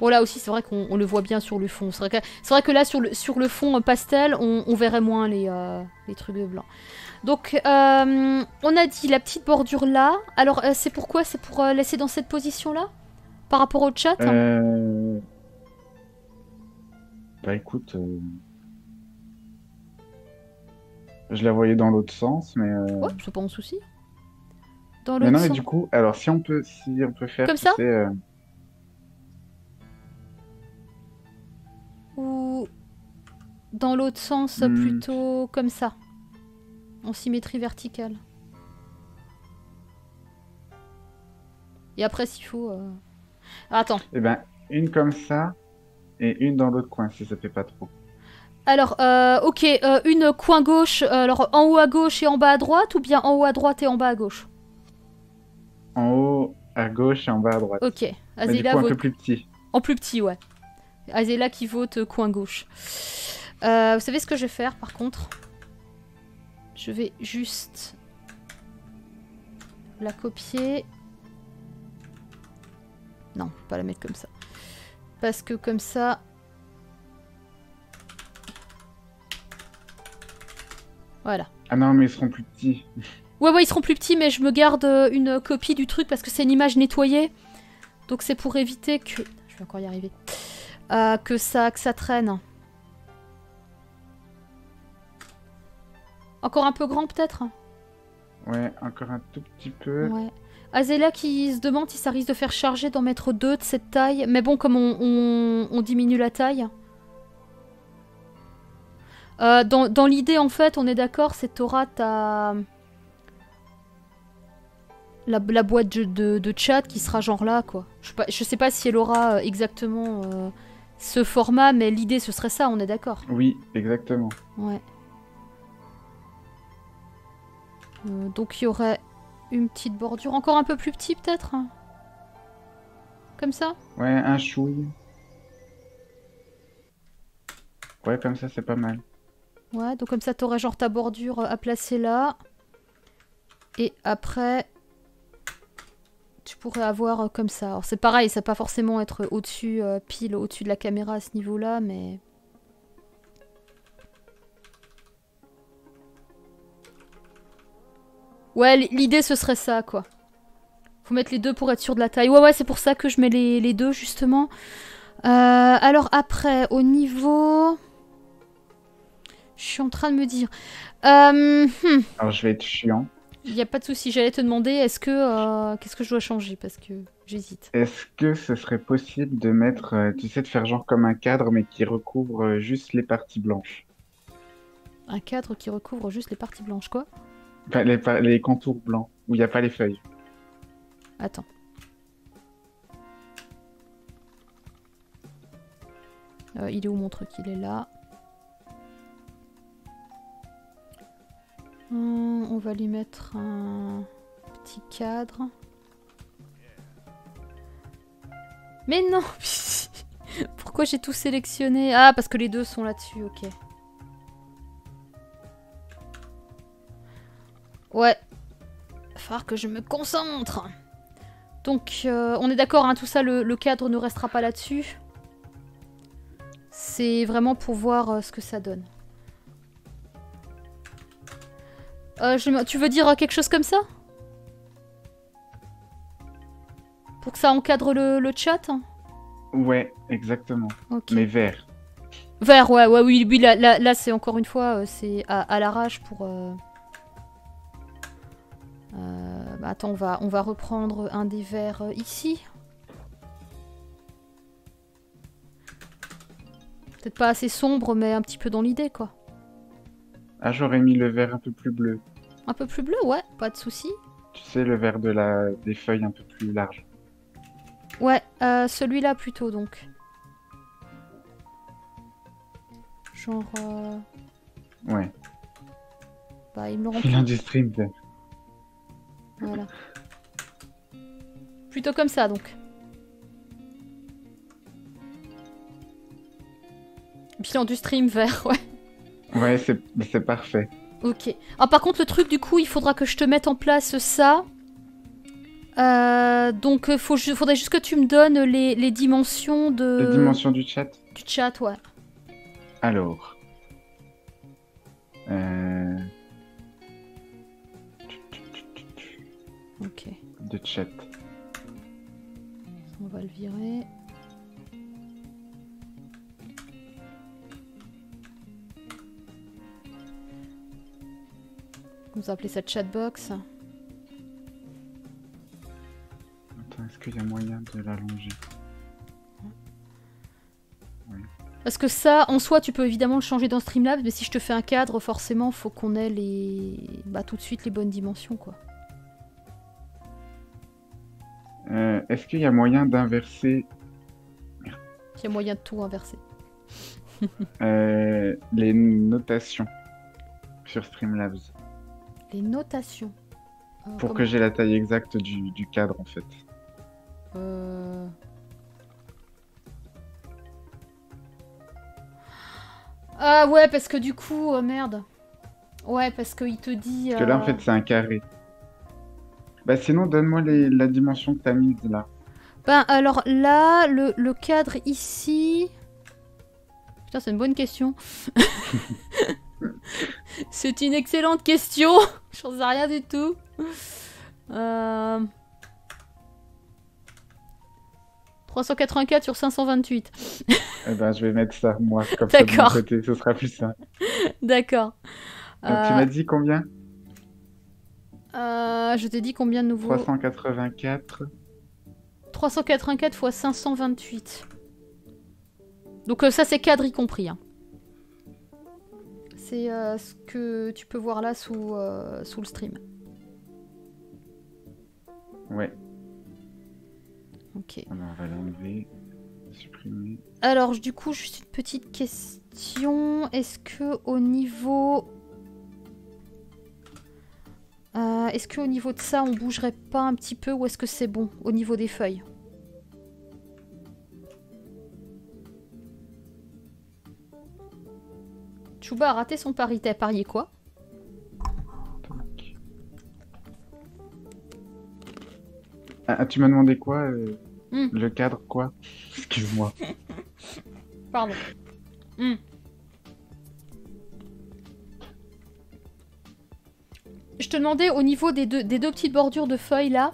Bon là aussi c'est vrai qu'on le voit bien sur le fond. C'est vrai, que là sur le fond pastel on verrait moins les trucs de blanc. Donc on a dit la petite bordure là. Alors c'est pourquoi? C'est pour laisser dans cette position là? Par rapport au chat hein. Bah écoute... Je la voyais dans l'autre sens mais... Oh c'est pas un souci. Dans l'autre sens. Mais non mais du coup, alors si on peut, faire... Comme ça Ou dans l'autre sens plutôt comme ça. En symétrie verticale. Et après s'il faut... Attends. Eh ben, une comme ça, et une dans l'autre coin, si ça fait pas trop. Alors, ok, une coin gauche, alors en haut à gauche et en bas à droite, ou bien en haut à droite et en bas à gauche? En haut à gauche et en bas à droite. Ok, Azela vote... un peu plus petit. En plus petit, ouais. Azela qui vote coin gauche. Vous savez ce que je vais faire, par contre? Je vais juste la copier... Non, je ne peux pas la mettre comme ça. Parce que comme ça... Voilà. Ah non, mais ils seront plus petits. Ouais, ouais, ils seront plus petits, mais je me garde une copie du truc parce que c'est une image nettoyée. Donc c'est pour éviter que... Je vais encore y arriver. Que ça traîne. Encore un peu grand, peut-être? Ouais, encore un tout petit peu. Ouais. Azela qui se demande si ça risque de faire charger d'en mettre deux de cette taille. Mais bon, comme on diminue la taille. Dans l'idée, en fait, on est d'accord, c'est Tora, t'as... La boîte de chat qui sera genre là, quoi. Je sais pas si elle aura exactement ce format, mais l'idée, ce serait ça, on est d'accord. Oui, exactement. Ouais. Donc, il y aurait... Une petite bordure, encore un peu plus petit peut-être? Comme ça? Ouais, un chouille. Ouais, comme ça c'est pas mal. Ouais, donc comme ça t'aurais genre ta bordure à placer là. Et après, tu pourrais avoir comme ça. Alors c'est pareil, ça va pas forcément être au-dessus, pile au-dessus de la caméra à ce niveau-là, mais... Ouais, l'idée ce serait ça, quoi. Faut mettre les deux pour être sûr de la taille. Ouais, ouais, c'est pour ça que je mets les deux, justement. Alors après, au niveau... Je suis en train de me dire... Alors je vais être chiant. Il n'y a pas de souci, j'allais te demander, est-ce que... Qu'est-ce que je dois changer, parce que j'hésite. Est-ce que ce serait possible de mettre... tu sais, de faire genre comme un cadre, mais qui recouvre juste les parties blanches? Un cadre qui recouvre juste les parties blanches, quoi? Enfin, les contours blancs, où il n'y a pas les feuilles. Attends. Il est où mon truc? Il est là. On va lui mettre un petit cadre. Mais non. Pourquoi j'ai tout sélectionné? Ah, parce que les deux sont là-dessus, ok. Ouais, va falloir que je me concentre. Donc, on est d'accord, hein, tout ça, le cadre ne restera pas là-dessus. C'est vraiment pour voir ce que ça donne. Tu veux dire quelque chose comme ça? Pour que ça encadre le chat, hein? Ouais, exactement. Okay. Mais vert. Vert, ouais, ouais, oui, oui, là c'est encore une fois, c'est à l'arrache pour... bah attends, on va reprendre un des verres ici. Peut-être pas assez sombre, mais un petit peu dans l'idée, quoi. Ah, j'aurais mis le verre un peu plus bleu. Un peu plus bleu, ouais, pas de souci. Tu sais, le verre de des feuilles un peu plus large. Ouais, celui-là plutôt, donc. Genre... Ouais. Bah, il me le rend... L'industrie, peut-être. Voilà. Plutôt comme ça, donc. Bilan du stream vert, ouais. Ouais, c'est parfait. Ok. Ah, par contre, le truc, du coup, il faudra que je te mette en place ça. Donc il faudrait juste que tu me donnes les dimensions de... Les dimensions du chat. Du chat, ouais. Alors... Ok. De chat. On va le virer. Vous appelez ça chatbox. Attends, est-ce qu'il y a moyen de l'allonger? Oui. Parce que ça, en soi, tu peux évidemment le changer dans Streamlabs, mais si je te fais un cadre, forcément, faut qu'on ait les, bah, tout de suite les bonnes dimensions, quoi. Est-ce qu'il y a moyen d'inverser... Il y a moyen de tout inverser. Les notations sur Streamlabs. Les notations. Pour que j'ai la taille exacte du cadre, en fait. Ah ouais, parce que du coup, merde. Ouais, parce qu'il te dit... Parce que là, en fait, c'est un carré. Bah sinon, donne-moi la dimension que t'as mise, là. Ben, alors là, le cadre ici... Putain, c'est une bonne question. C'est une excellente question. J'en sais rien du tout. Euh... 384 sur 528. Eh ben, je vais mettre ça, moi, comme ça de mon côté, ce sera plus simple. D'accord. Tu m'as dit combien? Je t'ai dit combien de nouveaux? 384. 384 x 528. Donc ça, c'est cadre y compris, hein. C'est ce que tu peux voir là sous, sous le stream. Ouais. Ok. Alors, on va l'enlever, supprimer. Alors, du coup, juste une petite question. Est-ce que au niveau... est-ce qu'au niveau de ça, on bougerait pas un petit peu ou est-ce que c'est bon au niveau des feuilles? Chouba a raté son pari. T'as parié quoi? Ah, tu m'as demandé quoi? Le cadre quoi? Excuse-moi. Pardon. Je te demandais au niveau des deux petites bordures de feuilles là,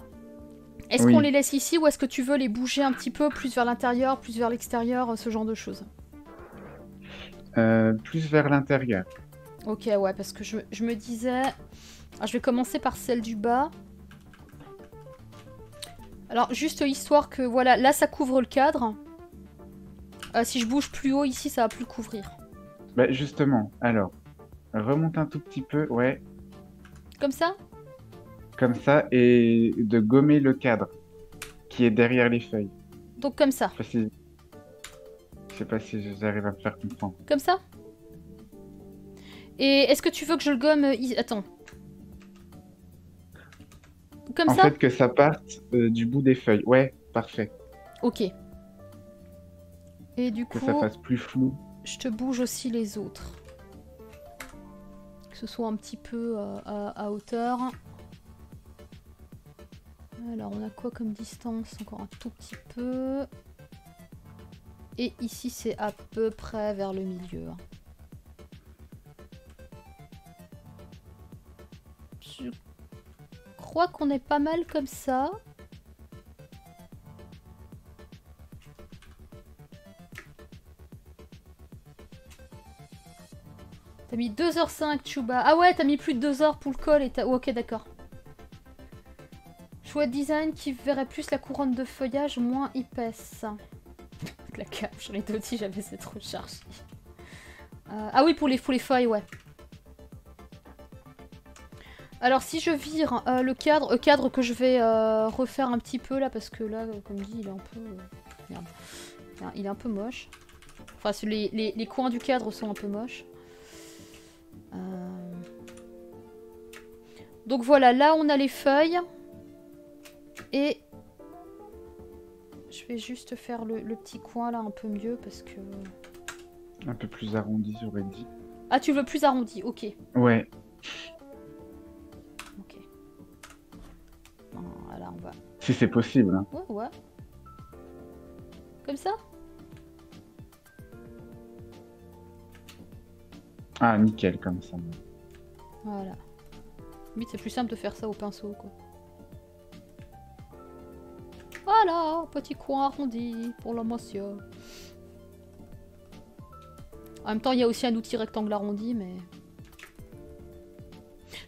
est-ce qu'on les laisse ici ou est-ce que tu veux les bouger un petit peu plus vers l'intérieur, plus vers l'extérieur, ce genre de choses? Plus vers l'intérieur. Ok, ouais, parce que je me disais... Alors, je vais commencer par celle du bas. Alors juste histoire que voilà, là ça couvre le cadre. Si je bouge plus haut ici, ça va plus couvrir. Bah justement, alors, remonte un tout petit peu, ouais. Comme ça? Comme ça, et de gommer le cadre qui est derrière les feuilles. Donc comme ça. Je sais pas si j'arrive à me faire comprendre. Comme ça? Et est-ce que tu veux que je le gomme? Attends. Comme ça? En fait, que ça parte du bout des feuilles. Ouais, parfait. Ok. Et du coup... Que ça fasse plus flou. Je te bouge aussi les autres. Que ce soit un petit peu à hauteur. Alors on a quoi comme distance? Encore un tout petit peu. Et ici c'est à peu près vers le milieu. Je crois qu'on est pas mal comme ça. T'as mis 2h05, Chouba. Ah ouais, t'as mis plus de 2h pour le col et t'as... Oh, ok, d'accord. Choix de design qui verrait plus la couronne de feuillage moins épaisse. La cave, j'en ai dit si j'avais cette recharge. Ah oui, pour les feuilles, ouais. Alors si je vire le cadre que je vais refaire un petit peu là, parce que là, comme dit, il est un peu... Merde. Il est un peu moche. Enfin, les coins du cadre sont un peu moches. Donc voilà, là on a les feuilles et je vais juste faire le petit coin là un peu mieux parce que... Un peu plus arrondi, j'aurais dit. Ah, tu veux plus arrondi, ok. Ouais. Ok. Voilà, on va Si c'est possible. Hein. Ouais, ouais. Comme ça? Ah, nickel, comme ça. Voilà. Mais c'est plus simple de faire ça au pinceau, quoi. Voilà, petit coin arrondi pour la motion. En même temps, il y a aussi un outil rectangle arrondi, mais...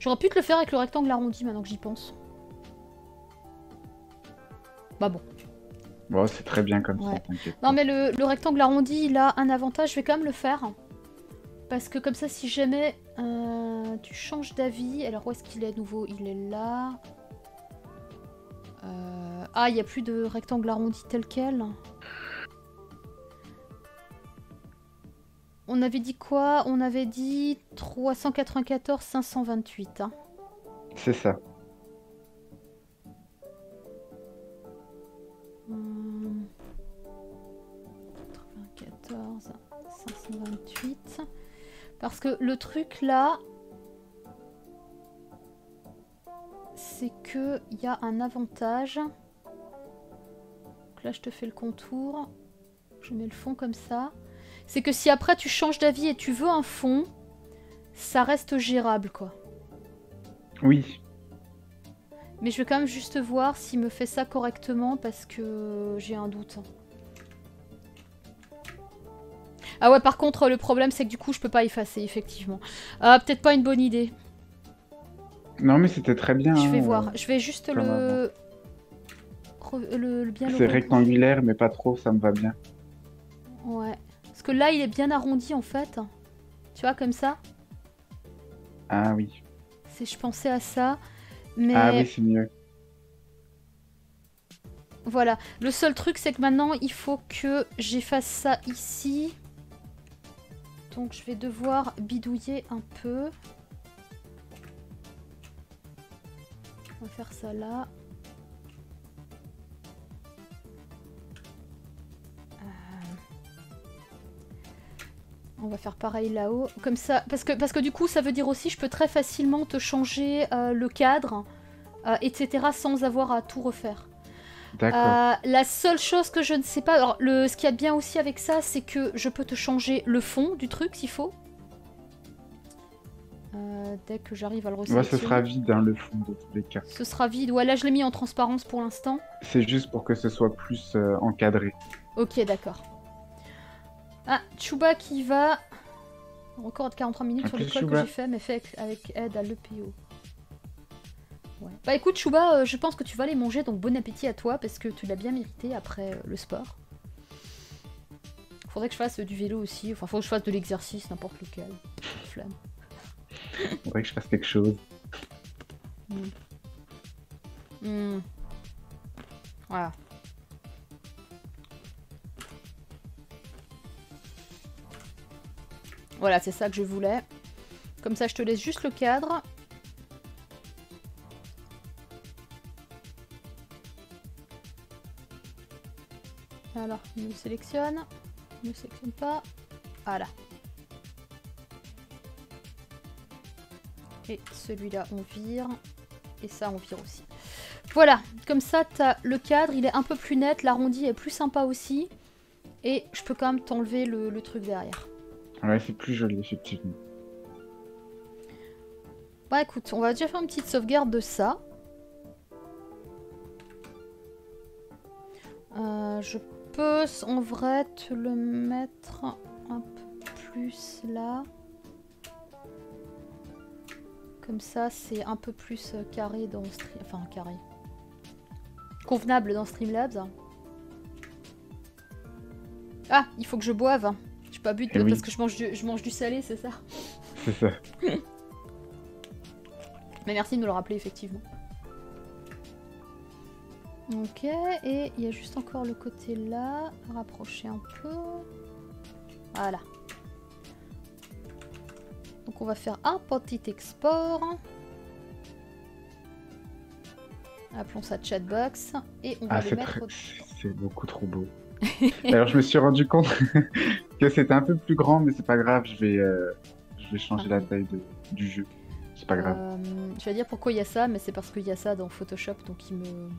J'aurais pu te le faire avec le rectangle arrondi, maintenant que j'y pense. Bah bon. Bon, c'est très bien comme ouais. Ça, t'inquiète. Non, mais le rectangle arrondi, il a un avantage, je vais quand même le faire. Parce que comme ça, si jamais tu changes d'avis... Alors, où est-ce qu'il est à nouveau? Il est là... Ah, il n'y a plus de rectangle arrondi tel quel. On avait dit quoi? On avait dit 394, 528. Hein. C'est ça. Hmm. 94, 528. Parce que le truc là... C'est que il y a un avantage. Donc là, je te fais le contour. Je mets le fond comme ça. C'est que si après tu changes d'avis et tu veux un fond, ça reste gérable, quoi. Oui. Mais je vais quand même juste voir s'il me fait ça correctement parce que j'ai un doute. Ah ouais, par contre, le problème, c'est que du coup, je peux pas effacer, effectivement. Ah, peut-être pas une bonne idée. Non mais c'était très bien. Je vais voir, je vais juste le bien. C'est rectangulaire mais pas trop, ça me va bien. Ouais, parce que là il est bien arrondi en fait. Tu vois comme ça. Ah oui. C'est je pensais à ça, mais. Ah oui c'est mieux. Voilà, le seul truc c'est que maintenant il faut que j'efface ça ici. Donc je vais devoir bidouiller un peu. On va faire ça là. On va faire pareil là-haut. Comme ça. Parce que du coup, ça veut dire aussi je peux très facilement te changer le cadre, etc. sans avoir à tout refaire. D'accord. La seule chose que je ne sais pas. Alors, ce qu'il y a de bien aussi avec ça, c'est que je peux te changer le fond du truc s'il faut. Dès que j'arrive à le ressortir. Ouais, ce sera vide hein, le fond de tous les cas. Ce sera vide. Ouais, là je l'ai mis en transparence pour l'instant. C'est juste pour que ce soit plus encadré. Ok, d'accord. Ah, Chouba qui va. Record de 43 minutes sur l'école que j'ai fait, mais fait avec aide à l'EPO. Ouais. Bah écoute, Chouba, je pense que tu vas aller manger, donc bon appétit à toi parce que tu l'as bien mérité après le sport. Faudrait que je fasse du vélo aussi. Enfin, faut que je fasse de l'exercice, n'importe lequel. Flamme. Faudrait que je fasse quelque chose. Mm. Mm. Voilà. Voilà, c'est ça que je voulais. Comme ça, je te laisse juste le cadre. Alors, il nous sélectionne. Il ne sélectionne pas. Voilà. Et celui-là, on vire. Et ça, on vire aussi. Voilà. Comme ça, t'as le cadre. Il est un peu plus net. L'arrondi est plus sympa aussi. Et je peux quand même t'enlever le truc derrière. Ouais, c'est plus joli, effectivement. Bah écoute, on va déjà faire une petite sauvegarde de ça. Je peux, en vrai, te le mettre un peu plus là. Comme ça, c'est un peu plus carré dans Streamlabs. Enfin, carré. Convenable dans Streamlabs. Ah, il faut que je boive. Je n'ai pas bu de... oui. Parce que je mange du salé, c'est ça? C'est ça. Mais merci de me le rappeler, effectivement. Ok, et il y a juste encore le côté là. Rapprocher un peu. Voilà. Donc on va faire un petit export. Appelons ça chatbox. Et on va le mettre... C'est beaucoup trop beau. D'ailleurs, je me suis rendu compte que c'était un peu plus grand, mais c'est pas grave. Je vais changer la taille du jeu. C'est pas grave. Je vais dire pourquoi il y a ça, mais c'est parce qu'il y a ça dans Photoshop, donc il me...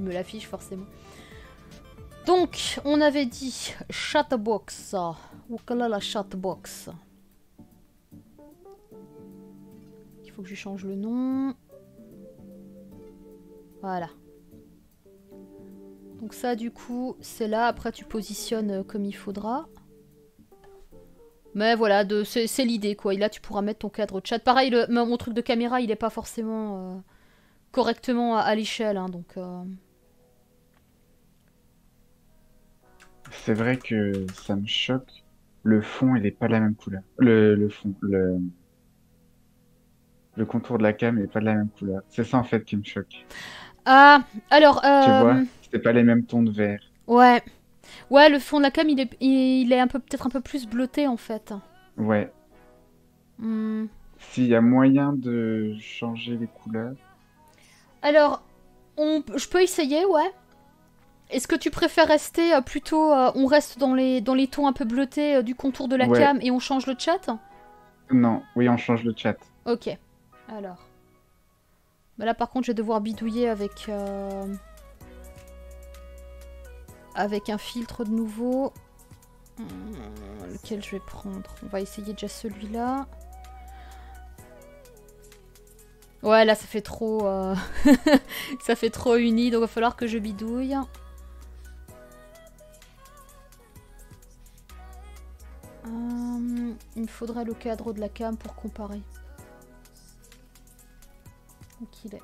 me l'affiche forcément. Donc, on avait dit chatbox. Oukala la chatbox. Il faut que je change le nom. Voilà. Donc ça, du coup, c'est là. Après, tu positionnes comme il faudra. Mais voilà, c'est l'idée, quoi. Et là, tu pourras mettre ton cadre de chat. Pareil, mon truc de caméra, il n'est pas forcément correctement à l'échelle, hein, donc... C'est vrai que ça me choque. Le fond, il n'est pas de la même couleur. Le contour de la cam n'est pas de la même couleur. C'est ça, en fait, qui me choque. Ah, alors... Tu vois, c'est pas les mêmes tons de vert. Ouais. Ouais, le fond de la cam, il est peut-être un peu plus bleuté, en fait. Ouais. Mm. S'il y a moyen de changer les couleurs... Alors, je peux essayer, ouais. Est-ce que tu préfères rester plutôt... on reste dans les tons un peu bleutés du contour de la cam et on change le chat? Non, oui, on change le chat. Ok, alors... Bah là, par contre, je vais devoir bidouiller avec... Avec un filtre de nouveau. Lequel je vais prendre? On va essayer déjà celui-là. Ouais, là, ça fait trop... ça fait trop uni, donc il va falloir que je bidouille. Il me faudrait le cadre de la cam pour comparer. Donc il est...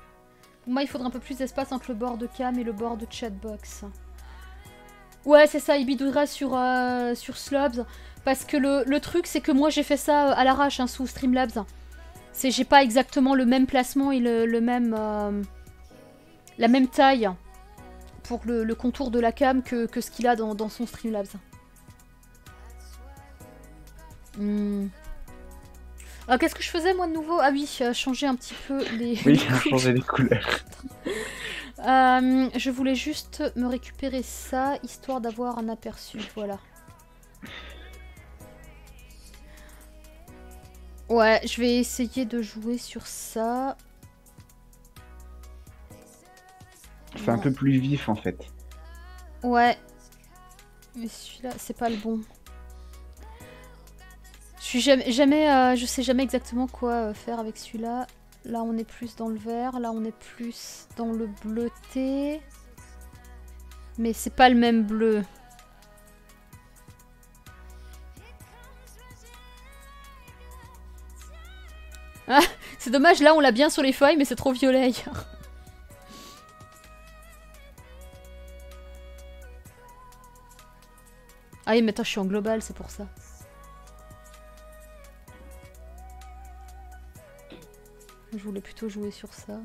Pour moi, il faudrait un peu plus d'espace entre le bord de cam et le bord de chatbox. Ouais, c'est ça, il bidouillera sur Slobs. Parce que le truc, c'est que moi, j'ai fait ça à l'arrache, hein, sous Streamlabs. C'est j'ai pas exactement le même placement et la même taille pour le contour de la cam que ce qu'il a dans son Streamlabs. Hmm. Alors, qu'est-ce que je faisais, moi, de nouveau? Ah oui, changer un petit peu les... Oui, changer les couleurs. Je voulais juste me récupérer ça, histoire d'avoir un aperçu, voilà. Ouais, je vais essayer de jouer sur ça. C'est un peu plus vif, en fait. Ouais. Mais celui-là, c'est pas le bon. Je suis je sais jamais exactement quoi faire avec celui-là. Là, on est plus dans le vert. Là, on est plus dans le bleuté. Mais c'est pas le même bleu. Ah, c'est dommage. Là, on l'a bien sur les feuilles, mais c'est trop violet ailleurs. Ah oui, mais attends, je suis en global, c'est pour ça. Je voulais plutôt jouer sur ça.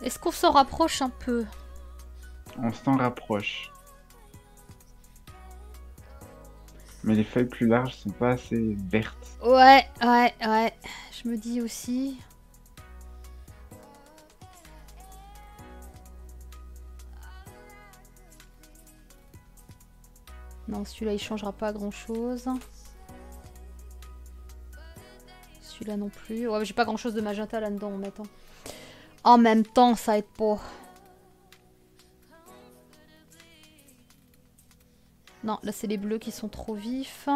Est-ce qu'on s'en rapproche un peu? On s'en rapproche. Mais les feuilles plus larges sont pas assez vertes. Ouais, ouais, ouais. Je me dis aussi... Non, celui-là, il changera pas grand-chose. Celui-là non plus. Ouais, j'ai pas grand chose de magenta là-dedans en mettant. En même temps, ça aide pas. Non, là c'est les bleus qui sont trop vifs.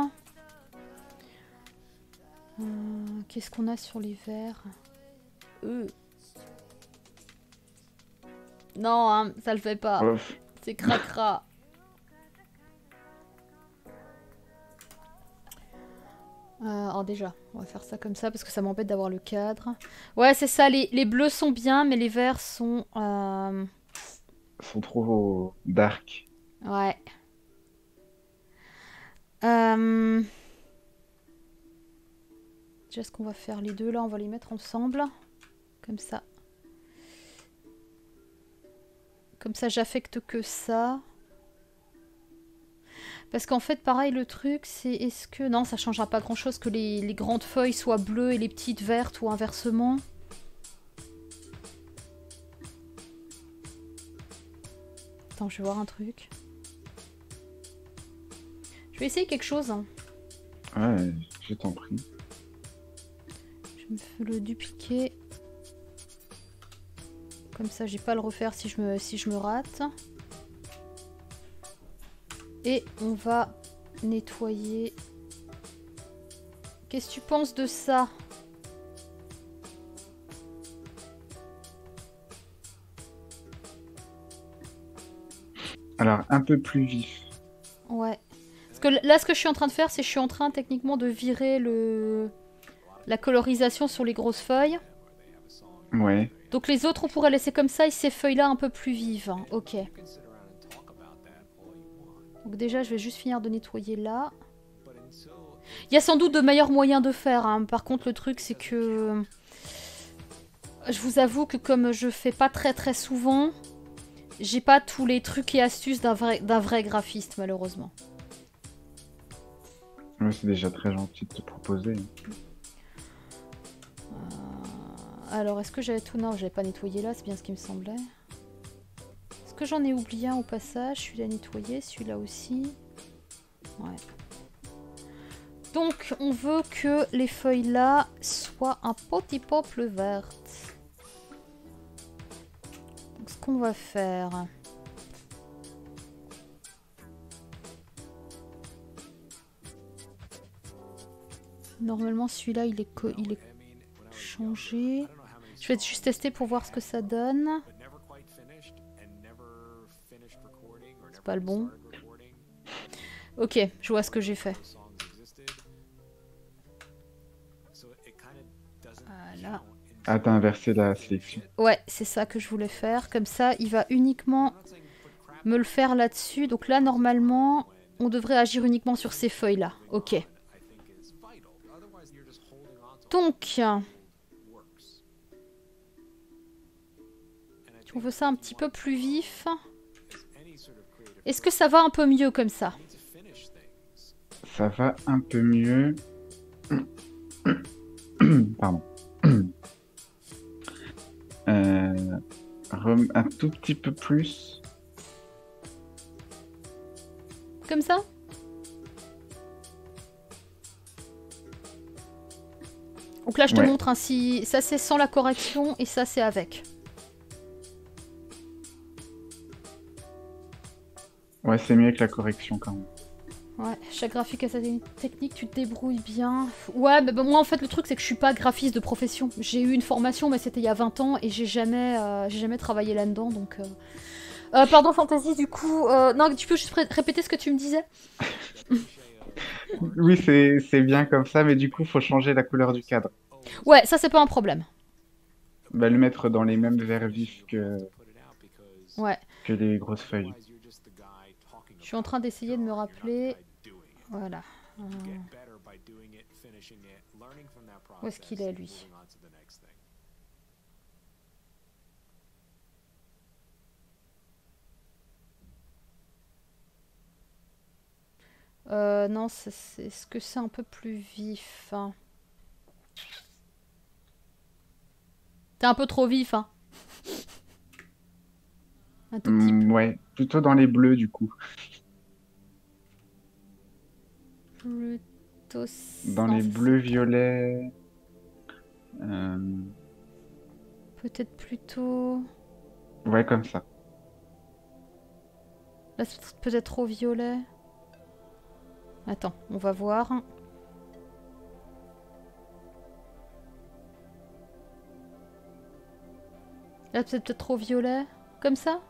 Qu'est-ce qu'on a sur les verts? Non, hein, ça le fait pas. C'est cracra. Alors déjà, on va faire ça comme ça parce que ça m'embête d'avoir le cadre. Ouais, c'est ça, les bleus sont bien, mais les verts sont... sont trop dark. Ouais. Déjà, ce qu'on va faire, les deux là, on va les mettre ensemble. Comme ça. Comme ça, j'affecte que ça. Parce qu'en fait, pareil, le truc, c'est... Est-ce que... Non, ça changera pas grand-chose que les grandes feuilles soient bleues et les petites vertes ou inversement. Attends, je vais voir un truc. Je vais essayer quelque chose. Ouais, je t'en prie. Je me fais le dupliquer. Comme ça, j'ai pas à le refaire si je me rate. Et on va nettoyer. Qu'est-ce que tu penses de ça? Alors, un peu plus vif. Ouais. Parce que là, ce que je suis en train de faire, c'est que je suis en train techniquement de virer la colorisation sur les grosses feuilles. Ouais. Donc les autres, on pourrait laisser comme ça et ces feuilles-là un peu plus vives. Ok. Donc déjà, je vais juste finir de nettoyer là. Il y a sans doute de meilleurs moyens de faire. Hein. Par contre, le truc, c'est que... Je vous avoue que comme je fais pas très souvent... J'ai pas tous les trucs et astuces d'un vrai graphiste, malheureusement. Ouais, c'est déjà très gentil de te proposer. Alors, est-ce que j'avais tout? Non, j'avais pas nettoyé là, c'est bien ce qui me semblait. Est-ce que j'en ai oublié un au passage? Celui-là nettoyé, celui-là aussi. Ouais. Donc, on veut que les feuilles là soient un petit peu plus vertes. Ce qu'on va faire, normalement celui-là il est changé. Je vais juste tester pour voir ce que ça donne. C'est pas le bon. Ok, je vois ce que j'ai fait. Voilà. Ah, t'as inversé la sélection. Ouais, c'est ça que je voulais faire. Comme ça, il va uniquement me le faire là-dessus. Donc là, normalement, on devrait agir uniquement sur ces feuilles-là. Ok. Donc... On veut ça un petit peu plus vif. Est-ce que ça va un peu mieux comme ça? Ça va un peu mieux. Pardon. Un tout petit peu plus. Comme ça? Donc là je te montre ainsi. Ça c'est sans la correction et ça c'est avec. Ouais, c'est mieux avec la correction quand même. Ouais, chaque graphique a sa technique, tu te débrouilles bien. Ouais, mais bah, moi en fait le truc c'est que je suis pas graphiste de profession. J'ai eu une formation mais c'était il y a 20 ans et j'ai jamais travaillé là-dedans donc... pardon Fantasy du coup... non, tu peux juste répéter ce que tu me disais? Oui, c'est bien comme ça mais du coup faut changer la couleur du cadre. Ouais, ça c'est pas un problème. Bah le mettre dans les mêmes verts vifs que les grosses feuilles. Je suis en train d'essayer de me rappeler... Voilà. Où est-ce qu'il est, lui? Non, est-ce que c'est un peu plus vif hein? T'es un peu trop vif, hein? Un tout petit peu. Ouais, plutôt dans les bleus, du coup. Plutôt... Dans les bleus violets... Peut-être plutôt... Ouais, comme ça. Là, c'est peut-être trop violet. Attends, on va voir. Là, c'est peut-être trop violet. Comme ça?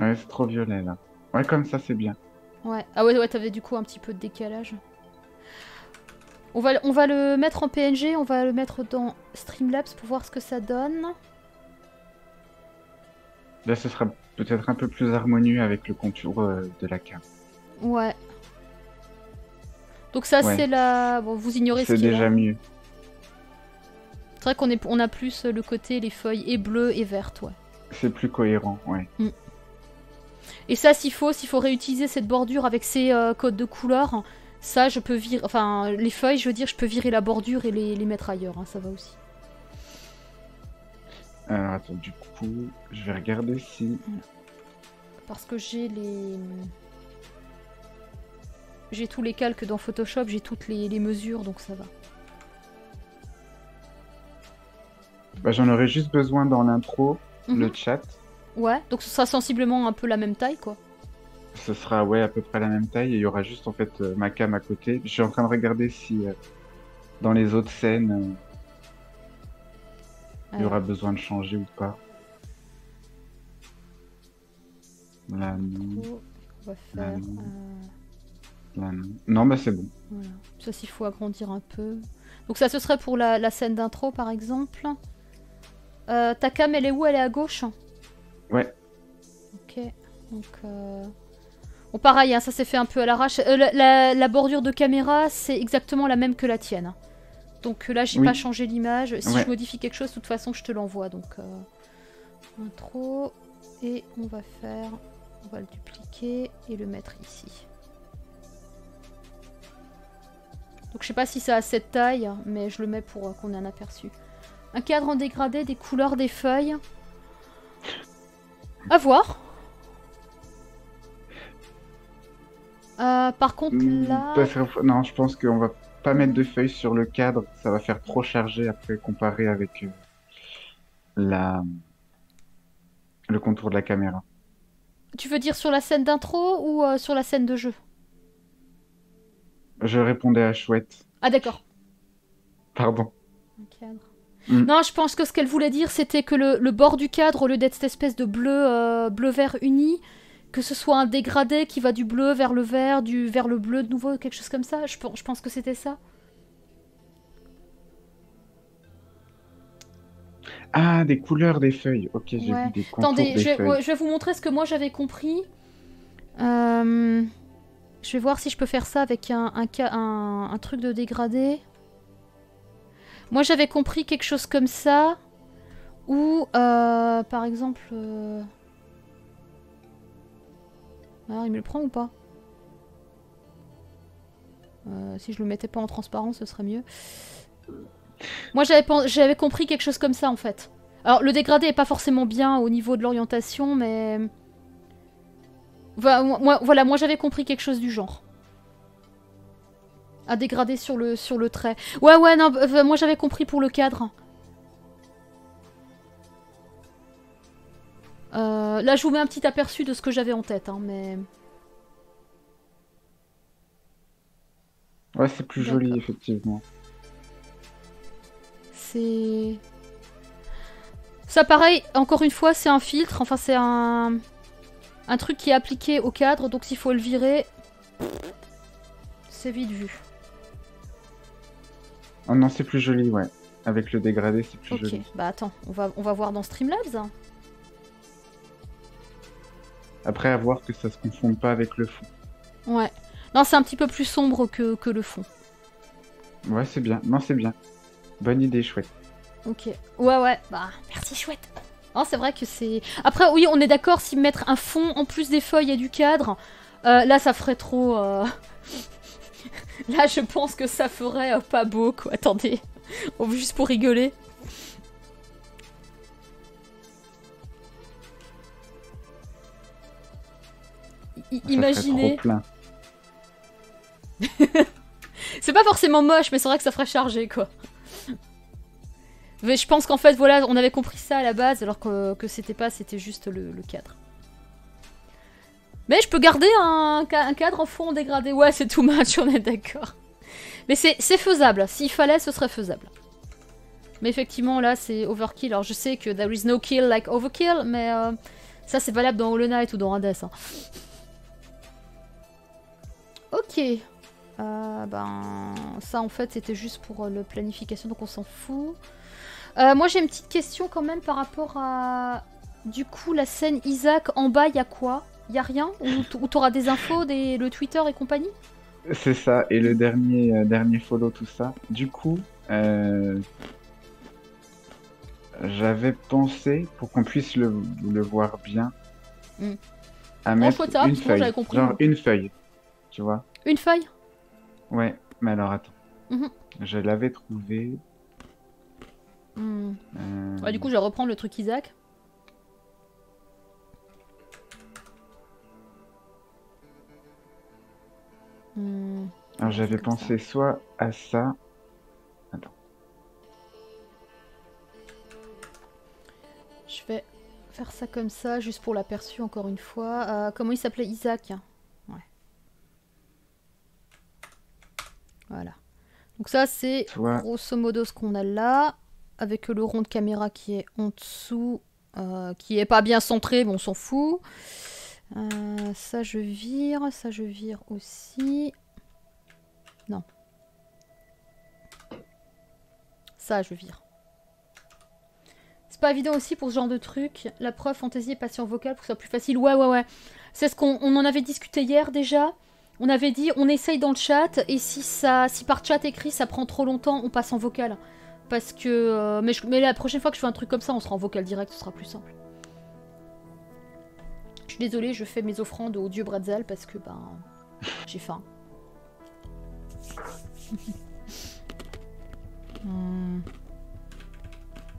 Ouais, c'est trop violet, là. Ouais, comme ça, c'est bien. Ouais. Ah ouais, t'avais du coup un petit peu de décalage. On va le mettre en PNG, on va le mettre dans Streamlabs pour voir ce que ça donne. Là, ce sera peut-être un peu plus harmonieux avec le contour de la case. Ouais. Donc ça, c'est la... Bon, vous ignorez ce qui est là. C'est déjà mieux. C'est vrai qu'on a plus le côté, les feuilles et bleues et vertes, ouais. C'est plus cohérent, ouais. Mm. Et ça, s'il faut réutiliser cette bordure avec ces codes de couleur, ça, je peux virer... Enfin, les feuilles, je veux dire, je peux virer la bordure et les mettre ailleurs, hein, ça va aussi. Alors, attends, du coup, je vais regarder si... Parce que j'ai les... J'ai tous les calques dans Photoshop, j'ai toutes les mesures, donc ça va. Bah, j'en aurais juste besoin dans l'intro, le chat. Ouais, donc ce sera sensiblement un peu la même taille, quoi. Ce sera, ouais, à peu près la même taille. Et il y aura juste, en fait, ma cam à côté. Je suis en train de regarder si, dans les autres scènes, il y aura besoin de changer ou pas. Là, non. On va faire... Là, non. Là, non. Non, bah c'est bon. Voilà. Ça, s'il faut agrandir un peu. Donc ça, ce serait pour la scène d'intro, par exemple. Ta cam, elle est où? Elle est à gauche? Ouais. Ok. Donc... Bon, pareil, hein, ça s'est fait un peu à l'arrache. La bordure de caméra, c'est exactement la même que la tienne. Donc là, j'ai pas changé l'image. Si je modifie quelque chose, de toute façon, je te l'envoie. Donc, intro. Et on va faire... On va le dupliquer et le mettre ici. Donc je sais pas si ça a cette taille, mais je le mets pour qu'on ait un aperçu. Un cadre en dégradé, des couleurs, des feuilles. À voir. Par contre là... Non, je pense qu'on va pas mettre de feuilles sur le cadre. Ça va faire trop chargé après comparé avec le contour de la caméra. Tu veux dire sur la scène d'intro ou sur la scène de jeu? Je répondais à Chouette. Ah d'accord. Pardon. Un cadre. Non, je pense que ce qu'elle voulait dire, c'était que le bord du cadre, au lieu d'être cette espèce de bleu, bleu-vert uni, que ce soit un dégradé qui va du bleu vers le vert, du vers le bleu de nouveau, quelque chose comme ça. Je pense que c'était ça. Ah, des couleurs des feuilles. Ok, j'ai vu des contours. Attendez, je vais vous montrer ce que moi j'avais compris. Je vais voir si je peux faire ça avec un truc de dégradé. Moi j'avais compris quelque chose comme ça. Ou par exemple... Alors il me le prend ou pas? Si je le mettais pas en transparent, ce serait mieux. Moi j'avais compris quelque chose comme ça en fait. Alors le dégradé est pas forcément bien au niveau de l'orientation, mais... Voilà, moi j'avais compris quelque chose du genre. À dégrader sur le trait. Ouais, non, moi j'avais compris pour le cadre. Là je vous mets un petit aperçu de ce que j'avais en tête, hein, mais... Ouais, c'est plus joli effectivement. C'est... Ça pareil, encore une fois, c'est un filtre, enfin c'est un truc qui est appliqué au cadre, donc s'il faut le virer, c'est vite vu. Oh non, c'est plus joli, ouais. Avec le dégradé, c'est plus joli. Ok, bah attends, on va voir dans Streamlabs. Hein. Après, à voir que ça se confonde pas avec le fond. Ouais. Non, c'est un petit peu plus sombre que le fond. Ouais, c'est bien. Non, c'est bien. Bonne idée, Chouette. Ok. Ouais. Bah, merci, Chouette. Non, c'est vrai que c'est... Après, oui, on est d'accord, si mettre un fond en plus des feuilles et du cadre, là, ça ferait trop... Là, je pense que ça ferait pas beau, quoi. Attendez, juste pour rigoler. Imaginez... Trop plein. C'est pas forcément moche, mais c'est vrai que ça ferait chargé, quoi. Mais je pense qu'en fait, voilà, on avait compris ça à la base, alors que c'était pas, c'était juste le cadre. Mais je peux garder un cadre en fond dégradé. Ouais, c'est too much, on est d'accord. Mais c'est faisable. S'il fallait, ce serait faisable. Mais effectivement, là, c'est overkill. Alors, je sais que there is no kill like overkill, mais ça, c'est valable dans Hollow Knight ou dans Hades. Hein. Ok. Ben, ça, en fait, c'était juste pour la planification, donc on s'en fout. Moi j'ai une petite question quand même par rapport à du coup la scène Isaac en bas, il y a quoi? Il n'y a rien? Ou t'auras des infos, le Twitter et compagnie? C'est ça, et le dernier follow, tout ça. Du coup, j'avais pensé, pour qu'on puisse le voir bien, à mettre une feuille, genre une feuille, tu vois? Une feuille? Ouais, mais alors attends, je l'avais trouvé... Ouais, du coup, je vais reprendre le truc Isaac. Alors, j'avais pensé soit à ça. Attends. Je vais faire ça comme ça, juste pour l'aperçu encore une fois. Comment il s'appelait, Isaac? Ouais. Voilà. Donc ça, c'est grosso modo ce qu'on a là. Avec le rond de caméra qui est en dessous, qui est pas bien centré, mais on s'en fout. Ça je vire aussi. Non. Ça je vire. C'est pas évident aussi pour ce genre de truc. La preuve, Faontasy est passée en vocal pour que ce soit plus facile. Ouais. C'est ce qu'on en avait discuté hier déjà. On avait dit, on essaye dans le chat, et si par chat écrit ça prend trop longtemps, on passe en vocal. Parce que... mais la prochaine fois que je fais un truc comme ça, on sera en vocal direct, ce sera plus simple. Je suis désolée, je fais mes offrandes au dieu Brazal parce que, ben... j'ai faim.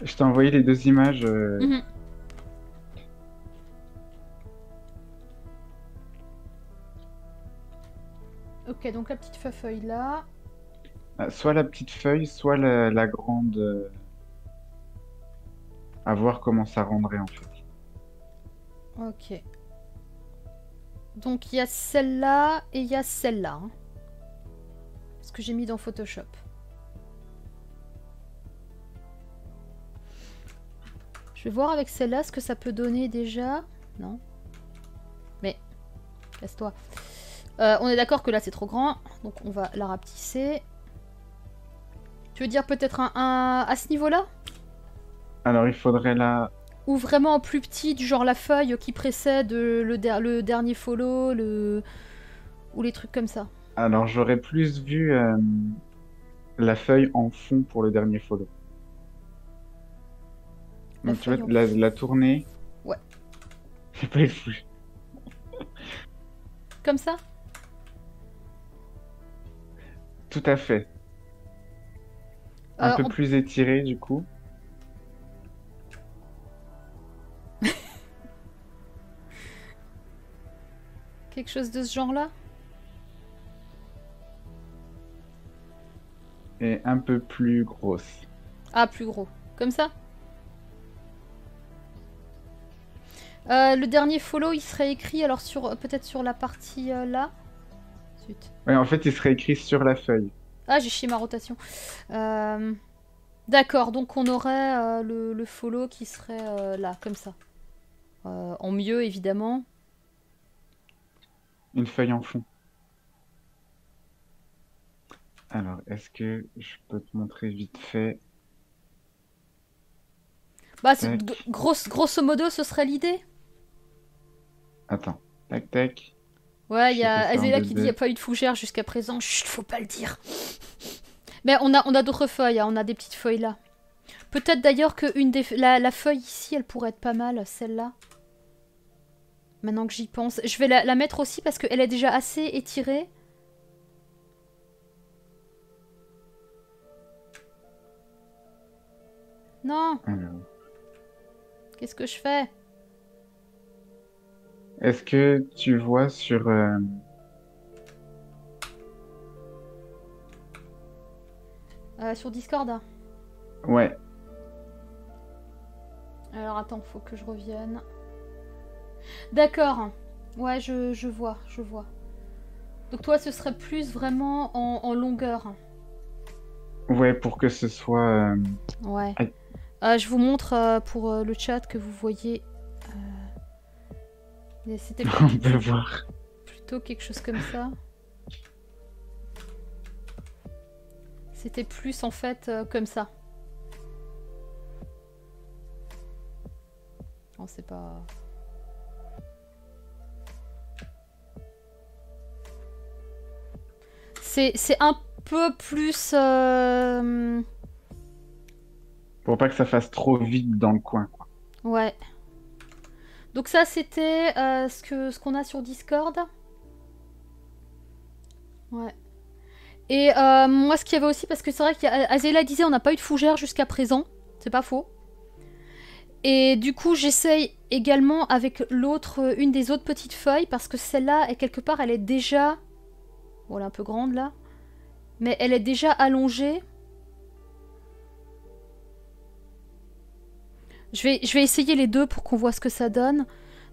Je t'ai envoyé les deux images. Ok, donc la petite feuille là... Soit la petite feuille, soit la grande. À voir comment ça rendrait en fait. Ok. Donc il y a celle-là et il y a celle-là. Hein. Ce que j'ai mis dans Photoshop. Je vais voir avec celle-là ce que ça peut donner déjà. Non. Mais. Casse-toi. On est d'accord que là c'est trop grand. Donc on va la rapetisser. Tu veux dire peut-être un à ce niveau-là? Alors il faudrait la... Ou vraiment en plus petit, du genre la feuille qui précède le dernier follow, ou les trucs comme ça. Alors j'aurais plus vu la feuille en fond pour le dernier follow. Donc tu vois, la tournée... Ouais. C'est pas fou. Comme ça? Tout à fait. Un peu plus étiré, du coup. Quelque chose de ce genre-là. Et un peu plus grosse. Ah, plus gros. Comme ça. Le dernier follow, il serait écrit alors peut-être sur la partie là. Zut. Ouais, en fait, il serait écrit sur la feuille. Ah, j'ai chié ma rotation. D'accord, donc on aurait le follow qui serait là, comme ça. En mieux, évidemment. Une feuille en fond. Alors, est-ce que je peux te montrer vite fait? Bah, grosso modo, ce serait l'idée. Attends, tac, tac. Ouais, il y a Azela qui dit qu'il n'y a pas eu de fougère jusqu'à présent. Chut, faut pas le dire. Mais on a d'autres feuilles, hein. On a des petites feuilles là. Peut-être d'ailleurs que la feuille ici, elle pourrait être pas mal, celle-là. Maintenant que j'y pense. Je vais la mettre aussi parce qu'elle est déjà assez étirée. Non. Qu'est-ce que je fais ? Est-ce que tu vois sur... sur Discord, hein? Ouais. Alors attends, faut que je revienne. D'accord. Ouais, je vois. Donc toi, ce serait plus vraiment en longueur. Ouais, pour que ce soit... Ouais. Je vous montre pour le chat que vous voyez... C'était plutôt quelque chose comme ça. C'était plus en fait comme ça. On sait pas. C'est un peu plus. Pour pas que ça fasse trop vite dans le coin, quoi. Ouais. Donc ça, c'était ce qu'on a sur Discord. Ouais. Et moi, ce qu'il y avait aussi, parce que c'est vrai qu'Azela disait on n'a pas eu de fougère jusqu'à présent. C'est pas faux. Et du coup, j'essaye également avec une des autres petites feuilles, parce que celle-là, quelque part, elle est déjà... Bon, elle est un peu grande, là. Mais elle est déjà allongée. Je vais essayer les deux pour qu'on voit ce que ça donne.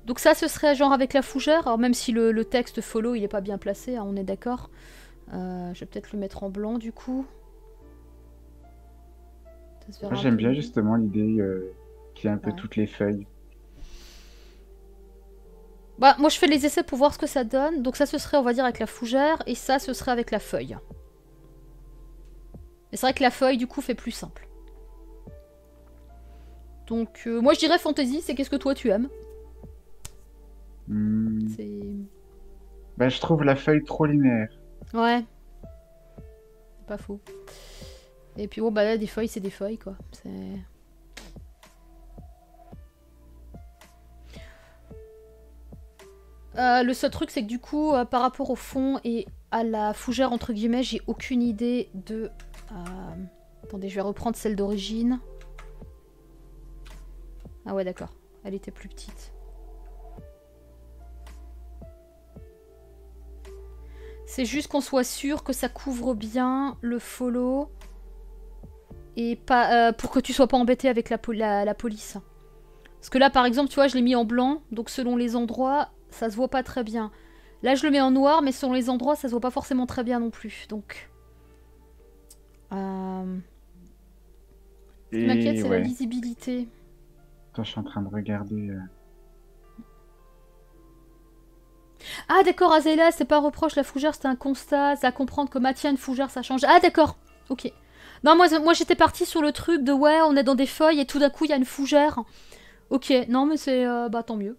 Donc ça, ce serait genre avec la fougère. Alors même si le texte follow, il n'est pas bien placé, hein, on est d'accord. Je vais peut-être le mettre en blanc, du coup. J'aime bien, justement, l'idée qu'il y ait un peu toutes les feuilles. Bah, moi, je fais les essais pour voir ce que ça donne. Donc ça, ce serait, on va dire, avec la fougère. Et ça, ce serait avec la feuille. Et c'est vrai que la feuille, du coup, fait plus simple. Donc, moi, je dirais fantasy, c'est qu'est-ce que toi, tu aimes? Bah, je trouve la feuille trop linéaire. Ouais. C'est pas faux. Et puis, bon, bah là, des feuilles, c'est des feuilles, quoi. Le seul truc, c'est que du coup, par rapport au fond et à la fougère, entre guillemets, j'ai aucune idée de... Attendez, je vais reprendre celle d'origine. Ah ouais, d'accord. Elle était plus petite. C'est juste qu'on soit sûr que ça couvre bien le follow et pas pour que tu sois pas embêté avec la police. Parce que là, par exemple, tu vois, je l'ai mis en blanc, donc selon les endroits, ça se voit pas très bien. Là, je le mets en noir, mais selon les endroits, ça se voit pas forcément très bien non plus. Donc, ce qui m'inquiète, c'est la lisibilité. Attends, je suis en train de regarder. Ah d'accord, Azela, c'est pas un reproche, la fougère c'est un constat, c'est à comprendre que matière une fougère ça change. Ah d'accord, ok. Non, moi j'étais partie sur le truc de ouais, on est dans des feuilles et tout d'un coup il y a une fougère. Ok, non mais c'est, bah tant mieux.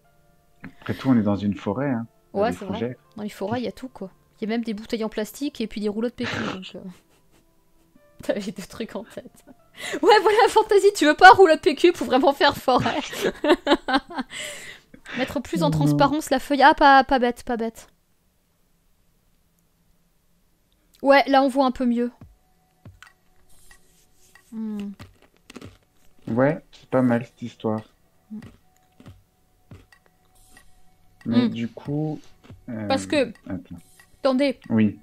Après tout, on est dans une forêt, hein. Ouais, c'est vrai, dans les forêts il y a tout quoi. Il y a même des bouteilles en plastique et puis des rouleaux de PQ, donc... T'avais deux trucs en tête. Ouais voilà, Fantasy, tu veux pas un rouleau de PQ pour vraiment faire forêt. Mettre plus en transparence la feuille. Ah, pas bête, pas bête. Ouais, là, on voit un peu mieux. Ouais, c'est pas mal, cette histoire. Mais du coup... Parce que... Attends. Attendez. Oui.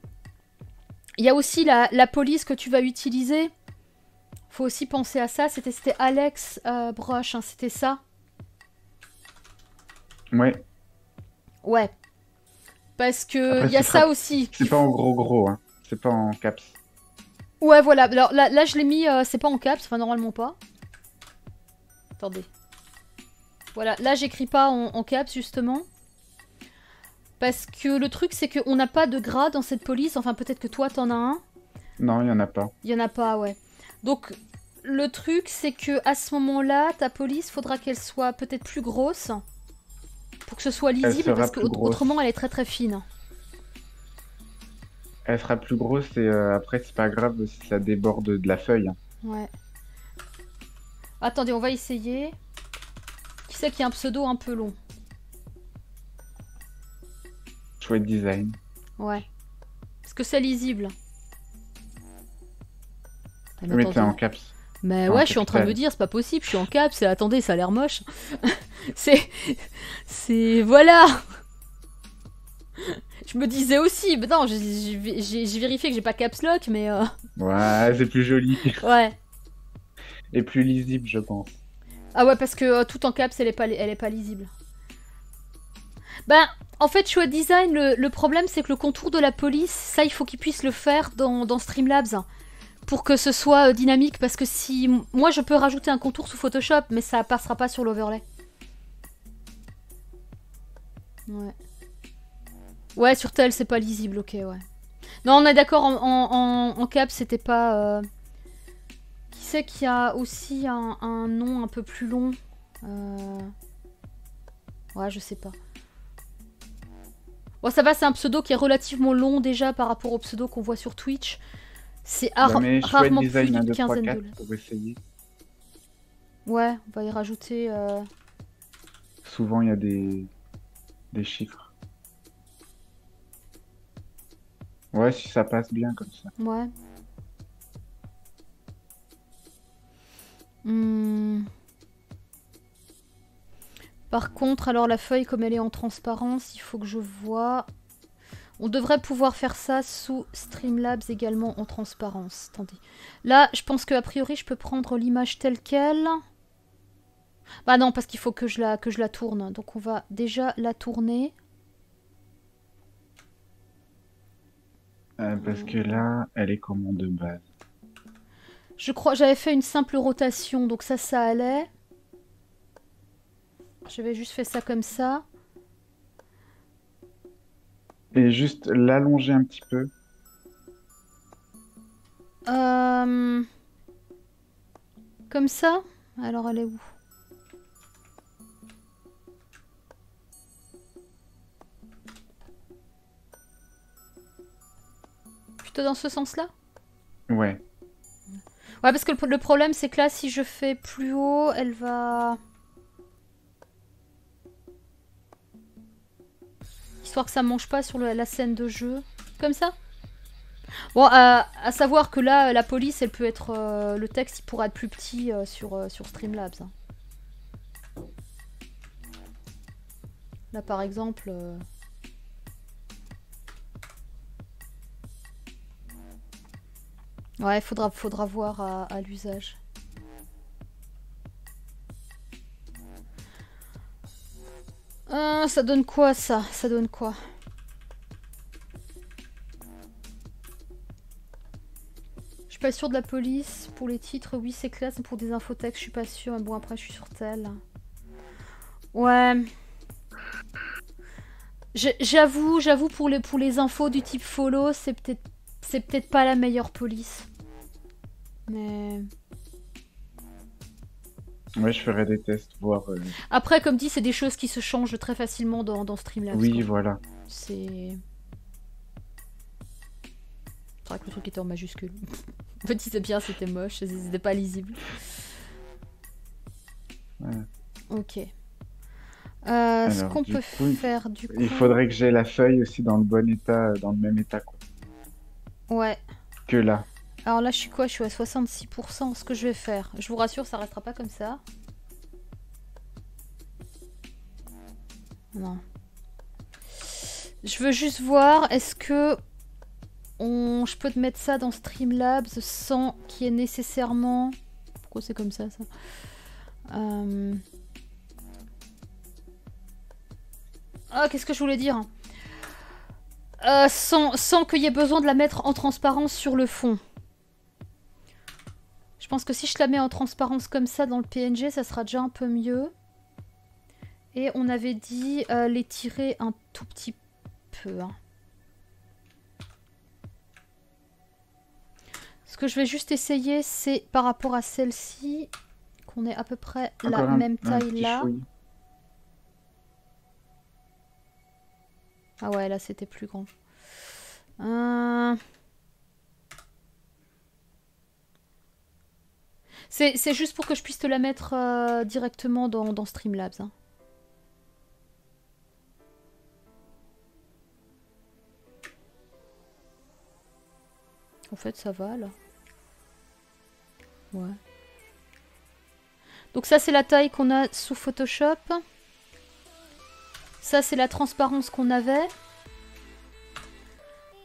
Il y a aussi la police que tu vas utiliser. Faut aussi penser à ça. C'était Alex Brush, hein, c'était ça. Ouais. Ouais. Parce que il y a ça aussi. C'est pas en gros, hein. C'est pas en caps. Ouais, voilà. Alors là je l'ai mis, c'est pas en caps, enfin normalement pas. Attendez. Voilà, là j'écris pas en caps justement. Parce que le truc c'est qu'on n'a pas de gras dans cette police, enfin peut-être que toi t'en as un. Non, il y en a pas. Il y en a pas, ouais. Donc le truc c'est que à ce moment-là, ta police, faudra qu'elle soit peut-être plus grosse. Pour que ce soit lisible, parce qu'autrement elle est très très fine. Elle sera plus grosse et après c'est pas grave si ça déborde de la feuille. Ouais. Attendez, on va essayer. Qui c'est qui a un pseudo un peu long? Chouette design. Ouais. Est-ce que c'est lisible? Mais t'es en caps. Mais ouais, je suis en train de me dire, c'est pas possible, je suis en caps, attendez, ça a l'air moche. Voilà. Je me disais aussi, mais non, j'ai vérifié que j'ai pas caps lock, mais... Ouais, c'est plus joli. Ouais. Et plus lisible, je pense. Ah ouais, parce que tout en caps, elle est pas lisible. Ben, en fait, Show Design, le problème, c'est que le contour de la police, ça, il faut qu'il puisse le faire dans Streamlabs. Pour que ce soit dynamique, parce que si... Moi, je peux rajouter un contour sous Photoshop, mais ça passera pas sur l'overlay. Ouais. Ouais, sur tel, c'est pas lisible, ok, ouais. Non, on est d'accord, en cap, c'était pas... Qui c'est qui a aussi un nom un peu plus long Ouais, je sais pas. Ouais, ça va, c'est un pseudo qui est relativement long déjà par rapport au pseudo qu'on voit sur Twitch. C'est rarement plus d'une quinzaine de dollars. Ouais, on va y rajouter... Souvent, il y a des chiffres. Ouais, si ça passe bien comme ça. Ouais. Par contre, alors la feuille, comme elle est en transparence, il faut que je vois... On devrait pouvoir faire ça sous Streamlabs également en transparence. Attendez. Là, je pense qu'a priori, je peux prendre l'image telle qu'elle. Bah non, parce qu'il faut que je la tourne. Donc on va déjà la tourner. Parce que là, elle est comment de base? Je crois j'avais fait une simple rotation, donc ça allait. J'avais juste fait ça comme ça. Et juste l'allonger un petit peu. Comme ça? Alors elle est où? Plutôt dans ce sens-là? Ouais. Ouais, parce que le problème, c'est que là, si je fais plus haut, elle va... Histoire que ça ne mange pas sur la scène de jeu. Comme ça. Bon, à savoir que là, la police, elle peut être... le texte, il pourra être plus petit sur Streamlabs. Hein. Là, par exemple... Ouais, faudra voir à l'usage. Ça donne quoi, ça? Ça donne quoi? Je suis pas sûre de la police. Pour les titres, oui, c'est classe. Pour des infotextes, je suis pas sûre. Bon, après, je suis sur tel. Ouais. J'avoue, pour les infos du type follow, c'est peut-être pas la meilleure police. Mais... Ouais, je ferai des tests, voir... Après, comme dit, c'est des choses qui se changent très facilement dans Streamlabs. Oui, voilà. C'est vrai que le truc était en majuscule. En fait, c'était bien, c'était moche, c'était pas lisible. Ouais. Ok. Alors, ce qu'on peut faire, du coup... Il faudrait que j'ai la feuille aussi dans le bon état, dans le même état, quoi. Ouais. Que là. Alors là, je suis quoi? Je suis à 66%. Ce que je vais faire, je vous rassure, ça restera pas comme ça. Non. Je veux juste voir, est-ce que je peux te mettre ça dans Streamlabs sans qu'il y ait nécessairement... Pourquoi c'est comme ça, ça? Ah, qu'est-ce que je voulais dire? Sans qu'il y ait besoin de la mettre en transparence sur le fond. Je pense que si je la mets en transparence comme ça dans le PNG, ça sera déjà un peu mieux. Et on avait dit l'étirer un tout petit peu. Hein. Ce que je vais juste essayer, c'est par rapport à celle-ci, qu'on ait à peu près la même taille là. Ah ouais, là c'était plus grand. C'est juste pour que je puisse te la mettre directement dans Streamlabs. Hein. En fait, ça va là. Ouais. Donc ça, c'est la taille qu'on a sous Photoshop. Ça, c'est la transparence qu'on avait.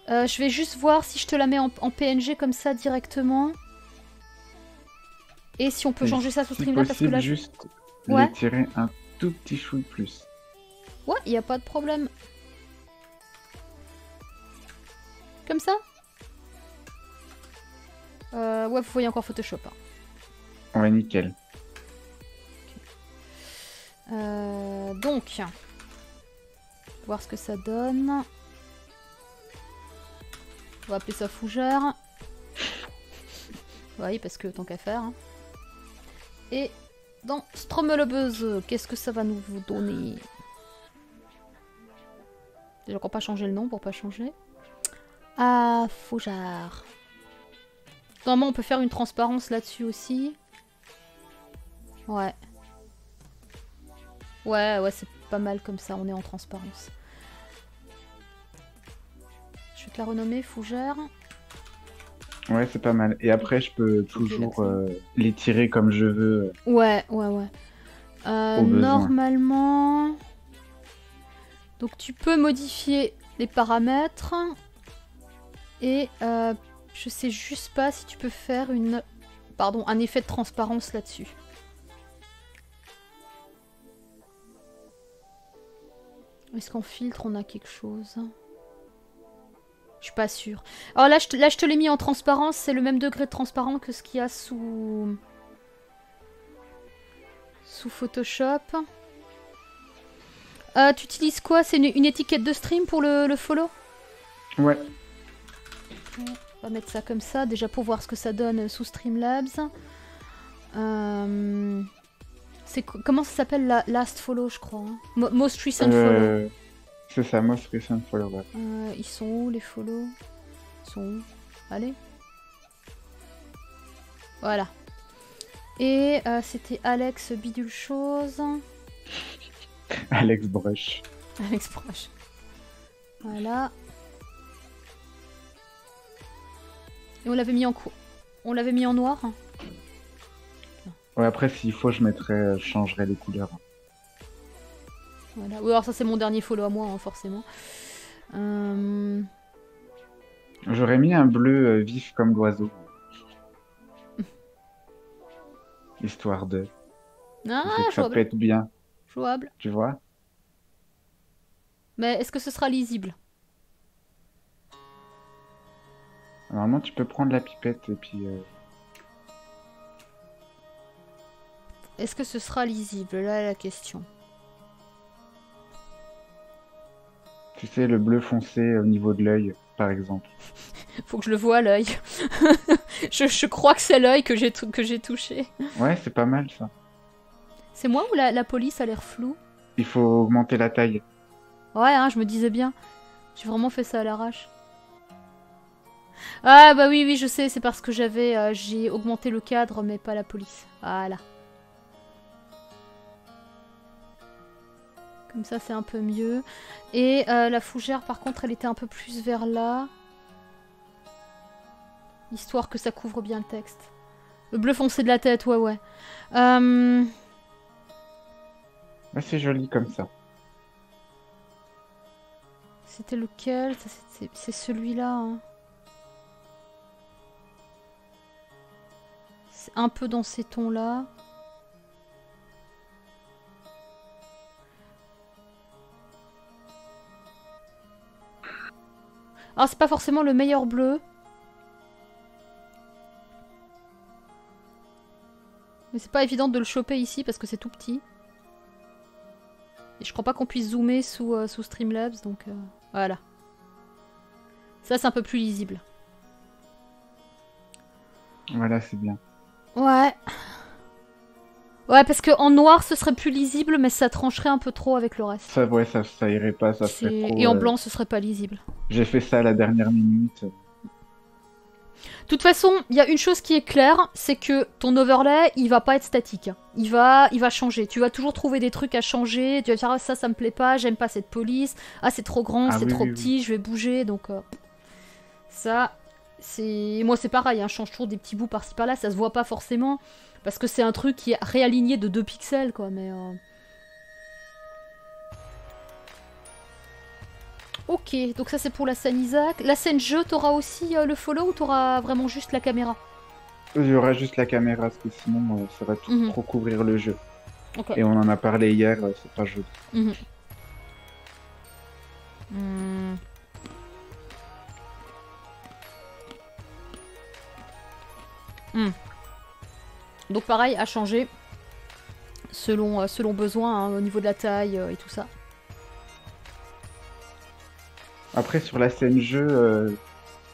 Je vais juste voir si je te la mets en PNG comme ça directement. Et si on peut changer ça sous Streamlabs, parce que là... juste l'étirer un tout petit chou de plus. Ouais, il n'y a pas de problème. Comme ça? Ouais, vous voyez encore Photoshop. Hein. Ouais, nickel. Okay. Donc... voir ce que ça donne. On va appeler ça fougère. Oui, parce que tant qu'à faire. Hein. Et dans Streamlabs, qu'est-ce que ça va nous donner? J'ai encore pas changé le nom pour pas changer. Ah, fougère. Normalement, on peut faire une transparence là-dessus aussi. Ouais. Ouais, c'est pas mal comme ça, on est en transparence. Je vais te la renommer fougère. Ouais, c'est pas mal. Et après, je peux toujours les tirer comme je veux. Ouais. Normalement... Donc tu peux modifier les paramètres. Et je sais juste pas si tu peux faire un effet de transparence là-dessus. Est-ce qu'en filtre on a quelque chose? Je suis pas sûre. Oh là, je te l'ai mis en transparence. C'est le même degré de transparent que ce qu'il y a sous... sous Photoshop. Tu utilises quoi? C'est une étiquette de stream pour le follow? Ouais. On va mettre ça comme ça, déjà pour voir ce que ça donne sous Streamlabs. Comment ça s'appelle la last follow, je crois, hein? Most recent follow. C'est ça, most recent follow, ouais. Ils sont où les follow? Ils sont où? Allez. Voilà. Et c'était Alex Bidule Chose. Alex Brush. Alex Brush. Voilà. Et on l'avait mis en noir. Hein. Ouais, après s'il faut je mettrai, je changerai les couleurs. Voilà. Ou alors ça c'est mon dernier follow à moi, hein, forcément. J'aurais mis un bleu vif comme l'oiseau. Histoire de. Ah, ça peut être bien. Jouable. Tu vois. Mais est-ce que ce sera lisible? Normalement, tu peux prendre la pipette et puis... Est-ce que ce sera lisible? Là, la question. Tu sais, le bleu foncé au niveau de l'œil, par exemple. Faut que je le voie à l'œil. je crois que c'est l'œil que j'ai touché. Ouais, c'est pas mal, ça. C'est moi ou la police a l'air floue? Il faut augmenter la taille. Ouais, hein, je me disais bien. J'ai vraiment fait ça à l'arrache. Ah bah oui, je sais, c'est parce que j'avais j'ai augmenté le cadre, mais pas la police. Voilà. Comme ça, c'est un peu mieux. Et la fougère, par contre, elle était un peu plus vers là. Histoire que ça couvre bien le texte. Le bleu foncé de la tête, ouais, ouais. Bah, c'est joli comme ça. C'était lequel? C'est celui-là, hein. Un peu dans ces tons là. Alors c'est pas forcément le meilleur bleu. Mais c'est pas évident de le choper ici parce que c'est tout petit. Et je crois pas qu'on puisse zoomer sous Streamlabs, donc voilà. Ça c'est un peu plus lisible. Voilà, c'est bien. Ouais. Ouais, parce que en noir, ce serait plus lisible, mais ça trancherait un peu trop avec le reste. Ça, ouais, ça irait pas, ça serait trop... Et en blanc, ce serait pas lisible. J'ai fait ça à la dernière minute. De toute façon, il y a une chose qui est claire, c'est que ton overlay, il va pas être statique. Il va changer. Tu vas toujours trouver des trucs à changer. Tu vas dire, ah, ça me plaît pas, j'aime pas cette police. Ah, c'est trop grand, c'est trop petit, je vais bouger, donc... Ça... Moi c'est pareil, hein, je change toujours des petits bouts par-ci par-là, ça se voit pas forcément, parce que c'est un truc qui est réaligné de 2 pixels, quoi, mais... Ok, donc ça c'est pour la scène Isaac. La scène jeu, t'auras aussi le follow ou t'auras vraiment juste la caméra? Il y aura juste la caméra, parce que sinon ça va tout trop couvrir le jeu. Okay. Et on en a parlé hier, c'est pas joli. Donc pareil, à changer selon besoin, hein, au niveau de la taille et tout ça. Après sur la scène jeu,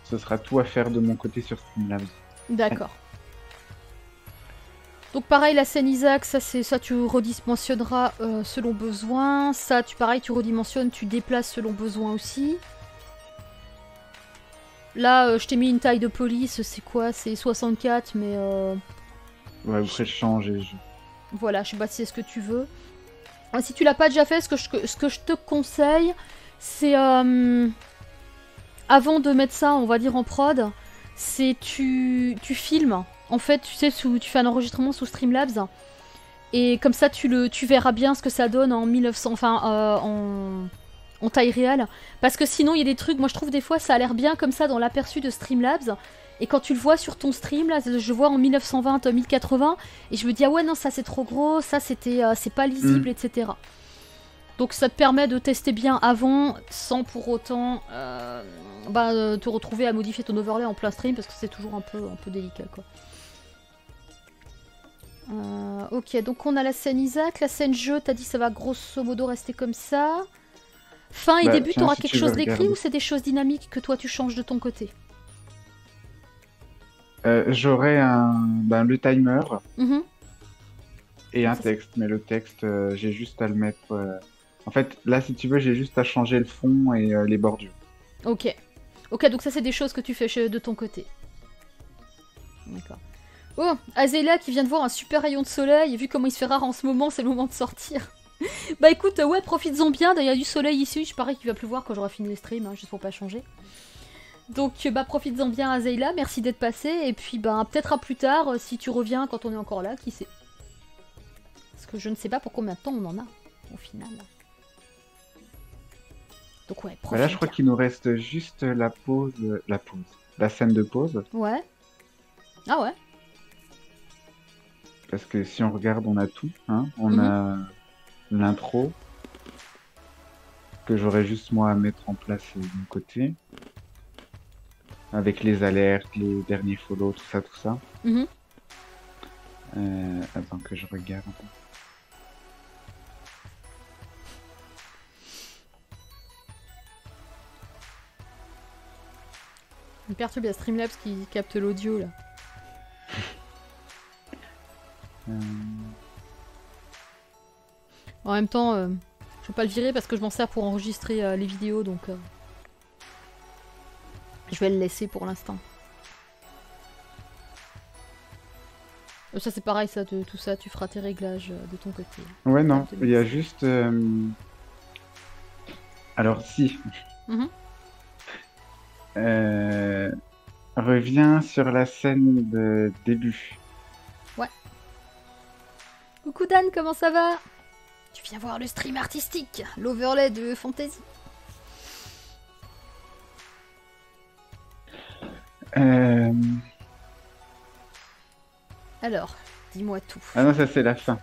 ce sera tout à faire de mon côté sur Streamlabs. D'accord. Donc pareil, la scène Isaac, ça tu redimensionneras selon besoin. Ça pareil, tu redimensionnes, tu déplaces selon besoin aussi. Là, je t'ai mis une taille de police, c'est quoi? C'est 64, mais... Ouais, après, je change et je... Voilà, je sais pas si c'est ce que tu veux. Si tu l'as pas déjà fait, ce que je te conseille, c'est... Avant de mettre ça, on va dire en prod, c'est tu filmes. En fait, tu sais, tu fais un enregistrement sous Streamlabs. Et comme ça, tu verras bien ce que ça donne en 1900... Enfin, en taille réelle, parce que sinon il y a des trucs, moi je trouve des fois ça a l'air bien comme ça dans l'aperçu de Streamlabs, et quand tu le vois sur ton stream, là je vois en 1920, 1080, et je me dis ah ouais non ça c'est trop gros, ça c'était c'est pas lisible, etc. Donc ça te permet de tester bien avant, sans pour autant te retrouver à modifier ton overlay en plein stream, parce que c'est toujours un peu délicat, quoi. Ok, donc on a la scène Isaac, la scène jeu, t'as dit ça va grosso modo rester comme ça. Fin et début, t'auras quelque chose d'écrit ou c'est des choses dynamiques que toi tu changes de ton côté? J'aurai le timer et un texte, mais le texte, j'ai juste à le mettre... En fait, là, si tu veux, j'ai juste à changer le fond et les bordures. Ok. Ok, donc ça, c'est des choses que tu fais de ton côté. D'accord. Oh, Azela qui vient de voir un super rayon de soleil, et vu comment il se fait rare en ce moment, c'est le moment de sortir. Bah écoute, ouais, profites-en bien, il y a du soleil ici, je parie qu'il va pleuvoir quand j'aurai fini le stream, hein, juste pour pas changer. Donc bah profites-en bien, Azela, merci d'être passé, et puis bah peut-être à plus tard, si tu reviens quand on est encore là, qui sait. Parce que je ne sais pas pour combien de temps on en a, au final. Donc ouais, profite. Bah là, je crois qu'il nous reste juste la scène de pause. Ouais. Ah ouais. Parce que si on regarde, on a tout, hein. On a l'intro, que j'aurais juste moi à mettre en place de mon côté. Avec les alertes, les derniers follow, tout ça, tout ça. Attends que je regarde. Il me perturbe, il y a Streamlabs qui capte l'audio là. En même temps, je peux pas le virer parce que je m'en sers pour enregistrer les vidéos, donc je vais le laisser pour l'instant. Ça c'est pareil, ça, tout ça, tu feras tes réglages de ton côté. Ouais, non, il y a juste... Alors si... Reviens sur la scène de début. Ouais. Coucou Dan, comment ça va? Tu viens voir le stream artistique, l'overlay de Faontasy. Alors, dis-moi tout. Ah non, ça c'est la fin.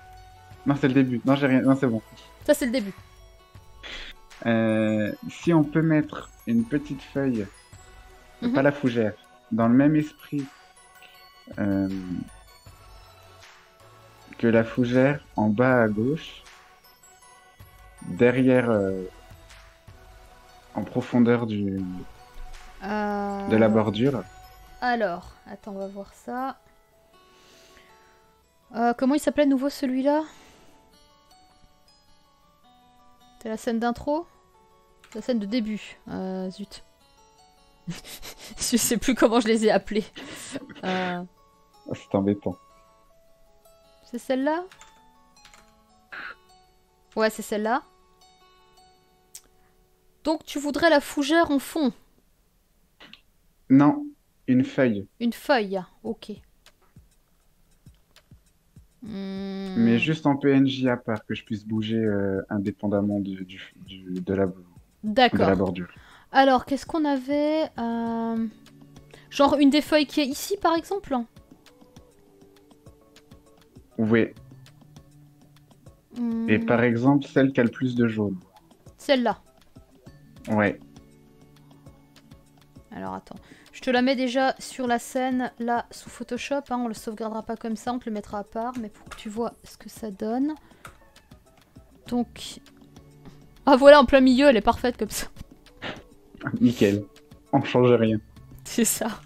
Non, c'est le début. Non, j'ai rien. Non, c'est bon. Ça c'est le début. Si on peut mettre une petite feuille, pas la fougère, dans le même esprit que la fougère en bas à gauche, derrière, en profondeur de la bordure. Alors, attends, on va voir ça. Comment il s'appelait nouveau celui-là? C'est la scène d'intro? La scène de début. Zut. Je sais plus comment je les ai appelés. C'est embêtant. C'est celle-là? Ouais, c'est celle-là. Donc tu voudrais la fougère en fond? Non, une feuille. Une feuille, ok. Mais juste en PNJ à part, que je puisse bouger indépendamment de la bordure. Alors, qu'est-ce qu'on avait genre une des feuilles qui est ici, par exemple? Oui. Et par exemple, celle qui a le plus de jaune. Celle-là? Ouais. Alors, attends. Je te la mets déjà sur la scène, là, sous Photoshop. Hein, on le sauvegardera pas comme ça, on te le mettra à part. Mais pour que tu vois ce que ça donne. Donc... Ah voilà, en plein milieu, elle est parfaite comme ça. Nickel. On change rien. C'est ça.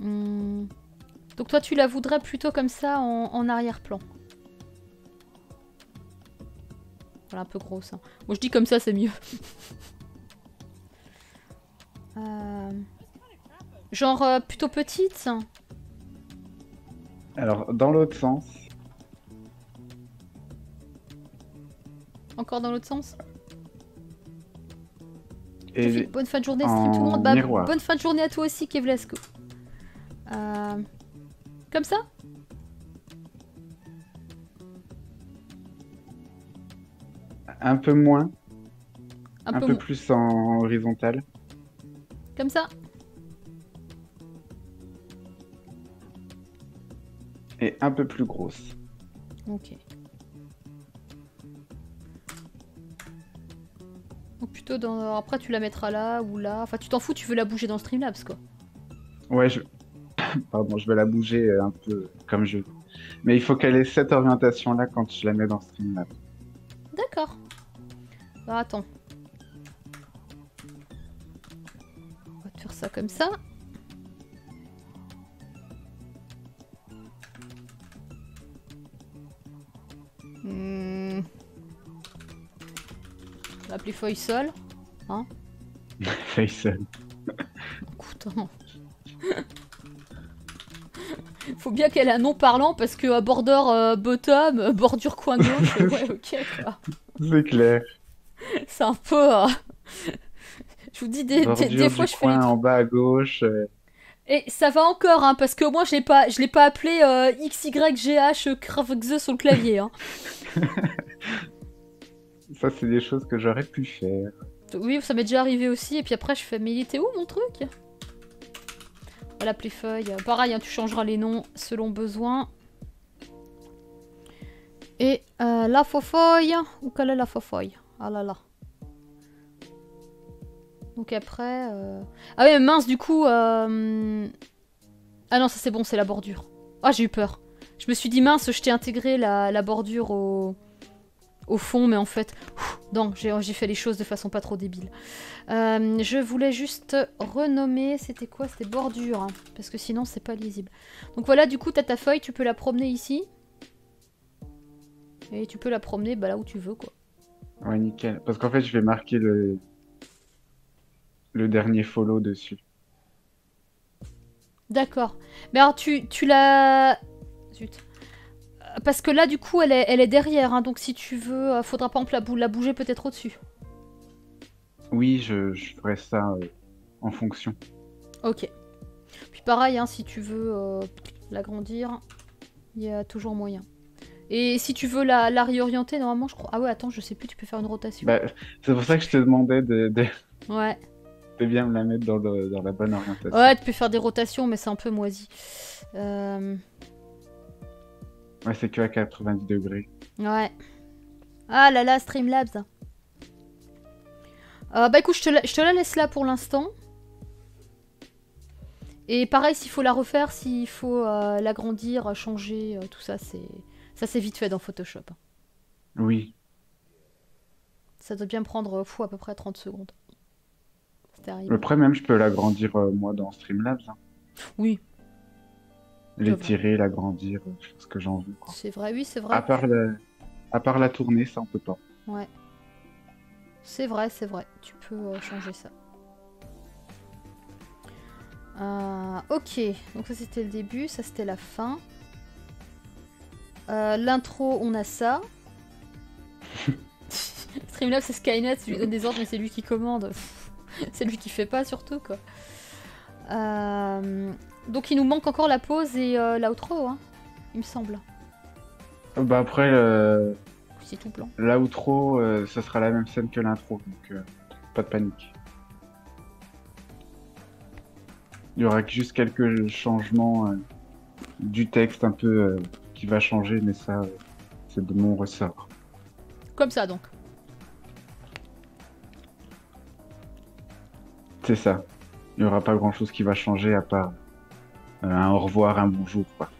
Donc toi, tu la voudrais plutôt comme ça, en arrière-plan. Voilà, un peu grosse. Hein. Moi, je dis comme ça, c'est mieux. Genre plutôt petite? Alors, dans l'autre sens. Encore dans l'autre sens? Et bonne fin de journée, stream tout le monde. Bah, bonne fin de journée à toi aussi, Kevlasco. Comme ça? Un peu moins. Un peu plus en horizontal. Comme ça? Et un peu plus grosse. Ok. Ou plutôt dans... Après tu la mettras là ou là. Enfin tu t'en fous, tu veux la bouger dans Streamlabs quoi. Ouais je... Pardon, je vais la bouger un peu comme je veux. Mais il faut qu'elle ait cette orientation là quand je la mets dans Streamlabs. D'accord. Alors, attends. On va te faire ça comme ça. On l'appelait feuille seule, hein. Feuille seule. Écoute, hein. Faut bien qu'elle ait un nom parlant parce que border bottom, bordure coin gauche, ouais ok quoi. C'est clair. C'est un peu... Je vous dis des fois je fais... Bordure en bas à gauche... Et ça va encore, hein, parce que moi je l'ai pas appelé XYGH Kravgze sur le clavier. Hein. Ça c'est des choses que j'aurais pu faire. Oui, ça m'est déjà arrivé aussi, et puis après je fais, mais il était où mon truc? Voilà, pléfeuille. Pareil, hein, tu changeras les noms selon besoin. Et la fofeuille, où quelle est la fofeuille? Ah là là. Donc après... Ah ouais, mince, du coup... Ah non, ça c'est bon, c'est la bordure. Ah, j'ai eu peur. Je me suis dit, mince, je t'ai intégré la bordure au fond, mais en fait... Ouf, non, j'ai fait les choses de façon pas trop débile. Je voulais juste renommer... C'était quoi? C'était bordure, hein, parce que sinon, c'est pas lisible. Donc voilà, du coup, t'as ta feuille, tu peux la promener ici. Et tu peux la promener bah, là où tu veux, quoi. Ouais, nickel. Parce qu'en fait, je vais marquer le dernier follow dessus. D'accord. Mais alors tu la... Zut. Parce que là du coup elle est derrière, hein, donc si tu veux, faudra par exemple la bouger peut-être au-dessus. Oui, je ferai ça en fonction. Ok. Puis pareil, hein, si tu veux l'agrandir, il y a toujours moyen. Et si tu veux la réorienter, normalement je crois... Ah ouais, attends, je sais plus, tu peux faire une rotation. Bah, c'est pour ça que je te demandais de... Ouais. Je peux bien me la mettre dans la bonne orientation. Ouais, tu peux faire des rotations, mais c'est un peu moisi. Ouais, c'est que à 90 degrés. Ouais. Ah là là, Streamlabs. Bah écoute, je te la laisse là pour l'instant. Et pareil, s'il faut la refaire, s'il faut l'agrandir, changer, tout ça, c'est vite fait dans Photoshop. Oui. Ça doit bien prendre à peu près 30 secondes. Après, même, je peux l'agrandir, moi, dans Streamlabs. Hein. Oui. L'étirer, l'agrandir, ce que j'en veux. C'est vrai, oui, c'est vrai. À part la tourner, ça, on peut pas. Ouais. C'est vrai, c'est vrai. Tu peux changer ça. Ok. Donc ça, c'était le début. Ça, c'était la fin. L'intro, on a ça. Streamlabs, c'est Skynet. Je lui donne des ordres, mais c'est lui qui commande. C'est lui qui fait pas, surtout, quoi. Donc il nous manque encore la pause et l'outro, hein, il me semble. Bah après, c'est tout blanc. L'outro, ça sera la même scène que l'intro, donc pas de panique. Il y aura juste quelques changements du texte un peu qui va changer, mais ça, c'est de mon ressort. Comme ça, donc. C'est ça. Il n'y aura pas grand-chose qui va changer à part un au revoir, un bonjour, quoi.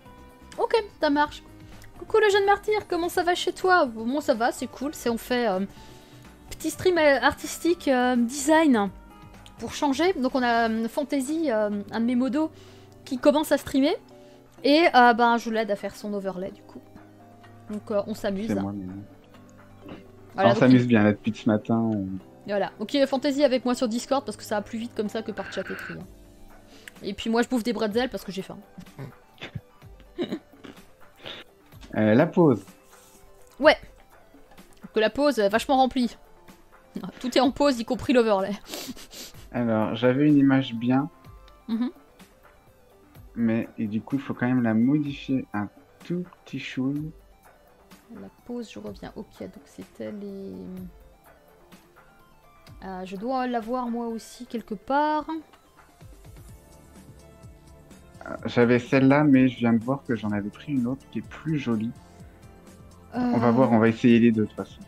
Ok, ça marche. Coucou le jeune martyr, comment ça va chez toi? Bon, ça va, c'est cool. On fait petit stream artistique design pour changer. Donc on a Faontasy, un de mes modos, qui commence à streamer. Et ben, je l'aide à faire son overlay, du coup. Donc on s'amuse. Hein. Voilà, on s'amuse bien là depuis ce matin. Voilà, ok, Faontasy avec moi sur Discord parce que ça va plus vite comme ça que par chat écrit. Et puis moi je bouffe des bretzels parce que j'ai faim. La pause. Ouais. Que la pause est vachement remplie. Tout est en pause, y compris l'overlay. Alors, j'avais une image bien. Mais et du coup, il faut quand même la modifier un tout petit chou. La pause, je reviens. Ok, donc c'était les... je dois l'avoir moi aussi quelque part. J'avais celle-là, mais je viens de voir que j'en avais pris une autre qui est plus jolie. On va voir, on va essayer les deux de toute façon.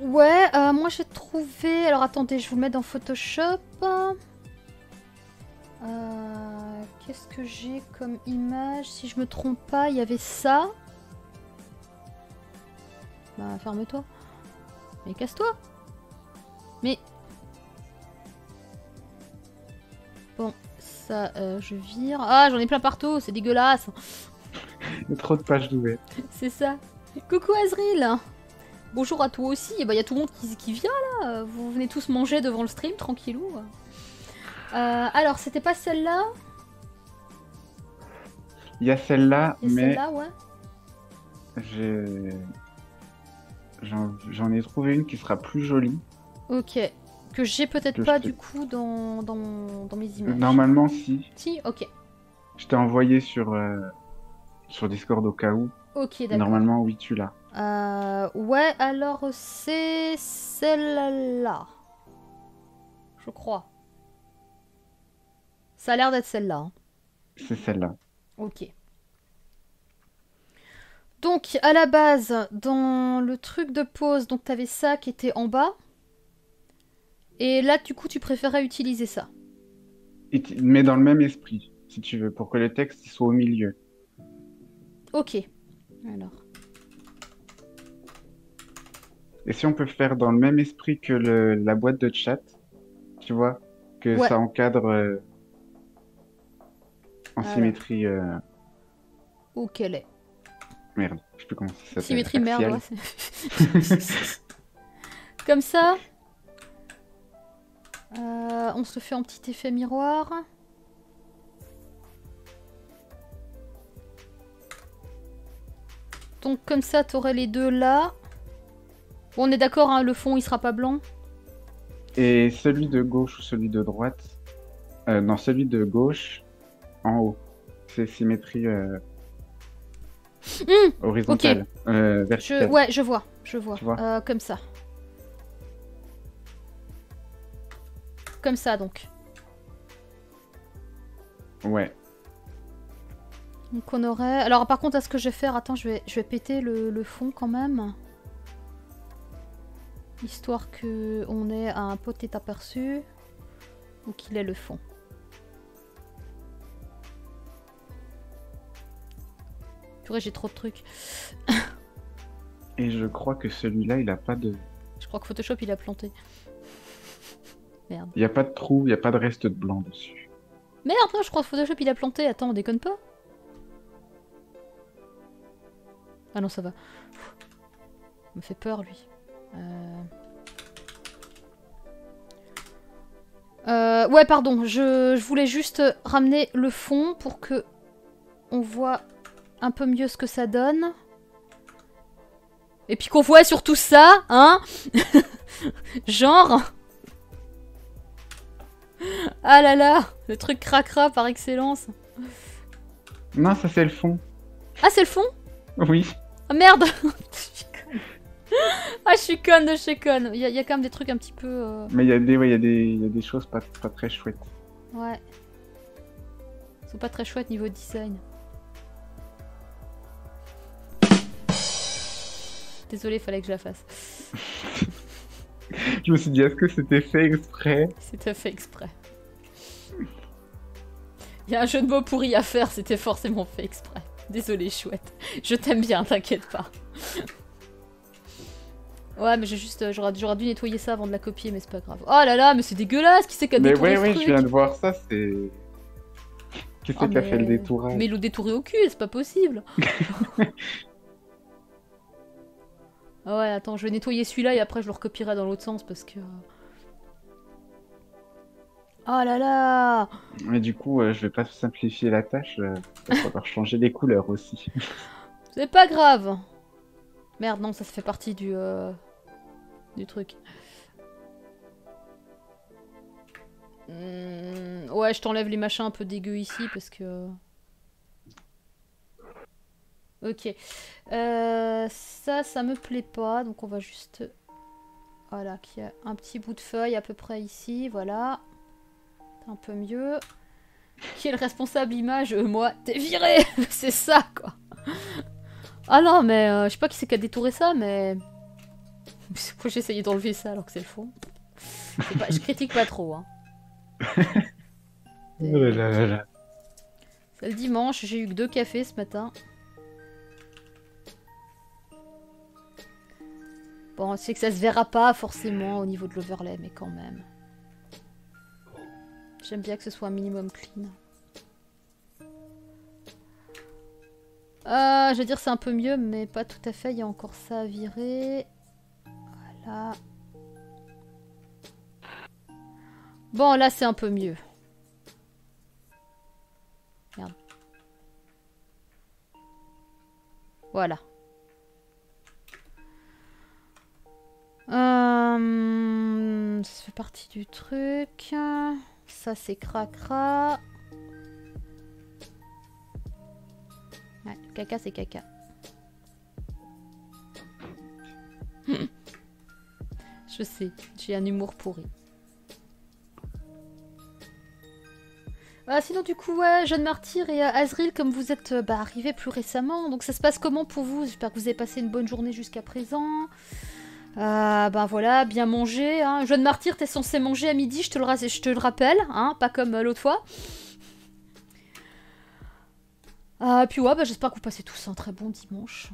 Ouais, moi j'ai trouvé... Alors attendez, je vous le mets dans Photoshop. Qu'est-ce que j'ai comme image? Si je me trompe pas, il y avait ça. Bah ferme-toi. Mais casse-toi. Mais... Bon, ça je vire. Ah, j'en ai plein partout, c'est dégueulasse. Il y a trop de pages d'ouvert. C'est ça. Coucou Azril. Bonjour à toi aussi. Et bah, y a tout le monde qui vient là. Vous venez tous manger devant le stream, tranquillou. Alors, c'était pas celle-là. Il y a celle-là, mais... celle-là, ouais. J'en ai trouvé une qui sera plus jolie. Ok. Que j'ai peut-être pas du coup dans mes images. Normalement, si. Si, ok. Je t'ai envoyé sur Discord au cas où. Ok, d'accord. Normalement, oui, tu l'as. Ouais, alors c'est celle-là. Je crois. Ça a l'air d'être celle-là. Hein. C'est celle-là. Ok. Donc, à la base, dans le truc de pause, donc t'avais ça qui était en bas. Et là, du coup, tu préférais utiliser ça. Mais dans le même esprit, si tu veux, pour que le texte soit au milieu. Ok. Alors. Et si on peut faire dans le même esprit que la boîte de chat, tu vois, que ouais. Ça encadre en symétrie... Où qu'elle est. Merde, je sais plus comment ça s'appelle. Symétrie merde, ouais. Comme ça. On se fait un petit effet miroir. Donc comme ça, t'aurais les deux là. Bon, on est d'accord, hein, le fond, il sera pas blanc. Et celui de gauche ou celui de droite... non, celui de gauche, en haut. C'est symétrie horizontale. Okay. Verticale. Ouais, je vois. Tu vois comme ça. Comme ça, donc. Ouais. Donc on aurait... Alors par contre, à ce que je vais faire... Attends, je vais péter le fond quand même. Histoire que on ait un petit aperçu. Ou qu'il ait le fond. Purée, j'ai trop de trucs. Et je crois que celui-là, il a pas de... Je crois que Photoshop, il a planté. Merde. Il n'y a pas de trou, il n'y a pas de reste de blanc dessus. Merde, non, je crois que Photoshop il a planté. Attends, on déconne pas? Ah non, ça va. Il me fait peur, lui. Ouais, pardon, je voulais juste ramener le fond pour que on voit un peu mieux ce que ça donne. Et puis qu'on voit surtout ça, hein. Genre... Ah là là, le truc cracra par excellence. Non, ça c'est le fond. Ah, c'est le fond? Oui. Ah merde. Ah, je suis conne de chez conne. Il y a quand même des trucs un petit peu... Mais il y a des choses pas très chouettes. Ouais. Ils sont pas très chouettes niveau design. Désolée, fallait que je la fasse. Je me suis dit, est-ce que c'était fait exprès? C'était fait exprès. Il y a un jeu de mots pourri à faire, c'était forcément fait exprès. Désolé, chouette. Je t'aime bien, t'inquiète pas. Ouais, mais j'aurais dû nettoyer ça avant de la copier, mais c'est pas grave. Oh là là, mais c'est dégueulasse, qui c'est qui a détouré ce truc? Mais ouais, je viens de voir ça, c'est... Qui c'est qui a fait le détourage? Mais le détourer au cul, c'est pas possible. Ouais, attends, je vais nettoyer celui-là et après je le recopierai dans l'autre sens parce que... Oh là là! Mais du coup, je vais pas simplifier la tâche, il va falloir changer les couleurs aussi. C'est pas grave! Merde, non, ça se fait partie du truc. Ouais, je t'enlève les machins un peu dégueux ici parce que... Ok, ça me plaît pas, donc on va juste... Voilà, qu'il y a un petit bout de feuille à peu près ici, voilà. Un peu mieux. Qui est le responsable image? Moi, t'es viré. C'est ça, quoi. Ah non, mais je sais pas qui c'est qui a détouré ça, mais... Pourquoi j'ai essayé d'enlever ça alors que c'est le fond? Pas... Je critique pas trop. Hein. C'est le dimanche, j'ai eu que 2 cafés ce matin. Bon, je sais que ça se verra pas forcément au niveau de l'overlay, mais quand même. J'aime bien que ce soit un minimum clean. Je veux dire, c'est un peu mieux, mais pas tout à fait. Il y a encore ça à virer. Voilà. Bon, là, c'est un peu mieux. Merde. Voilà. Ça fait partie du truc. Ça, c'est cracra. Ouais, caca, c'est caca. Je sais, j'ai un humour pourri. Voilà, sinon du coup, ouais, Jeanne Martyr et Azril, comme vous êtes arrivés plus récemment, donc ça se passe comment pour vous? J'espère que vous avez passé une bonne journée jusqu'à présent. Ben voilà, bien manger. Hein. Jeanne Martyr, t'es censé manger à midi, je te le rappelle, hein, pas comme l'autre fois. Puis ouais, bah, j'espère que vous passez tous un très bon dimanche.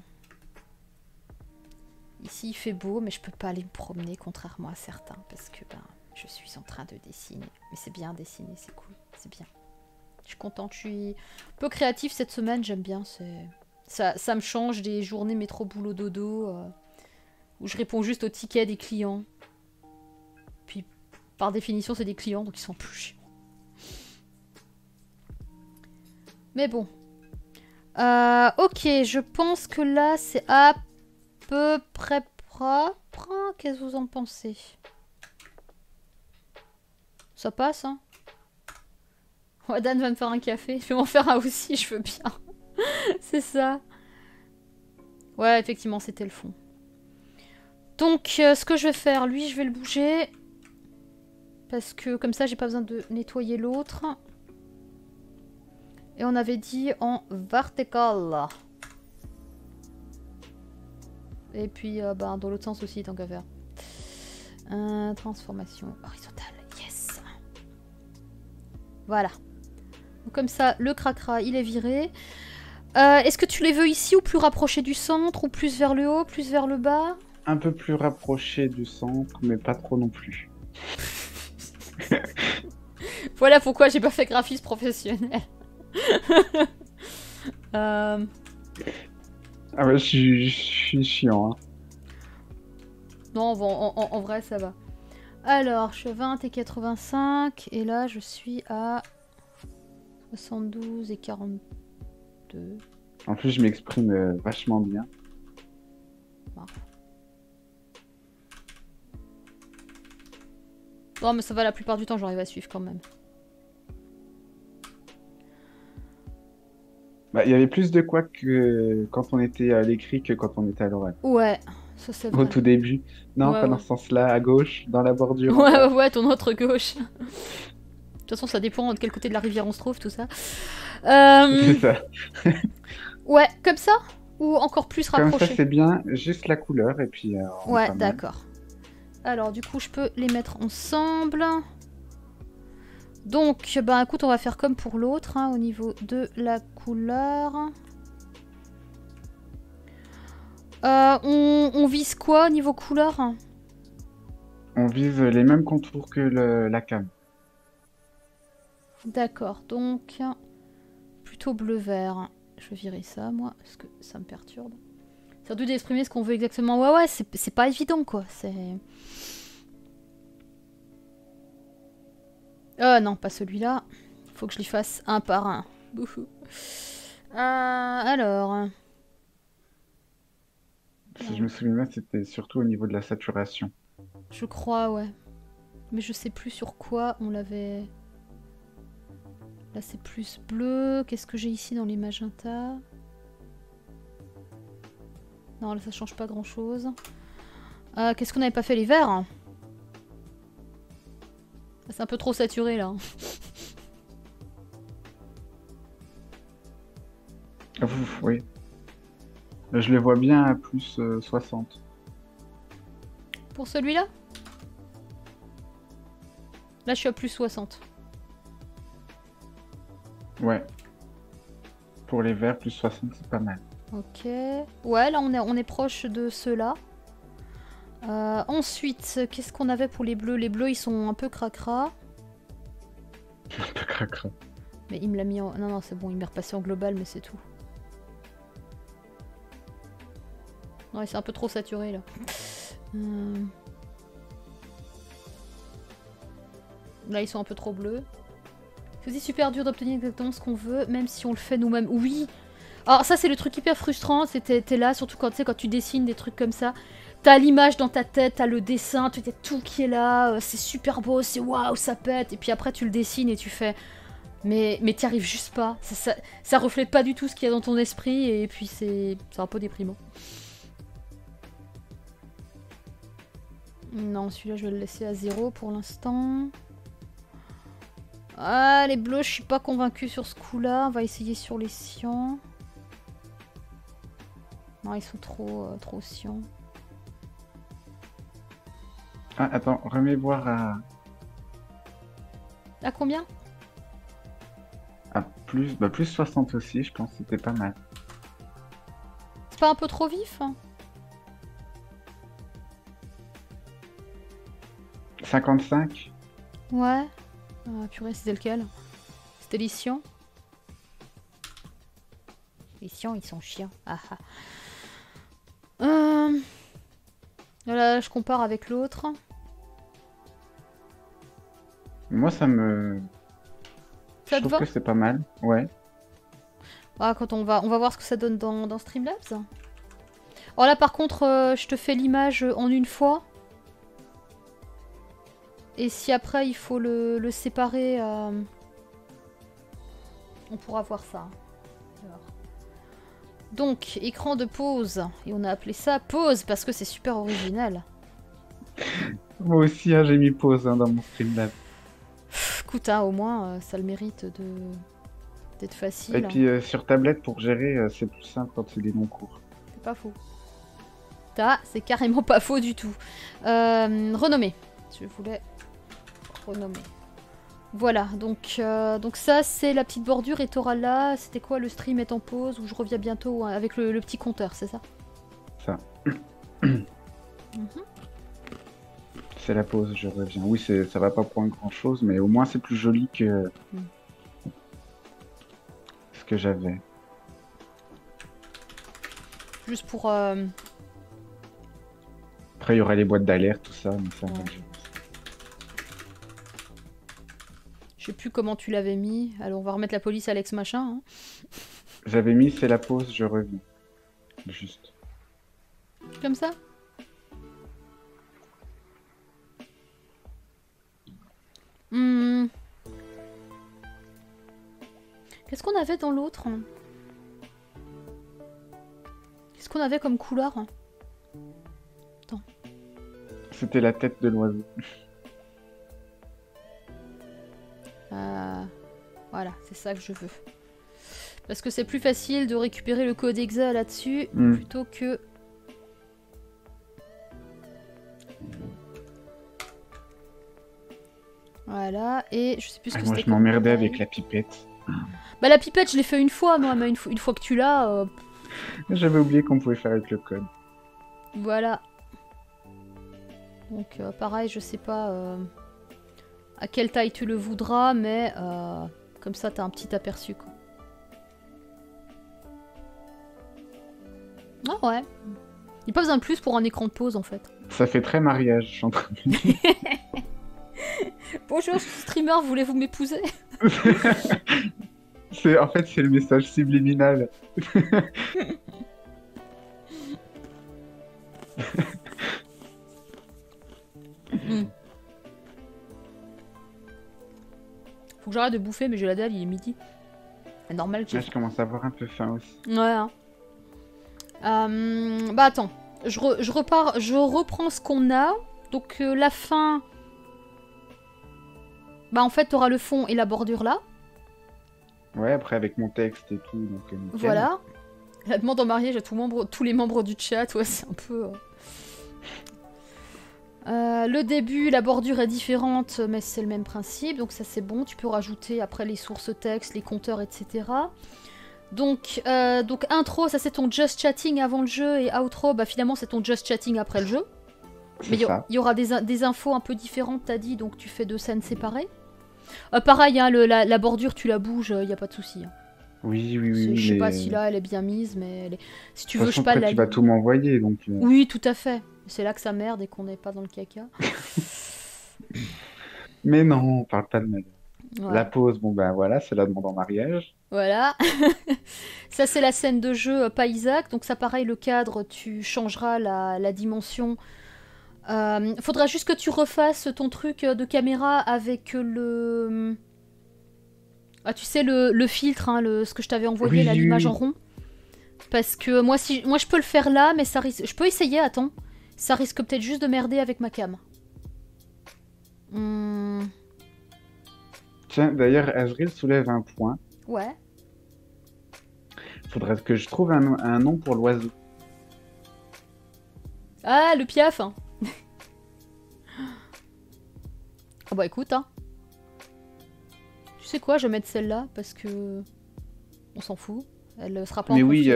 Ici, il fait beau, mais je peux pas aller me promener, contrairement à certains, parce que ben, je suis en train de dessiner. Mais c'est bien dessiner, c'est cool, c'est bien. Je suis contente, je suis un peu créative cette semaine, j'aime bien. Ça me change des journées métro boulot dodo, où je réponds juste aux tickets des clients. Puis, par définition, c'est des clients, donc ils sont plus chiants. Mais bon. Ok, je pense que là, c'est à peu près propre. Qu'est-ce que vous en pensez? Ça passe, hein? Ouais, Dan va me faire un café. Je vais m'en faire un aussi, je veux bien. C'est ça. Ouais, effectivement, c'était le fond. Donc, ce que je vais faire, lui, je vais le bouger. Parce que comme ça, j'ai pas besoin de nettoyer l'autre. Et on avait dit en vertical. Et puis, bah, dans l'autre sens aussi, tant qu'à faire. Transformation horizontale. Yes! Voilà. Donc, comme ça, le cracra, il est viré. Est-ce que tu les veux ici ou plus rapprochés du centre? Ou plus vers le haut, plus vers le bas? Un peu plus rapproché du centre, mais pas trop non plus. Voilà pourquoi j'ai pas fait graphiste professionnel. Ah ouais, je suis chiant. Hein. Non, bon, en vrai, ça va. Alors, je suis à 20 et 85, et là, je suis à 72 et 42. En plus, je m'exprime vachement bien. Ah. Non, mais ça va, la plupart du temps, j'arrive à suivre quand même. Bah, il y avait plus de quoi que quand on était à l'écrit que quand on était à l'oral. Ouais, ça c'est vrai. Au tout début. Non, ouais, pas dans ce sens-là, à gauche, dans la bordure. Ouais, ouais, ouais, ton autre gauche. De toute façon, ça dépend de quel côté de la rivière on se trouve, tout ça. C'est ça. Ouais, comme ça? Ou encore plus rapproché? Comme ça, c'est bien, juste la couleur et puis... ouais, d'accord. Alors, du coup, je peux les mettre ensemble. Donc, bah écoute, on va faire comme pour l'autre, hein, au niveau de la couleur. On vise quoi, niveau couleur? On vise les mêmes contours que la cam. D'accord, donc, plutôt bleu-vert. Je virerai ça, moi, parce que ça me perturbe. C'est dur d'exprimer ce qu'on veut exactement. Ouais, ouais, c'est pas évident, quoi. C'est... non, pas celui-là. Faut que je lui fasse un par un. Bouhou. Alors... Si je me souviens bien, c'était surtout au niveau de la saturation. Je crois, ouais. Mais je sais plus sur quoi on l'avait... Là, c'est plus bleu. Qu'est-ce que j'ai ici dans les magentas? Non, là, ça change pas grand-chose. Qu'est-ce qu'on n'avait pas fait, les verts? C'est un peu trop saturé là. Ouf, oui. Je les vois bien à plus 60. pour celui-là. Là, je suis à plus 60. Ouais. Pour les verts, plus 60, c'est pas mal. Ok. Ouais, là, on est proche de ceux-là. Ensuite, qu'est-ce qu'on avait pour les bleus? Les bleus, ils sont un peu cracra. Un peu cracra. Mais il me l'a mis en... Non, non, c'est bon, il m'est repassé en global, mais c'est tout. Ouais, c'est un peu trop saturé, là. Là, ils sont un peu trop bleus. C'est aussi super dur d'obtenir exactement ce qu'on veut, même si on le fait nous-mêmes. Oui! Alors ça, c'est le truc hyper frustrant, t'es là, surtout quand, quand tu dessines des trucs comme ça. T'as l'image dans ta tête, t'as le dessin, t'as tout qui est là, c'est super beau, c'est waouh, ça pète. Et puis après, tu le dessines et tu fais... Mais t'y arrives juste pas. Ça reflète pas du tout ce qu'il y a dans ton esprit, et puis c'est un peu déprimant. Non, celui-là, je vais le laisser à 0 pour l'instant. Ah, les bleus, je suis pas convaincue sur ce coup-là. On va essayer sur les cians. Non, ils sont trop cians. Ah, attends, remets voir à... À combien? À plus... Bah, plus 60 aussi, je pense que c'était pas mal. C'est pas un peu trop vif, hein? 55? Ouais. Ah purée, c'était lequel? C'était les siens. Les siens, ils sont chiens. Ah ah. Là, je compare avec l'autre. Moi, ça me... Ça je te trouve va que c'est pas mal, ouais. Ah, quand on va voir ce que ça donne dans Streamlabs. Oh là, par contre, je te fais l'image en une fois. Et si après il faut le séparer, on pourra voir ça. Alors. Donc, écran de pause. Et on a appelé ça pause parce que c'est super original. Moi aussi, hein, j'ai mis pause hein, dans mon Streamlabs. Écoute, hein, au moins, ça le mérite d'être facile. Et puis sur tablette, pour gérer, c'est plus simple quand c'est des longs cours. C'est pas faux. C'est carrément pas faux du tout. Renommé. Je voulais renommer. Voilà, donc ça c'est la petite bordure et t'auras là, c'était quoi, le stream est en pause ou je reviens bientôt hein, avec le petit compteur, c'est ça? Ça. C'est la pause, je reviens. Oui, ça va pas prendre grand chose, mais au moins c'est plus joli que ce que j'avais. Juste pour... Après, il y aura les boîtes d'alerte, tout ça. Mais ça ouais. Je sais plus comment tu l'avais mis. Alors, on va remettre la police, Alex, machin. Hein. J'avais mis, c'est la pause, je reviens. Juste. Comme ça? Qu'est-ce qu'on avait dans l'autre? Qu'est-ce qu'on avait comme couleur? C'était la tête de l'oiseau. Voilà, c'est ça que je veux. Parce que c'est plus facile de récupérer le code exa là-dessus plutôt que... Voilà, et je sais plus ce que c'était. Moi, je m'emmerdais avec la pipette. Bah, la pipette, je l'ai fait une fois, moi, mais une fois que tu l'as... J'avais oublié qu'on pouvait faire avec le code. Voilà. Donc pareil, je sais pas à quelle taille tu le voudras, mais comme ça t'as un petit aperçu quoi. Ah ouais. Il n'y a pas besoin de plus pour un écran de pause en fait. Ça fait très mariage, je suis en train de dire. Bonjour, je suis streamer, voulez-vous m'épouser? En fait, c'est le message subliminal. Faut que j'arrête de bouffer, mais j'ai la dalle, il est midi. C'est normal que... Là, je commence à avoir un peu faim aussi. Ouais. Hein. Bah attends, je reprends ce qu'on a. Donc la fin... Bah en fait, t'auras le fond et la bordure là. Ouais, après avec mon texte et tout. Donc, voilà. La demande en mariage à tous les membres du chat, ouais, c'est un peu... Le début, la bordure est différente, mais c'est le même principe, donc ça c'est bon. Tu peux rajouter après les sources textes, les compteurs, etc. Donc intro, ça c'est ton just chatting avant le jeu, et outro, bah finalement c'est ton just chatting après le jeu. Mais il y aura des infos un peu différentes, t'as dit, donc tu fais deux scènes séparées. Pareil, hein, la bordure, tu la bouges, il n'y a pas de souci. Hein. Oui. Je sais pas si là elle est bien mise, mais elle est... si tu veux, je sais pas. Tu vas tout m'envoyer, donc. Oui, tout à fait. C'est là que ça merde et qu'on n'est pas dans le caca. Mais non, on parle pas de merde. Ouais. La pause, bon ben voilà, c'est la demande en mariage. Voilà. Ça, c'est la scène de jeu, pas Isaac. Donc ça, pareil, le cadre, tu changeras la dimension. Faudra juste que tu refasses ton truc de caméra avec le... Ah, tu sais, le filtre, hein, ce que je t'avais envoyé, oui, l'image en rond. Parce que moi, moi, je peux le faire là, mais ça risque... Je peux essayer, attends. Ça risque peut-être juste de merder avec ma cam. Tiens, d'ailleurs, Azril soulève un point. Ouais. Faudrait que je trouve un nom pour l'oiseau. Ah, le piaf, hein. Oh bah écoute, hein. Tu sais quoi, je vais mettre celle-là parce que on s'en fout. Elle sera pas. Mais oui,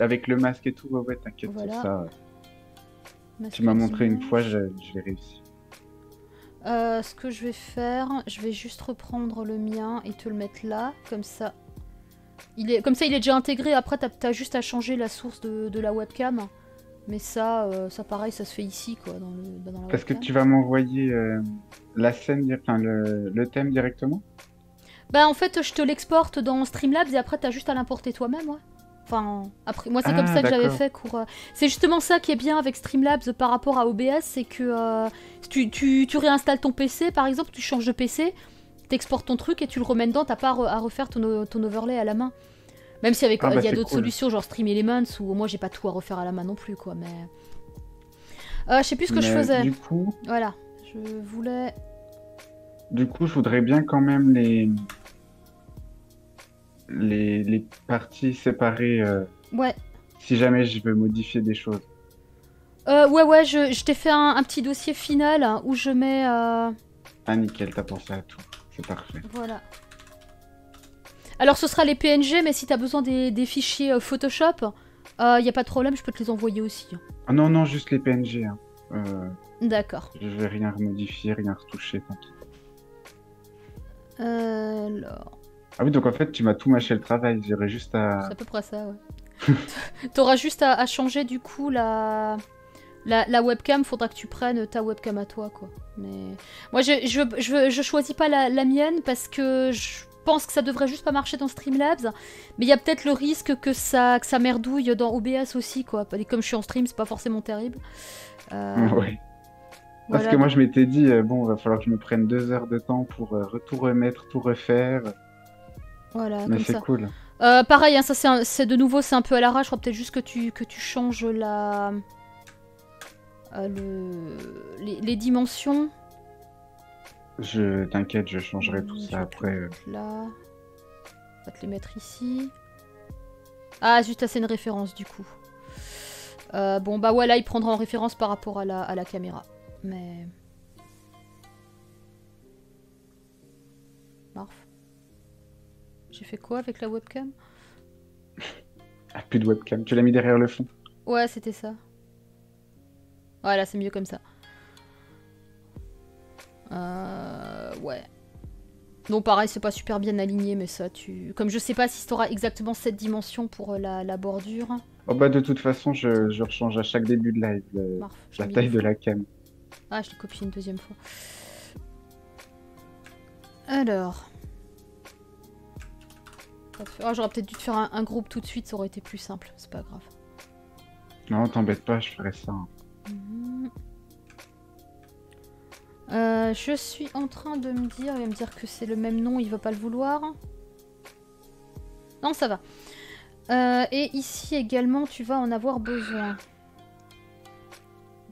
avec le masque et tout, ouais, t'inquiète, voilà. C'est ça. Masque, tu m'as montré une fois, je l'ai réussi. Ce que je vais faire, je vais juste reprendre le mien et te le mettre là, comme ça. Comme ça, il est déjà intégré. Après, t'as juste à changer la source de la webcam. Mais ça, ça pareil, ça se fait ici, quoi. Dans la Parce webcam. Que tu vas m'envoyer la scène, enfin le thème directement. Bah en fait, je te l'exporte dans Streamlabs et après, t'as juste à l'importer toi-même, ouais. Enfin, après, moi c'est comme ça que j'avais fait. C'est justement ça qui est bien avec Streamlabs par rapport à OBS, c'est que tu réinstalles ton PC, par exemple, tu changes de PC, t'exportes ton truc et tu le remets dedans, t'as pas à refaire ton overlay à la main. Même si avec il y a d'autres solutions, genre Stream Elements, où moi j'ai pas tout à refaire à la main non plus, quoi. Mais je sais plus ce que je faisais. Du coup, voilà, je voulais. Du coup, je voudrais bien quand même les parties séparées, ouais. Si jamais je veux modifier des choses. Ouais, je t'ai fait un petit dossier final, hein, où je mets... Ah nickel, t'as pensé à tout, c'est parfait. Voilà. Alors ce sera les PNG, mais si t'as besoin des fichiers Photoshop, y a pas de problème, je peux te les envoyer aussi. Hein. Ah non, juste les PNG. Hein. D'accord. Je vais rien modifier, rien retoucher, tant pis. Alors... Ah oui, donc en fait, tu m'as tout mâché le travail, j'irai juste à... C'est à peu près ça, ouais. T'auras juste à changer, du coup, la webcam, faudra que tu prennes ta webcam à toi, quoi. Mais... Moi, je choisis pas la mienne, parce que je pense que ça devrait juste pas marcher dans Streamlabs, mais il y a peut-être le risque que ça merdouille dans OBS aussi, quoi. Et comme je suis en stream, c'est pas forcément terrible. Ouais. Voilà. Parce que moi, je m'étais dit, bon, va falloir que je me prenne 2 heures de temps pour tout remettre, tout refaire... Voilà, mais c'est cool. Pareil, hein, ça c'est de nouveau, c'est un peu à l'arrache. Je crois peut-être juste que tu changes les dimensions. T'inquiète, je changerai tout ça après. Là, on va te les mettre ici. Ah zut, c'est une référence du coup. Bon bah ouais, là il prendra en référence par rapport à la caméra, mais. Marf. J'ai fait quoi avec la webcam? Ah, plus de webcam. Tu l'as mis derrière le fond. Ouais, c'était ça. Voilà, c'est mieux comme ça. Ouais. Donc pareil, c'est pas super bien aligné, mais ça, tu... Comme je sais pas si t'auras exactement cette dimension pour la bordure... Oh bah de toute façon, je rechange à chaque début de live la taille de la cam. Ah, je l'ai copié une deuxième fois. Alors... Oh, j'aurais peut-être dû te faire un groupe tout de suite, ça aurait été plus simple, c'est pas grave. Non, t'embête pas, je ferai ça. Je suis en train de me dire, il va me dire que c'est le même nom, il va pas le vouloir. Non, ça va. Et ici également, tu vas en avoir besoin.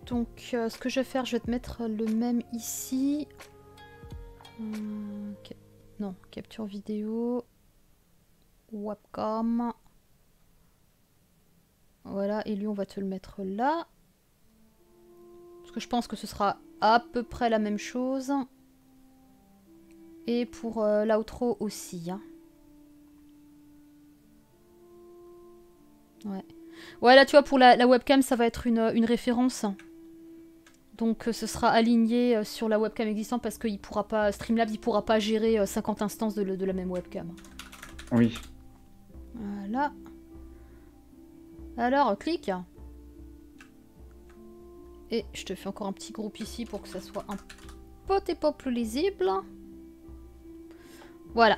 Donc, ce que je vais faire, je vais te mettre le même ici. Non, capture vidéo... Webcam. Voilà, et lui on va te le mettre là. Parce que je pense que ce sera à peu près la même chose. Et pour l'outro aussi. Hein. Ouais. Ouais, là tu vois, pour la webcam, ça va être une référence. Donc ce sera aligné sur la webcam existante parce que Streamlabs ne pourra pas gérer 50 instances de la même webcam. Oui. Voilà. Alors, clique. Et je te fais encore un petit groupe ici pour que ça soit un peu plus lisible. Voilà.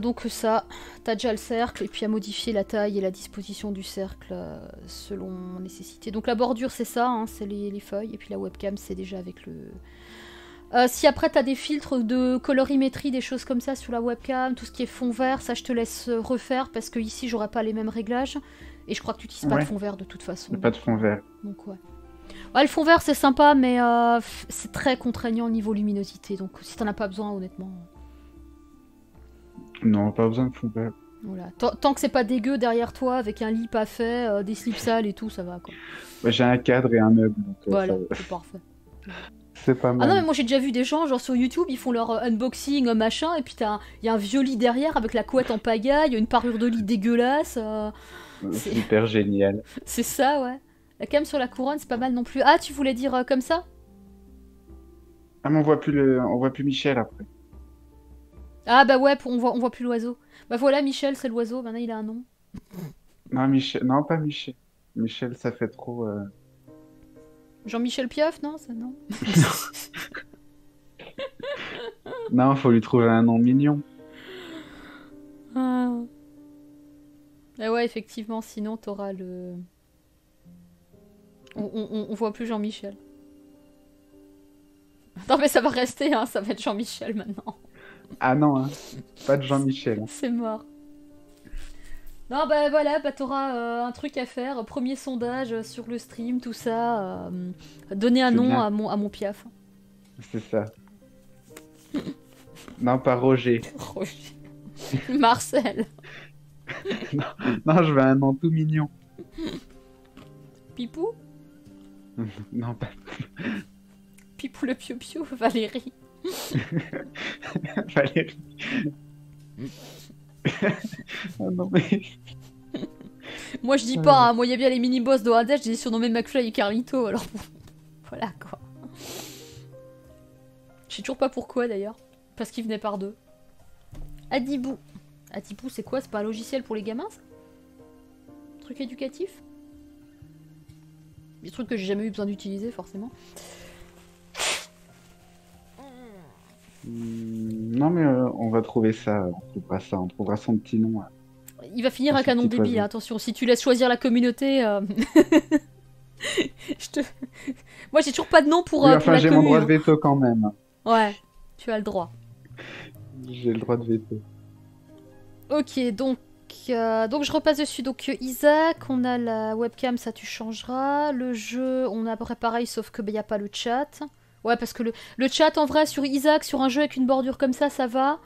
Donc ça, t'as déjà le cercle et puis à modifier la taille et la disposition du cercle selon nécessité. Donc la bordure c'est ça, hein, c'est les feuilles et puis la webcam c'est déjà avec le... si après t'as des filtres de colorimétrie, des choses comme ça sur la webcam, tout ce qui est fond vert, ça je te laisse refaire parce que ici j'aurai pas les mêmes réglages et je crois que tu n'utilises pas de fond vert de toute façon. Pas de fond vert. Donc ouais. Ouais, le fond vert c'est sympa mais c'est très contraignant au niveau luminosité, donc si t'en as pas besoin honnêtement... Non, pas besoin de fond vert. Voilà. Tant que c'est pas dégueu derrière toi, avec un lit pas fait, des slips sales et tout, ça va quoi. Bah, j'ai un cadre et un meuble. Donc, voilà, c'est parfait. C'est pas mal. Ah non, mais moi j'ai déjà vu des gens, genre sur YouTube, ils font leur unboxing, machin, et puis il y a un vieux lit derrière avec la couette en pagaille, une parure de lit dégueulasse. C'est hyper génial. C'est ça, ouais. La cam sur la couronne, c'est pas mal non plus. Ah, tu voulais dire comme ça? Ah, mais on voit plus Michel après. Ah bah ouais, on voit plus l'oiseau. Bah voilà, Michel, c'est l'oiseau, maintenant il a un nom. Non, Michel, non pas Michel. Michel, ça fait trop... Jean-Michel Pioff, non, ça, non. Non, faut lui trouver un nom mignon. Ah et ouais, effectivement, sinon t'auras le... On voit plus Jean-Michel. Non mais ça va rester, hein, ça va être Jean-Michel maintenant. Ah non, hein. Pas de Jean-Michel. C'est mort. Non, bah voilà, bah, t'auras un truc à faire. Premier sondage sur le stream, tout ça. Donner un nom à mon piaf. C'est ça. Non, pas Roger. Roger. Marcel. Non, non, je veux un nom tout mignon. Pipou? Non, pas... Pipou le piou-piou, Valérie. Valérie. Oh non, mais... Moi je dis pas, hein, moi il y a bien les mini-boss de Hades, j'ai surnommé McFly et Carlito, alors voilà quoi. Je sais toujours pas pourquoi d'ailleurs, parce qu'ils venaient par deux. Adibou. Adibou c'est quoi? C'est pas un logiciel pour les gamins ça? Un truc éducatif? Des trucs que j'ai jamais eu besoin d'utiliser forcément. Non mais on va trouver ça, on trouvera son petit nom. Il va finir un canon débile, hein, attention, si tu laisses choisir la communauté... Moi j'ai toujours pas de nom pour... Oui, enfin j'ai mon droit de veto quand même. Ouais, tu as le droit. J'ai le droit de veto. Ok, donc je repasse dessus. Donc Isaac, on a la webcam, ça tu changeras. Le jeu, on a à peu près pareil, sauf que n'y a pas le chat. Ouais, parce que le chat, en vrai, sur Isaac, sur un jeu avec une bordure comme ça, ça va.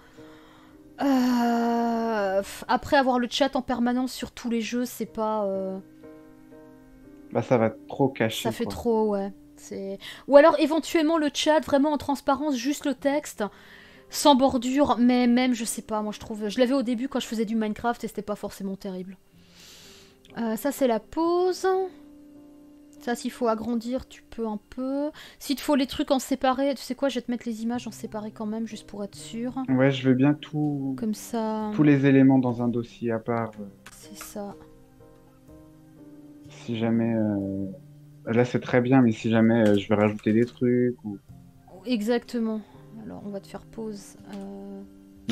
Après, avoir le chat en permanence sur tous les jeux, c'est pas... Bah, ça va trop cacher. Ça fait quoi. Trop, ouais. Ou alors, éventuellement, le chat, vraiment en transparence, juste le texte, sans bordure, mais même, je sais pas, moi, je trouve... Je l'avais au début, quand je faisais du Minecraft, et c'était pas forcément terrible. Ça, c'est la pause... Ça, s'il faut agrandir, tu peux un peu. S'il te faut les trucs en séparé, tu sais quoi, je vais te mettre les images en séparé quand même, juste pour être sûr. Ouais, je veux bien tout... Comme ça... Tous les éléments dans un dossier à part. C'est ça. Si jamais... Là, c'est très bien, mais si jamais je vais rajouter des trucs ou... Exactement. Alors, on va te faire pause.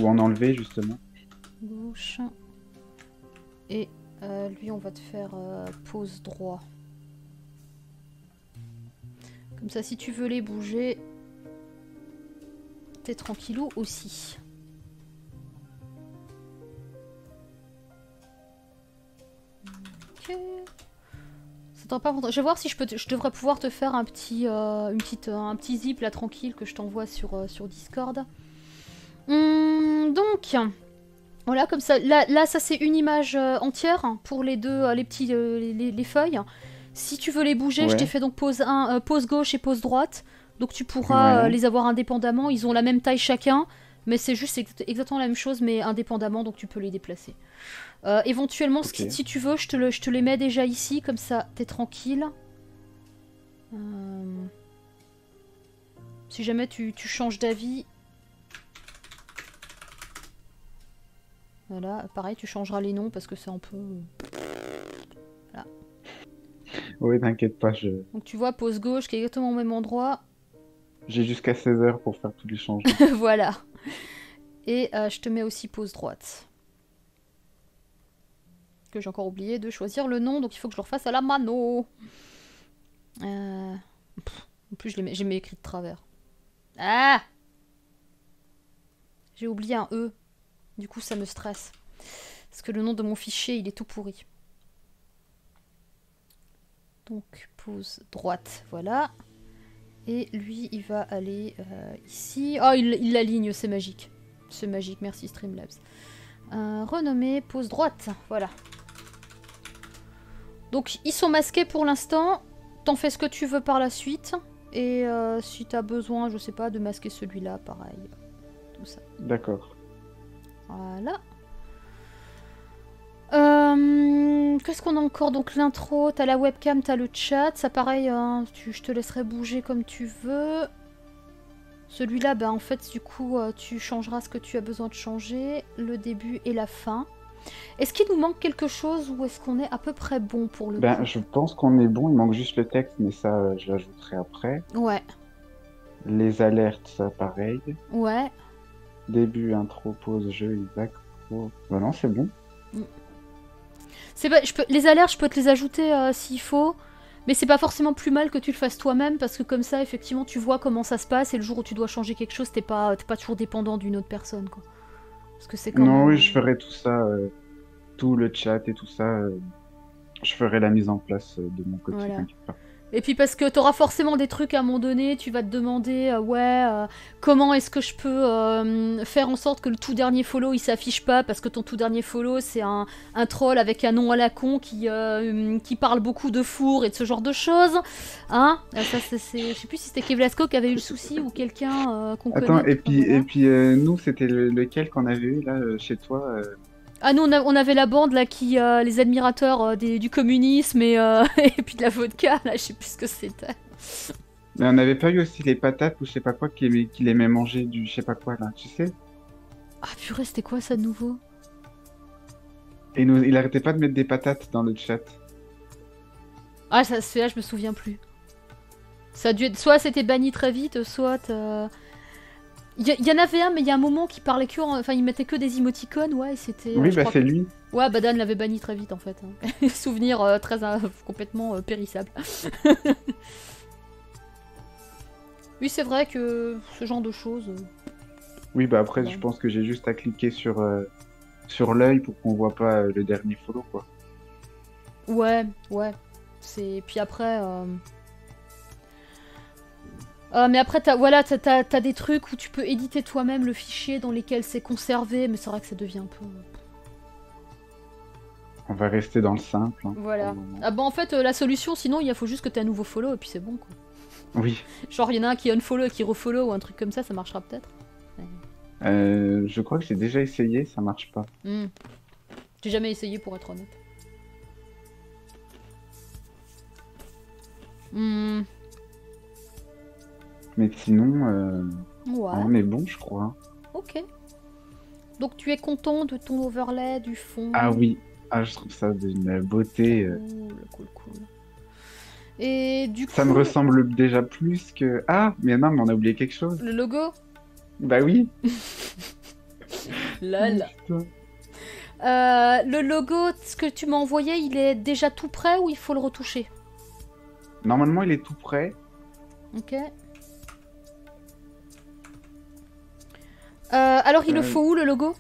Ou en enlever, justement. Gauche. Et lui, on va te faire pause droit. Comme ça, si tu veux les bouger, t'es tranquillou aussi. Ok. Ça pas... Je vais voir si je devrais pouvoir te faire un petit zip là tranquille que je t'envoie sur Discord. Donc, voilà comme ça. Là ça c'est une image entière pour les deux, les feuilles. Si tu veux les bouger, ouais. Je t'ai fait donc pose gauche et pose droite. Donc tu pourras les avoir indépendamment. Ils ont la même taille chacun. Mais c'est juste exactement la même chose, mais indépendamment. Donc tu peux les déplacer. Éventuellement, si tu veux, je te les mets déjà ici. Comme ça, t'es tranquille. Si jamais tu changes d'avis... Voilà, pareil, tu changeras les noms parce que c'est un peu... Voilà. Oui, t'inquiète pas, je... Donc tu vois, pose gauche qui est exactement au même endroit. J'ai jusqu'à 16 heures pour faire tous les changements. Voilà. Et je te mets aussi pose droite. Que j'ai encore oublié de choisir le nom, donc il faut que je le refasse à la mano. En plus, je l'ai écrit de travers. Ah! J'ai oublié un E. Du coup, ça me stresse. Parce que le nom de mon fichier, il est tout pourri. Donc, pose droite, voilà. Et lui, il va aller ici. Oh, il l'aligne, c'est magique. C'est magique, merci Streamlabs. Renommé, pose droite, voilà. Donc, ils sont masqués pour l'instant. T'en fais ce que tu veux par la suite. Et si t'as besoin, je sais pas, de masquer celui-là, pareil. Tout ça. D'accord. Voilà. Qu'est-ce qu'on a encore? Donc l'intro, t'as la webcam, t'as le chat. Ça pareil, hein, je te laisserai bouger comme tu veux. Celui-là, bah, en fait, du coup, tu changeras ce que tu as besoin de changer. Le début et la fin. Est-ce qu'il nous manque quelque chose ou est-ce qu'on est à peu près bon pour le coup? Je pense qu'on est bon, il manque juste le texte, mais ça, je l'ajouterai après. Ouais. Les alertes, ça pareil. Ouais. Début, intro, pause, jeu, Isaac, pro... Bah non, c'est bon. C'est pas, les alertes, je peux te les ajouter s'il faut, mais c'est pas forcément plus mal que tu le fasses toi-même, parce que comme ça, effectivement, tu vois comment ça se passe, et le jour où tu dois changer quelque chose, t'es pas toujours dépendant d'une autre personne, quoi. Parce que c'est quand même... Non, oui, je ferai tout ça, tout le chat et tout ça, je ferai la mise en place de mon côté, voilà. T'inquiète pas. Et puis parce que t'auras forcément des trucs à un moment donné, tu vas te demander, comment est-ce que je peux faire en sorte que le tout dernier follow il s'affiche pas, parce que ton tout dernier follow c'est un troll avec un nom à la con qui parle beaucoup de four et de ce genre de choses, hein. Ça c'est, je sais plus si c'était Kevlasco qui avait eu le souci ou quelqu'un qu'on connaît. Attends, et puis nous c'était lequel qu'on avait eu là chez toi Ah nous on avait la bande là qui les admirateurs du communisme et puis de la vodka là, je sais plus ce que c'était. Mais on avait pas eu aussi les patates ou je sais pas quoi qu'il aimait manger du je sais pas quoi là, tu sais. Ah purée, c'était quoi ça de nouveau? Et il arrêtait pas de mettre des patates dans le chat. Ah ça c'est là, je me souviens plus. Ça a dû être... soit c'était banni très vite, soit il y en avait un, mais il y a un moment qui parlait que... Enfin, il mettait que des émoticônes, ouais, et c'était... Oui, bah c'est lui. Ouais, Badan l'avait banni très vite, en fait. Hein. Souvenir très... complètement périssable. Oui, c'est vrai que ce genre de choses... Oui, bah après, ouais. Je pense que j'ai juste à cliquer sur l'œil pour qu'on voit pas le dernier follow, quoi. Ouais, ouais. C'est... Puis après... mais après, t'as des trucs où tu peux éditer toi-même le fichier dans lesquels c'est conservé, mais c'est vrai que ça devient un peu... On va rester dans le simple. Hein, voilà. Ah bah en fait, la solution, sinon, il faut juste que t'aies un nouveau follow, et puis c'est bon, quoi. Oui. Genre, il y en a un qui unfollow et qui refollow, ou un truc comme ça, ça marchera peut-être. Ouais. Je crois que j'ai déjà essayé, ça marche pas. J'ai jamais essayé, pour être honnête. Mais sinon, ouais. On est bon, je crois. Ok. Donc tu es content de ton overlay, du fond? Ah oui, ah, je trouve ça d'une beauté. Cool. Et du coup... Ça me ressemble déjà plus que... Ah, mais non, mais on a oublié quelque chose. Le logo? Bah oui. Lol. Le logo, ce que tu m'as envoyé, il est déjà tout prêt ou il faut le retoucher? Normalement, il est tout prêt. Ok. Alors il le faut où le logo?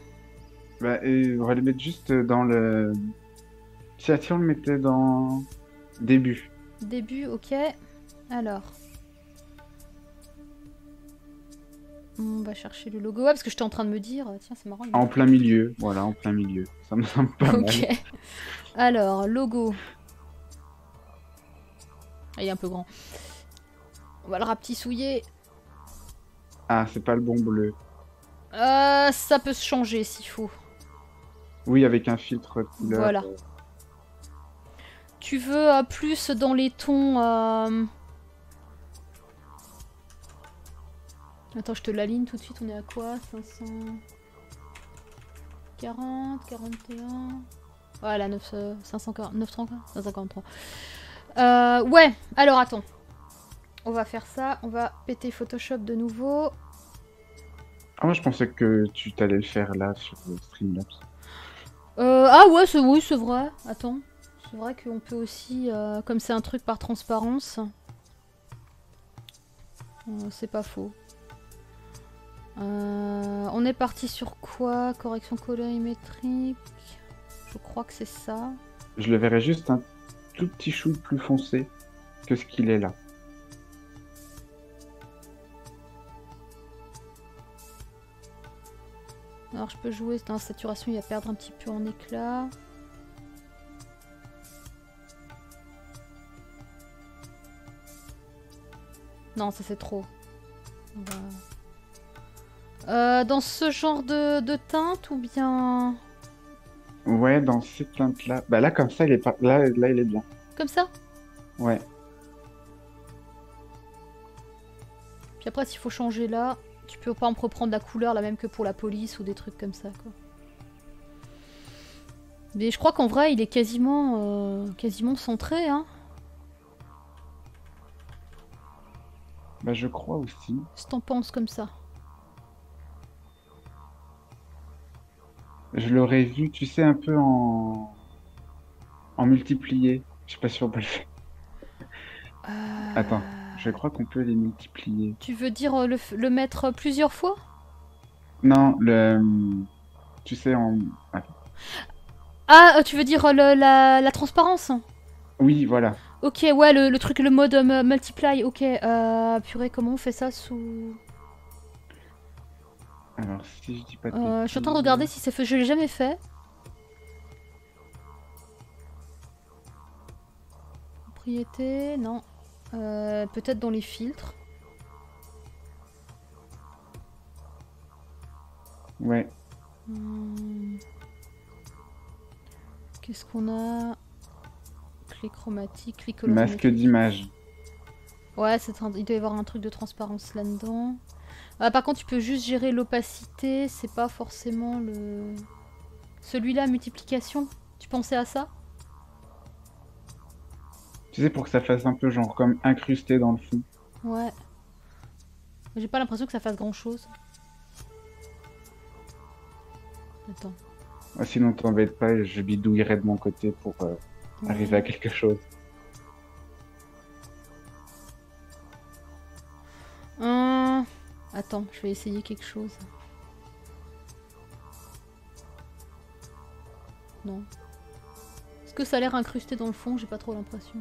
Bah on va le mettre juste dans le... Si on le mettait dans... Début. Début, ok. Alors... On va chercher le logo, ouais, parce que j'étais en train de me dire... Tiens, c'est marrant. En plein milieu, voilà, en plein milieu. Ça me semble pas mal. Ok. Alors, logo. Ah, il est un peu grand. On va le rapetissouiller. Ah, c'est pas le bon bleu. Ça peut se changer s'il faut. Oui, avec un filtre. Couleur. Voilà. Tu veux plus dans les tons... Attends, je te l'aligne tout de suite. On est à quoi? 540, 41... Voilà, 943. Ouais, alors attends. On va faire ça. On va péter Photoshop de nouveau. Ah, moi je pensais que tu t'allais le faire là sur Streamlabs. Ah ouais, c'est oui, c'est vrai. Attends. C'est vrai qu'on peut aussi... comme c'est un truc par transparence... c'est pas faux. On est parti sur quoi? Correction colorimétrique... Je crois que c'est ça. Je le verrai juste un tout petit chou plus foncé que ce qu'il est là. Alors je peux jouer dans la saturation, il va perdre un petit peu en éclat. Non, ça c'est trop. Dans ce genre de teinte ou bien... Ouais, dans ces teintes-là. Bah là, comme ça, il est pas... là, il est bien. Comme ça? Ouais. Puis après, s'il faut changer là, tu peux pas me reprendre la couleur la même que pour la police ou des trucs comme ça, quoi. Mais je crois qu'en vrai, il est quasiment, quasiment centré, hein. Bah je crois aussi. Si t'en penses comme ça. Je l'aurais vu, tu sais, un peu en multiplié. Je suis pas sûr de le faire. Attends, je crois qu'on peut les multiplier. Tu veux dire le mettre plusieurs fois? Non, le... Tu sais, en... Attends. Ah, tu veux dire la transparence? Oui, voilà. Ok, ouais, le truc, le mode multiply, ok. Purée, comment on fait ça sous... Alors, si je dis pas de je suis en train de regarder si c'est fait. Je l'ai jamais fait. Propriété, non. Peut-être dans les filtres. Ouais. Qu'est-ce qu'on a? Clé chromatique, clé colorimétrique. Masque d'image. Ouais, il doit y avoir un truc de transparence là-dedans. Ah, par contre, tu peux juste gérer l'opacité, c'est pas forcément le... Celui-là, multiplication, tu pensais à ça? Tu sais, pour que ça fasse un peu genre comme incrusté dans le fond. Ouais. J'ai pas l'impression que ça fasse grand-chose. Attends. Ah, sinon, t'embête pas, je bidouillerai de mon côté pour ouais, arriver à quelque chose. Attends, je vais essayer quelque chose. Non. Est-ce que ça a l'air incrusté dans le fond? J'ai pas trop l'impression.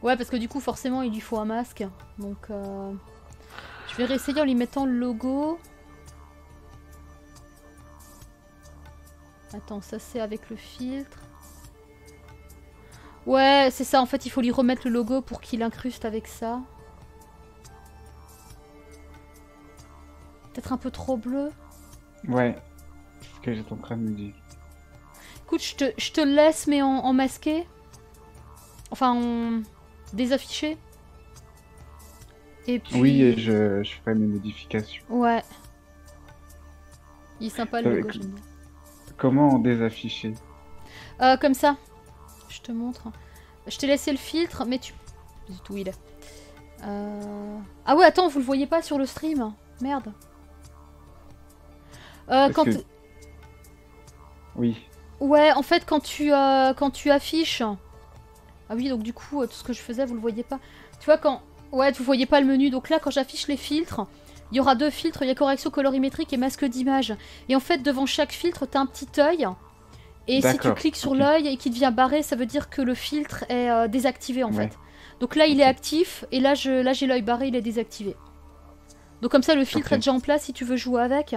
Ouais, parce que du coup, forcément, il lui faut un masque. Donc, je vais réessayer en lui mettant le logo. Attends, ça c'est avec le filtre. Ouais, c'est ça, en fait, il faut lui remettre le logo pour qu'il incruste avec ça. Peut-être un peu trop bleu. Ouais, c'est ce que j'étais en train de me dire. Écoute, je te laisse, mais en masqué. Enfin, en désaffiché. Et puis... Oui, et je ferai mes modifications. Ouais. Il est sympa le logo, j'aime bien. Comment en désafficher? Comme ça. Je te montre. Je t'ai laissé le filtre, mais tu... Zut, où il est. Ah ouais, attends, vous le voyez pas sur le stream? Merde. Quand... Que... Oui. Ouais, en fait, quand tu affiches... Ah oui, donc du coup, tout ce que je faisais, vous le voyez pas. Tu vois, quand... Ouais, vous voyez pas le menu. Donc là, quand j'affiche les filtres, il y aura deux filtres. Il y a correction colorimétrique et masque d'image. Et en fait, devant chaque filtre, t'as un petit œil... Et si tu cliques sur l'œil et qu'il devient barré, ça veut dire que le filtre est désactivé en fait. Donc là, il est actif et là, j'ai l'œil barré, il est désactivé. Donc comme ça, le filtre est déjà en place si tu veux jouer avec.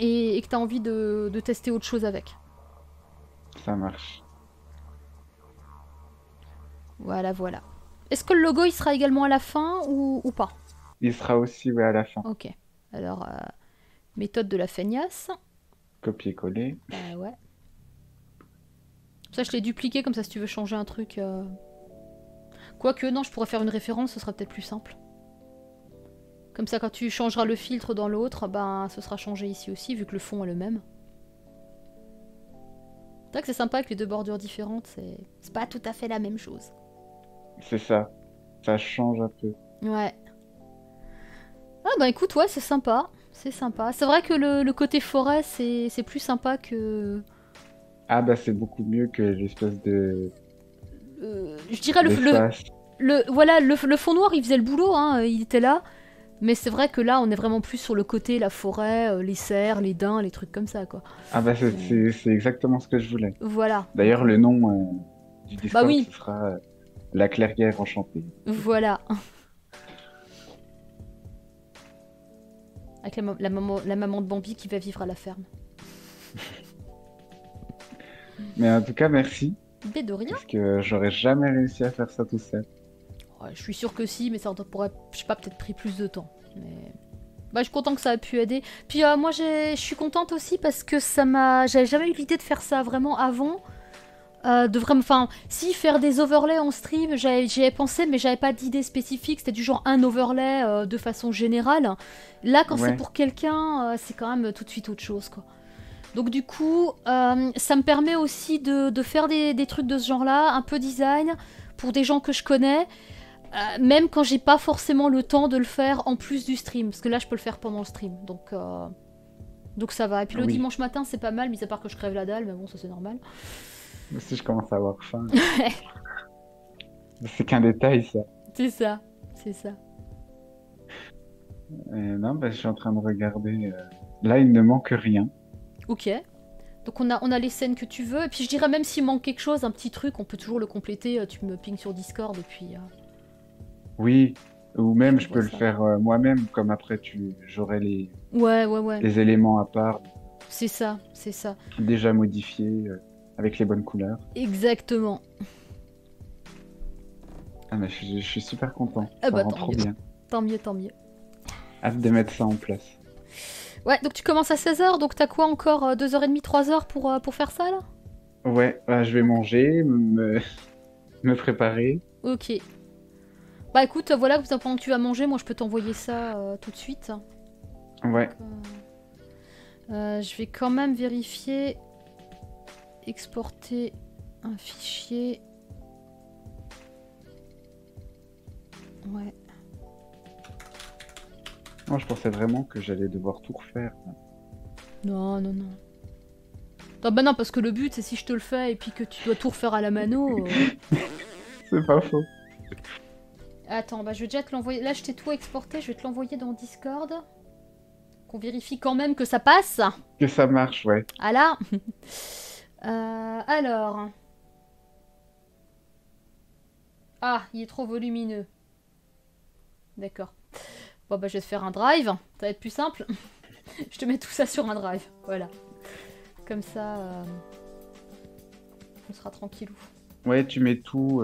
et que tu as envie de tester autre chose avec. Ça marche. Voilà, voilà. Est-ce que le logo, il sera également à la fin ou pas? Il sera aussi à la fin. Ok. Alors, méthode de la feignasse. Copier-coller. Ouais. Ça, je l'ai dupliqué comme ça, si tu veux changer un truc. Quoique, non, je pourrais faire une référence, ce sera peut-être plus simple. Comme ça, quand tu changeras le filtre dans l'autre, ben, ce sera changé ici aussi, vu que le fond est le même. C'est vrai que c'est sympa avec les deux bordures différentes, c'est pas tout à fait la même chose. C'est ça, ça change un peu. Ouais. Ah bah écoute, ouais, c'est sympa, c'est sympa. C'est vrai que le côté forêt, c'est plus sympa que... Ah bah c'est beaucoup mieux que l'espèce de... je dirais le fond noir, il faisait le boulot, hein, il était là. Mais c'est vrai que là, on est vraiment plus sur le côté, la forêt, les cerfs, les daims, les trucs comme ça, quoi. Ah bah c'est exactement ce que je voulais. Voilà. D'ailleurs, le nom du Discord, bah oui, ce sera La Clairière Enchantée. Voilà. Avec la maman de Bambi qui va vivre à la ferme. Mais en tout cas, merci. Mais de rien. Parce que j'aurais jamais réussi à faire ça tout seul. Je suis sûre que si, mais ça pourrait, je sais pas, peut-être pris plus de temps. Mais... bah, je suis contente que ça a pu aider. Puis moi, je suis contente aussi parce que ça m'a... J'avais jamais eu l'idée de faire ça vraiment avant. De vraiment... Enfin, si, faire des overlays en stream, j'y ai pensé, mais j'avais pas d'idée spécifique. C'était du genre un overlay de façon générale. Là, quand c'est pour quelqu'un, c'est quand même tout de suite autre chose, quoi. Donc du coup, ça me permet aussi de faire des trucs de ce genre-là, un peu design, pour des gens que je connais. Même quand j'ai pas forcément le temps de le faire en plus du stream, parce que là je peux le faire pendant le stream, donc ça va. Et puis le dimanche matin c'est pas mal, mis à part que je crève la dalle, mais bon ça c'est normal. Si je commence à avoir faim, c'est qu'un détail ça. C'est ça, c'est ça. Non, bah, je suis en train de regarder, là il ne manque rien. Ok, donc on a les scènes que tu veux, et puis je dirais même s'il manque quelque chose, un petit truc, on peut toujours le compléter, tu me pings sur Discord et puis... Oui, ou même je peux le faire moi-même, comme après j'aurai les... les éléments à part. C'est ça, c'est ça. Déjà modifiés, avec les bonnes couleurs. Exactement. Ah mais je suis super content, ça rend trop bien. Tant mieux, tant mieux. Hâte de mettre ça en place. Ouais, donc tu commences à 16h, donc t'as quoi encore 2h30, 3h pour faire ça là? Ouais, bah, je vais manger, me préparer. Ok. Bah écoute, voilà, pendant que tu vas manger, moi je peux t'envoyer ça tout de suite. Ouais. Donc, je vais quand même vérifier. Exporter un fichier. Ouais. Moi je pensais vraiment que j'allais devoir tout refaire. Non, non, non. Non, bah non, parce que le but c'est si je te le fais et puis que tu dois tout refaire à la mano. C'est pas faux. Attends, bah je vais déjà te l'envoyer. Là, je t'ai tout exporté, je vais te l'envoyer dans Discord. Qu'on vérifie quand même que ça passe. Que ça marche, ouais. Ah là. Alors. Ah, il est trop volumineux. D'accord. Bon, bah je vais te faire un drive. Ça va être plus simple. Je te mets tout ça sur un drive. Voilà. Comme ça, on sera tranquillou. Ouais, tu mets tout...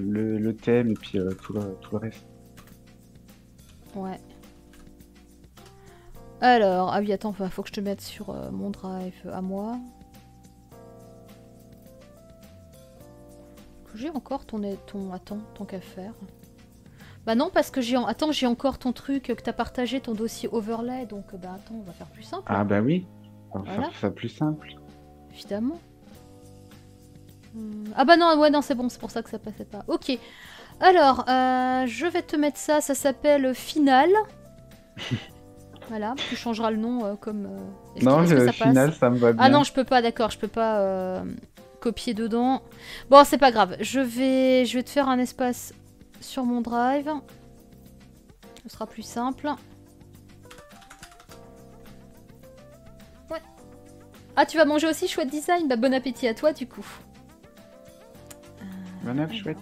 Le thème et puis tout le reste. Ouais. Alors, ah oui, attends, faut que je te mette sur mon drive à moi. J'ai encore ton... Attends, tant qu'à faire. Bah non, parce que attends, j'ai encore ton truc que t'as partagé, ton dossier overlay, donc bah attends, on va faire plus simple. Ah bah oui, on va faire ça plus simple. Évidemment. Ah bah non, ouais non c'est bon, c'est pour ça que ça passait pas. Ok, alors je vais te mettre ça, ça s'appelle Final. Voilà, tu changeras le nom comme... non, le Final ça me va bien. Ah non, je peux pas, d'accord, je peux pas copier dedans. Bon, c'est pas grave, je vais te faire un espace sur mon drive. Ce sera plus simple. Ouais. Ah, tu vas manger aussi, chouette design. Bah bon appétit à toi du coup. Chouette.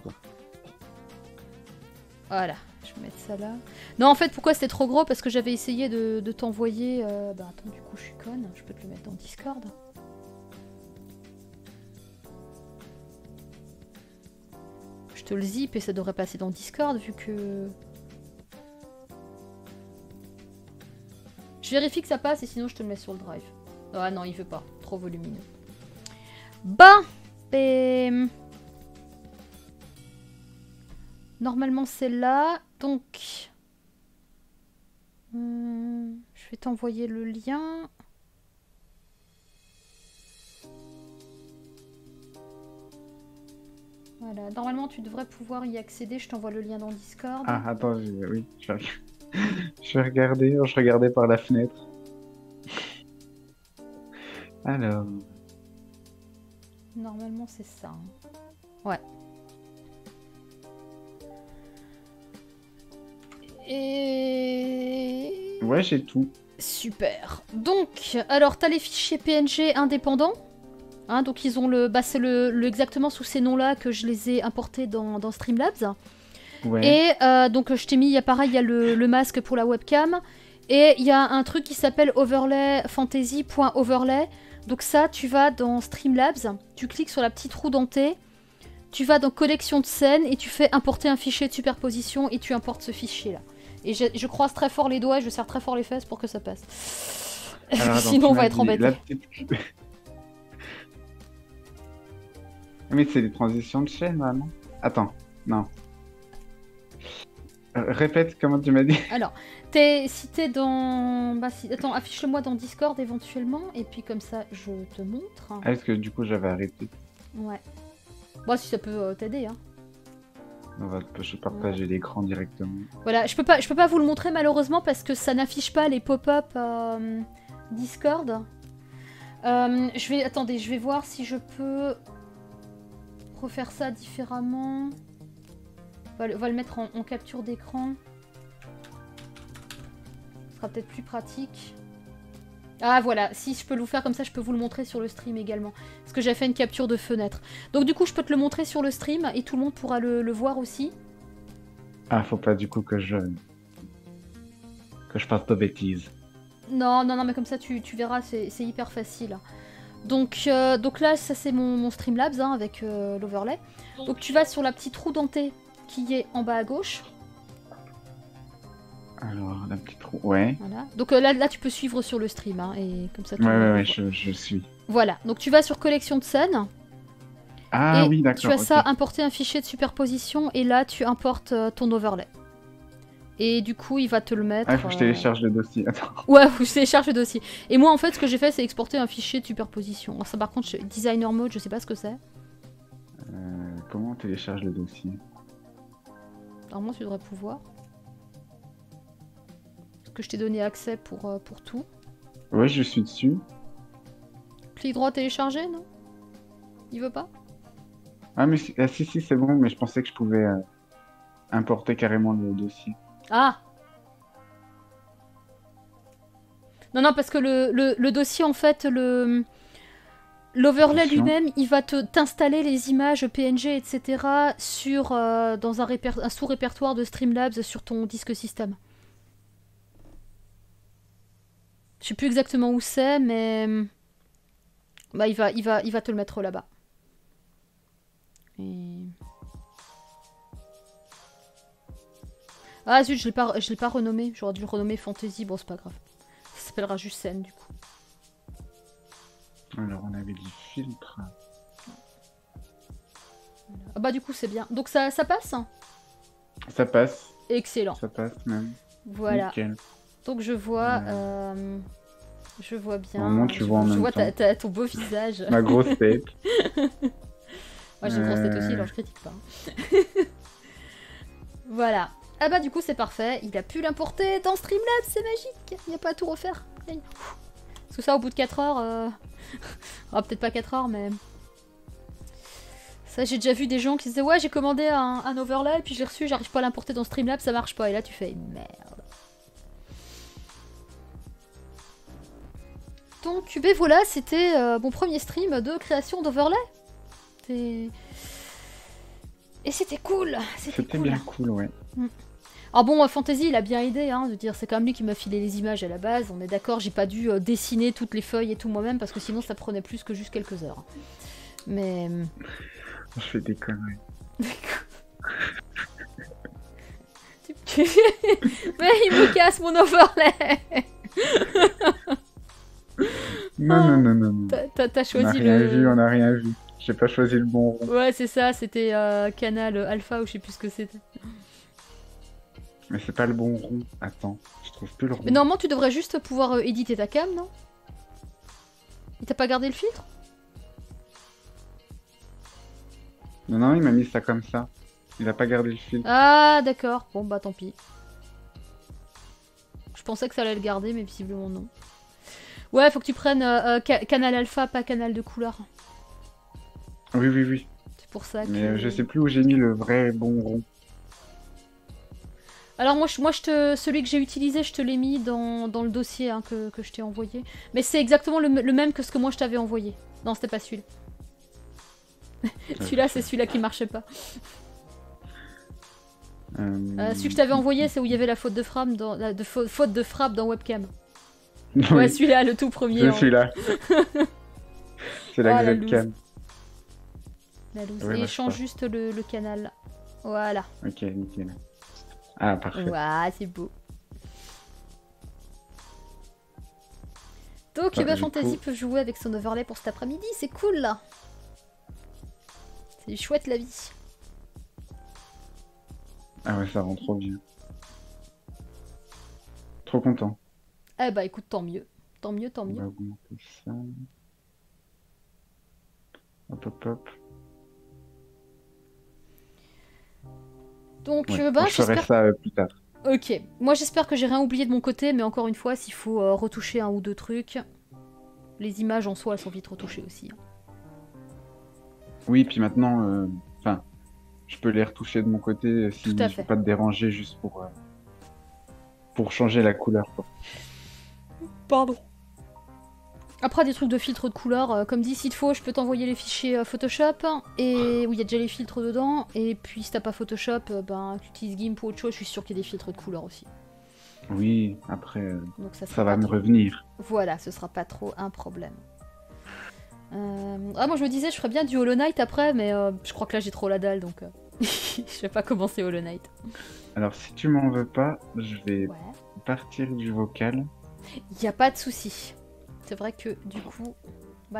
Voilà, je vais mettre ça là. Non, en fait, pourquoi c'était trop gros? Parce que j'avais essayé de t'envoyer... Ben attends, du coup, je suis conne. Je peux te le mettre dans Discord. Je te le zip et ça devrait passer dans Discord vu que... Je vérifie que ça passe et sinon je te le mets sur le drive. Ah non, il veut pas. Trop volumineux. Bon. Et... Normalement c'est là. Donc... Je vais t'envoyer le lien. Voilà. Normalement tu devrais pouvoir y accéder. Je t'envoie le lien dans Discord. Ah attends, oui. Je regardais par la fenêtre. Alors... Normalement c'est ça. Ouais. Et... Ouais, j'ai tout. Super. Donc, alors t'as les fichiers PNG indépendants. Hein, donc ils ont le... Bah, c'est le exactement sous ces noms-là que je les ai importés dans Streamlabs. Ouais. Et donc je t'ai mis, pareil, il y a le masque pour la webcam. Et il y a un truc qui s'appelle overlay, fantasy.overlay. Donc ça, tu vas dans Streamlabs, tu cliques sur la petite roue dentée, tu vas dans collection de scènes et tu fais importer un fichier de superposition et tu importes ce fichier-là. Et je croise très fort les doigts et je serre très fort les fesses pour que ça passe. Alors, sinon on va être embêté. Petite... Mais c'est des transitions de chaîne, là, non? Attends, non. Répète comment tu m'as dit. Alors, si t'es dans... Bah, si... Attends, affiche-le-moi dans Discord éventuellement, et puis comme ça, je te montre. Ah, est-ce que du coup, j'avais arrêté? Ouais. Bon, si ça peut t'aider, hein. On va partager l'écran directement. Voilà, je peux pas vous le montrer malheureusement, parce que ça n'affiche pas les pop-up Discord. Attendez, je vais voir si je peux refaire ça différemment. On va le mettre en capture d'écran. Ce sera peut-être plus pratique. Ah voilà, si je peux le faire comme ça, je peux vous le montrer sur le stream également. Parce que j'ai fait une capture de fenêtre. Donc du coup, je peux te le montrer sur le stream et tout le monde pourra le voir aussi. Ah, faut pas du coup que je parte de bêtises. Non, non, non, mais comme ça, tu verras, c'est hyper facile. Donc là, ça c'est mon Streamlabs hein, avec l'overlay. Donc tu vas sur la petite roue dentée qui est en bas à gauche. Alors, la petite roue, ouais. Voilà. Donc là, tu peux suivre sur le stream, hein, et comme ça... Ouais, je suis. Voilà, donc tu vas sur collection de scènes. Ah oui, d'accord. Tu as ça, importer un fichier de superposition, et là, tu importes ton overlay. Et du coup, il va te le mettre... Ah, faut que je télécharge le dossier, attends. Ouais, faut que je télécharge le dossier. Et moi, en fait, ce que j'ai fait, c'est exporter un fichier de superposition. Alors, ça, par contre, designer mode, je sais pas ce que c'est. Comment on télécharge le dossier? Normalement, tu devrais pouvoir. Parce que je t'ai donné accès pour tout. Ouais, je suis dessus. Clic droit télécharger, non? Il veut pas? Ah, mais si, c'est bon, mais je pensais que je pouvais importer carrément le dossier. Ah! Non, non, parce que le dossier, en fait, l'overlay lui-même, il va t'installer les images PNG, etc. dans un sous-répertoire de Streamlabs sur ton disque système. Je sais plus exactement où c'est, mais bah, il va te le mettre là-bas. Et... Ah zut, je l'ai pas renommé. J'aurais dû le renommer Fantasy. Bon, c'est pas grave. Ça s'appellera juste scène du coup. Alors on avait dit filtre. Ah bah du coup c'est bien. Donc ça passe hein? Ça passe. Excellent. Ça passe même. Voilà. Nickel. Donc je vois... je vois bien... Moment, je vois ton beau visage. Ma grosse tête. Moi j'ai une grosse tête aussi, alors je critique pas. Hein. Voilà. Ah bah du coup c'est parfait. Il a pu l'importer dans Streamlabs, c'est magique. Il n'y a pas à tout refaire. Allez. Parce que ça, au bout de 4 heures... Ah, peut-être pas 4 heures, mais... Ça, j'ai déjà vu des gens qui se disaient « Ouais, j'ai commandé un overlay, puis j'ai reçu, j'arrive pas à l'importer dans Streamlabs, ça marche pas. » Et là, tu fais « Merde. » Donc, ben voilà, c'était mon premier stream de création d'overlay. Et Et c'était cool. C'était bien cool, ouais. Alors bon, Faontasy, il a bien aidé, hein, de dire, c'est quand même lui qui m'a filé les images à la base, on est d'accord, j'ai pas dû dessiner toutes les feuilles et tout moi-même, parce que sinon ça prenait plus que juste quelques heures. Mais... Je fais des conneries. Mais il me casse mon overlay. Non. T'as choisi le... On a rien vu. J'ai pas choisi le bon rond. Ouais, c'est ça, c'était Canal Alpha ou je sais plus ce que c'était. Mais c'est pas le bon rond. Attends, je trouve plus le rond. Mais normalement, tu devrais juste pouvoir éditer ta cam, non? T'as pas gardé le filtre? Non, il m'a mis ça comme ça. Il a pas gardé le filtre. Ah, d'accord. Bon, bah tant pis. Je pensais que ça allait le garder, mais visiblement non. Ouais, faut que tu prennes Canal Alpha, pas Canal de couleur. Oui. C'est pour ça que... Mais je sais plus où j'ai mis le vrai bon rond. Alors celui que j'ai utilisé, je te l'ai mis dans le dossier, hein, que je t'ai envoyé. Mais c'est exactement le même que ce que moi je t'avais envoyé. Non, c'était pas celui-là. Celui-là, c'est celui-là qui marchait pas. Celui que je t'avais envoyé, c'est où il y avait la faute de frappe dans, webcam. Oui. Ouais, celui-là, le tout premier. Celui-là. C'est la webcam. La loose. Ouais, et change juste le canal. Voilà. Ok, nickel. Ah, parfait. Ouah, c'est beau. Donc, Faontasy peut jouer avec son overlay pour cet après-midi, c'est cool là. C'est chouette la vie. Ah ouais, ça rend trop bien. Trop content. Eh bah écoute, tant mieux. Tant mieux. On va augmenter ça. Hop. Donc, ouais, je ferai ça plus tard. Ok. Moi, j'espère que j'ai rien oublié de mon côté, mais encore une fois, s'il faut retoucher un ou deux trucs, les images en soi, elles sont vite retouchées aussi. Oui, puis maintenant, je peux les retoucher de mon côté si je ne veux pas te déranger, juste pour changer la couleur. Quoi. Pardon. Après, des trucs de filtre de couleur, comme dit, s'il te faut, je peux t'envoyer les fichiers Photoshop, et où il y a déjà les filtres dedans, et puis si t'as pas Photoshop, tu utilises GIMP ou autre chose, je suis sûr qu'il y a des filtres de couleur aussi. Oui, après, donc ça va me revenir. Voilà, ce sera pas trop un problème. Ah, moi je me disais, je ferais bien du Hollow Knight après, mais je crois que là j'ai trop la dalle, donc je vais pas commencer Hollow Knight. Alors, si tu m'en veux pas, je vais partir du vocal. Y a pas de souci. C'est vrai que du coup,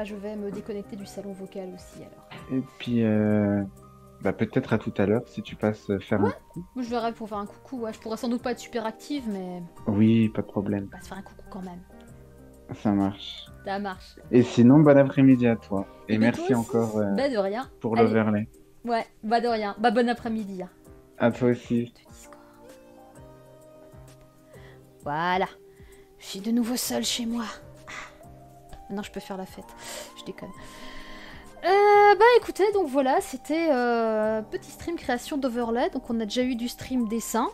je vais me déconnecter du salon vocal aussi alors. Et puis, peut-être à tout à l'heure si tu passes faire un coucou. Je verrai pour faire un coucou, ouais. Je pourrais sans doute pas être super active, mais... Oui, pas de problème. On va se faire un coucou quand même. Ça marche. Ça marche. Et sinon, bon après-midi à toi. Et merci encore de rien. Pour l'overlay. Ouais, de rien. Bon après-midi. Hein. À toi aussi. Voilà. Je suis de nouveau seule chez moi. Non, je peux faire la fête, je déconne. Écoutez, donc voilà, c'était petit stream création d'overlay. Donc on a déjà eu du stream dessin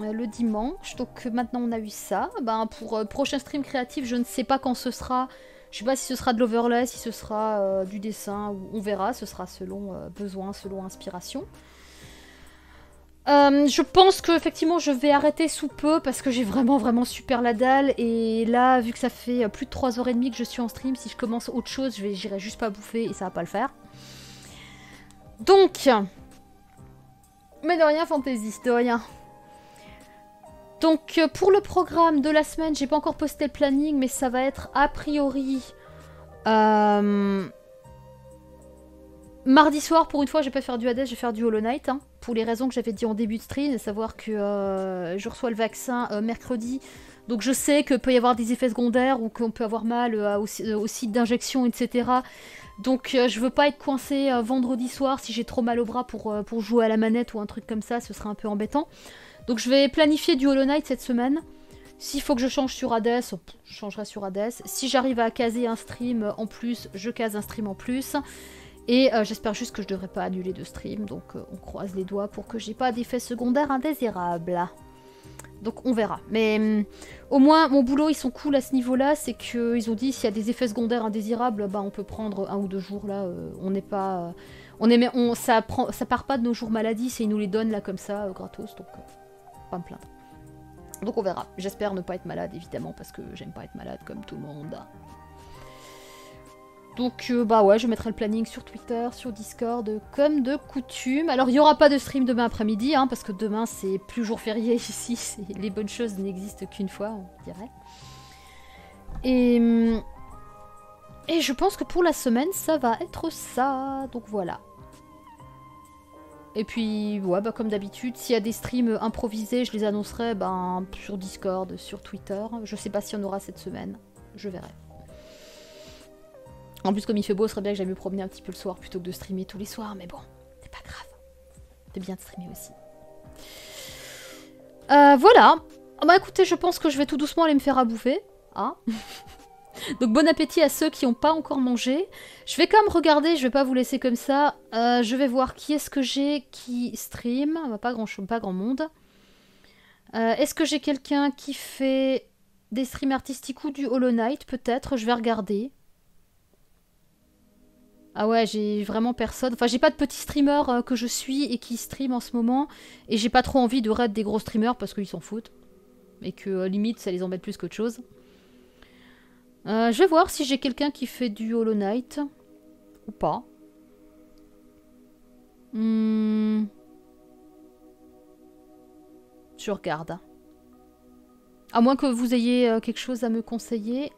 le dimanche. Donc maintenant on a eu ça. Pour prochain stream créatif, je ne sais pas quand ce sera. Je sais pas si ce sera de l'overlay, si ce sera du dessin. On verra, ce sera selon besoin, selon inspiration. Je pense que effectivement je vais arrêter sous peu parce que j'ai vraiment super la dalle et là vu que ça fait plus de 3h30 que je suis en stream, si je commence autre chose j'irai juste pas bouffer et ça va pas le faire. Donc, mais de rien Faontasy, de rien. Donc pour le programme de la semaine, j'ai pas encore posté le planning mais ça va être a priori... Mardi soir, pour une fois, je vais pas faire du Hades, je vais faire du Hollow Knight, hein, pour les raisons que j'avais dit en début de stream, à savoir que je reçois le vaccin mercredi, donc je sais que peut y avoir des effets secondaires ou qu'on peut avoir mal au site d'injection, etc. Donc je veux pas être coincée vendredi soir si j'ai trop mal au bras pour jouer à la manette ou un truc comme ça, ce serait un peu embêtant. Donc je vais planifier du Hollow Knight cette semaine. S'il faut que je change sur Hades, je changerai sur Hades. Si j'arrive à caser un stream en plus, je case un stream en plus. Et j'espère juste que je ne devrais pas annuler de stream, donc on croise les doigts pour que j'ai pas d'effets secondaires indésirables. Donc on verra. Mais au moins, mon boulot, ils sont cool à ce niveau-là. C'est qu'ils ont dit, s'il y a des effets secondaires indésirables, bah, on peut prendre 1 ou 2 jours. Là, on n'est pas... ça part pas de nos jours maladie, c'est ils nous les donnent là comme ça, gratos. Donc, pas me plaindre. Donc on verra. J'espère ne pas être malade, évidemment, parce que j'aime pas être malade comme tout le monde. Donc bah ouais, je mettrai le planning sur Twitter, sur Discord, comme de coutume. Alors il n'y aura pas de stream demain après-midi, hein, parce que demain c'est plus jour férié ici, les bonnes choses n'existent qu'une fois, on dirait. Et je pense que pour la semaine, ça va être ça, donc voilà. Et puis, ouais, bah comme d'habitude, s'il y a des streams improvisés, je les annoncerai ben, sur Discord, sur Twitter. Je sais pas s'il y en aura cette semaine, je verrai. En plus, comme il fait beau, ce serait bien que j'aille me promener un petit peu le soir plutôt que de streamer tous les soirs. Mais bon, c'est pas grave. C'est bien de streamer aussi. Voilà. Bah écoutez, je pense que je vais tout doucement aller me faire à bouffer. Hein. Donc bon appétit à ceux qui n'ont pas encore mangé. Je vais quand même regarder, je vais pas vous laisser comme ça. Je vais voir qui est-ce que j'ai qui stream. Pas grand monde. Est-ce que j'ai quelqu'un qui fait des streams artistiques ou du Hollow Knight? Peut-être, je vais regarder. Ah ouais, j'ai vraiment personne. Enfin, j'ai pas de petits streamers que je suis et qui stream en ce moment. Et j'ai pas trop envie de raid des gros streamers parce qu'ils s'en foutent. Et que limite, ça les embête plus qu'autre chose. Je vais voir si j'ai quelqu'un qui fait du Hollow Knight. Ou pas. Je regarde. À moins que vous ayez quelque chose à me conseiller.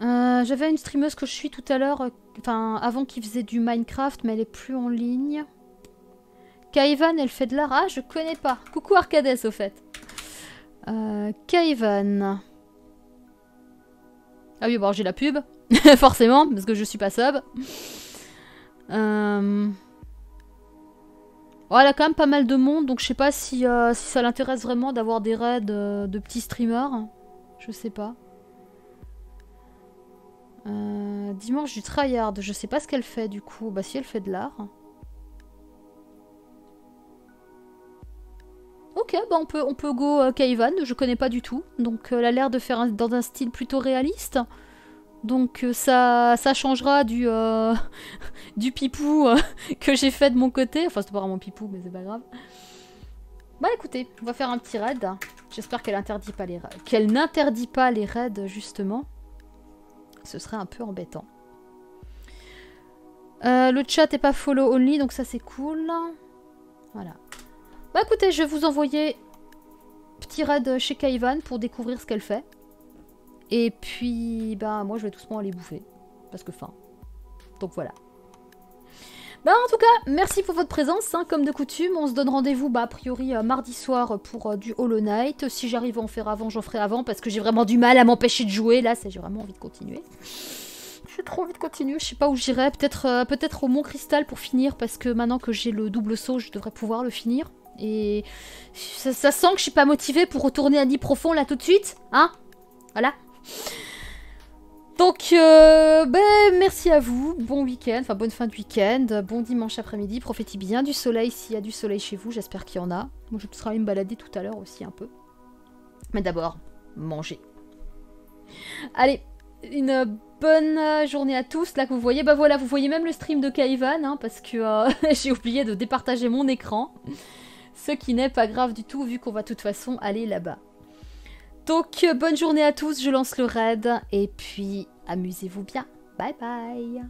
J'avais une streameuse que je suis tout à l'heure, enfin avant, qui faisait du Minecraft, mais elle est plus en ligne. Kaivan, elle fait de l'art. Ah, je connais pas. Coucou Arcades, au fait. Kaivan. Ah oui, bon, j'ai la pub, forcément, parce que je suis pas sub. Ouais, elle a quand même pas mal de monde, donc je sais pas si, si ça l'intéresse vraiment d'avoir des raids de petits streamers. Je sais pas. Dimanche du tryhard, je sais pas ce qu'elle fait du coup. Bah si, elle fait de l'art. Ok, bah on peut go Kaivan, je connais pas du tout. Donc elle a l'air de faire dans un style plutôt réaliste. Donc ça changera du pipou que j'ai fait de mon côté. Enfin c'est pas vraiment pipou mais c'est pas grave. Bah écoutez, on va faire un petit raid. J'espère qu'elle n'interdit pas les raids. Qu'elle n'interdit pas les raids justement. Ce serait un peu embêtant. Le chat est pas follow only, donc ça c'est cool. Voilà. Bah écoutez, je vais vous envoyer petit raid chez Kaivan pour découvrir ce qu'elle fait. Et puis, bah moi je vais doucement aller bouffer. Parce que faim. Donc voilà. Bah en tout cas, merci pour votre présence. Hein, comme de coutume, on se donne rendez-vous bah, a priori mardi soir pour du Hollow Knight. Si j'arrive à en faire avant, j'en ferai avant parce que j'ai vraiment du mal à m'empêcher de jouer. Là, j'ai vraiment envie de continuer. J'ai trop envie de continuer. Je sais pas où j'irai. Peut-être au Mont Cristal pour finir parce que maintenant que j'ai le double saut, je devrais pouvoir le finir. Et ça sent que je suis pas motivée pour retourner à Nid Profond là tout de suite. Hein? Voilà. Donc, ben, merci à vous, bon week-end, enfin bonne fin de week-end, bon dimanche après-midi, profitez bien du soleil s'il y a du soleil chez vous, j'espère qu'il y en a. Moi, je serai allée me balader tout à l'heure aussi un peu. Mais d'abord, mangez. Allez, une bonne journée à tous, là que vous voyez, bah voilà, vous voyez même le stream de Kaivan, hein, parce que j'ai oublié de départager mon écran, ce qui n'est pas grave du tout, vu qu'on va de toute façon aller là-bas. Donc, bonne journée à tous, je lance le raid, et puis amusez-vous bien. Bye bye.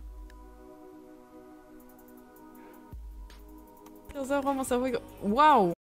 15h, mon cerveau. Waouh!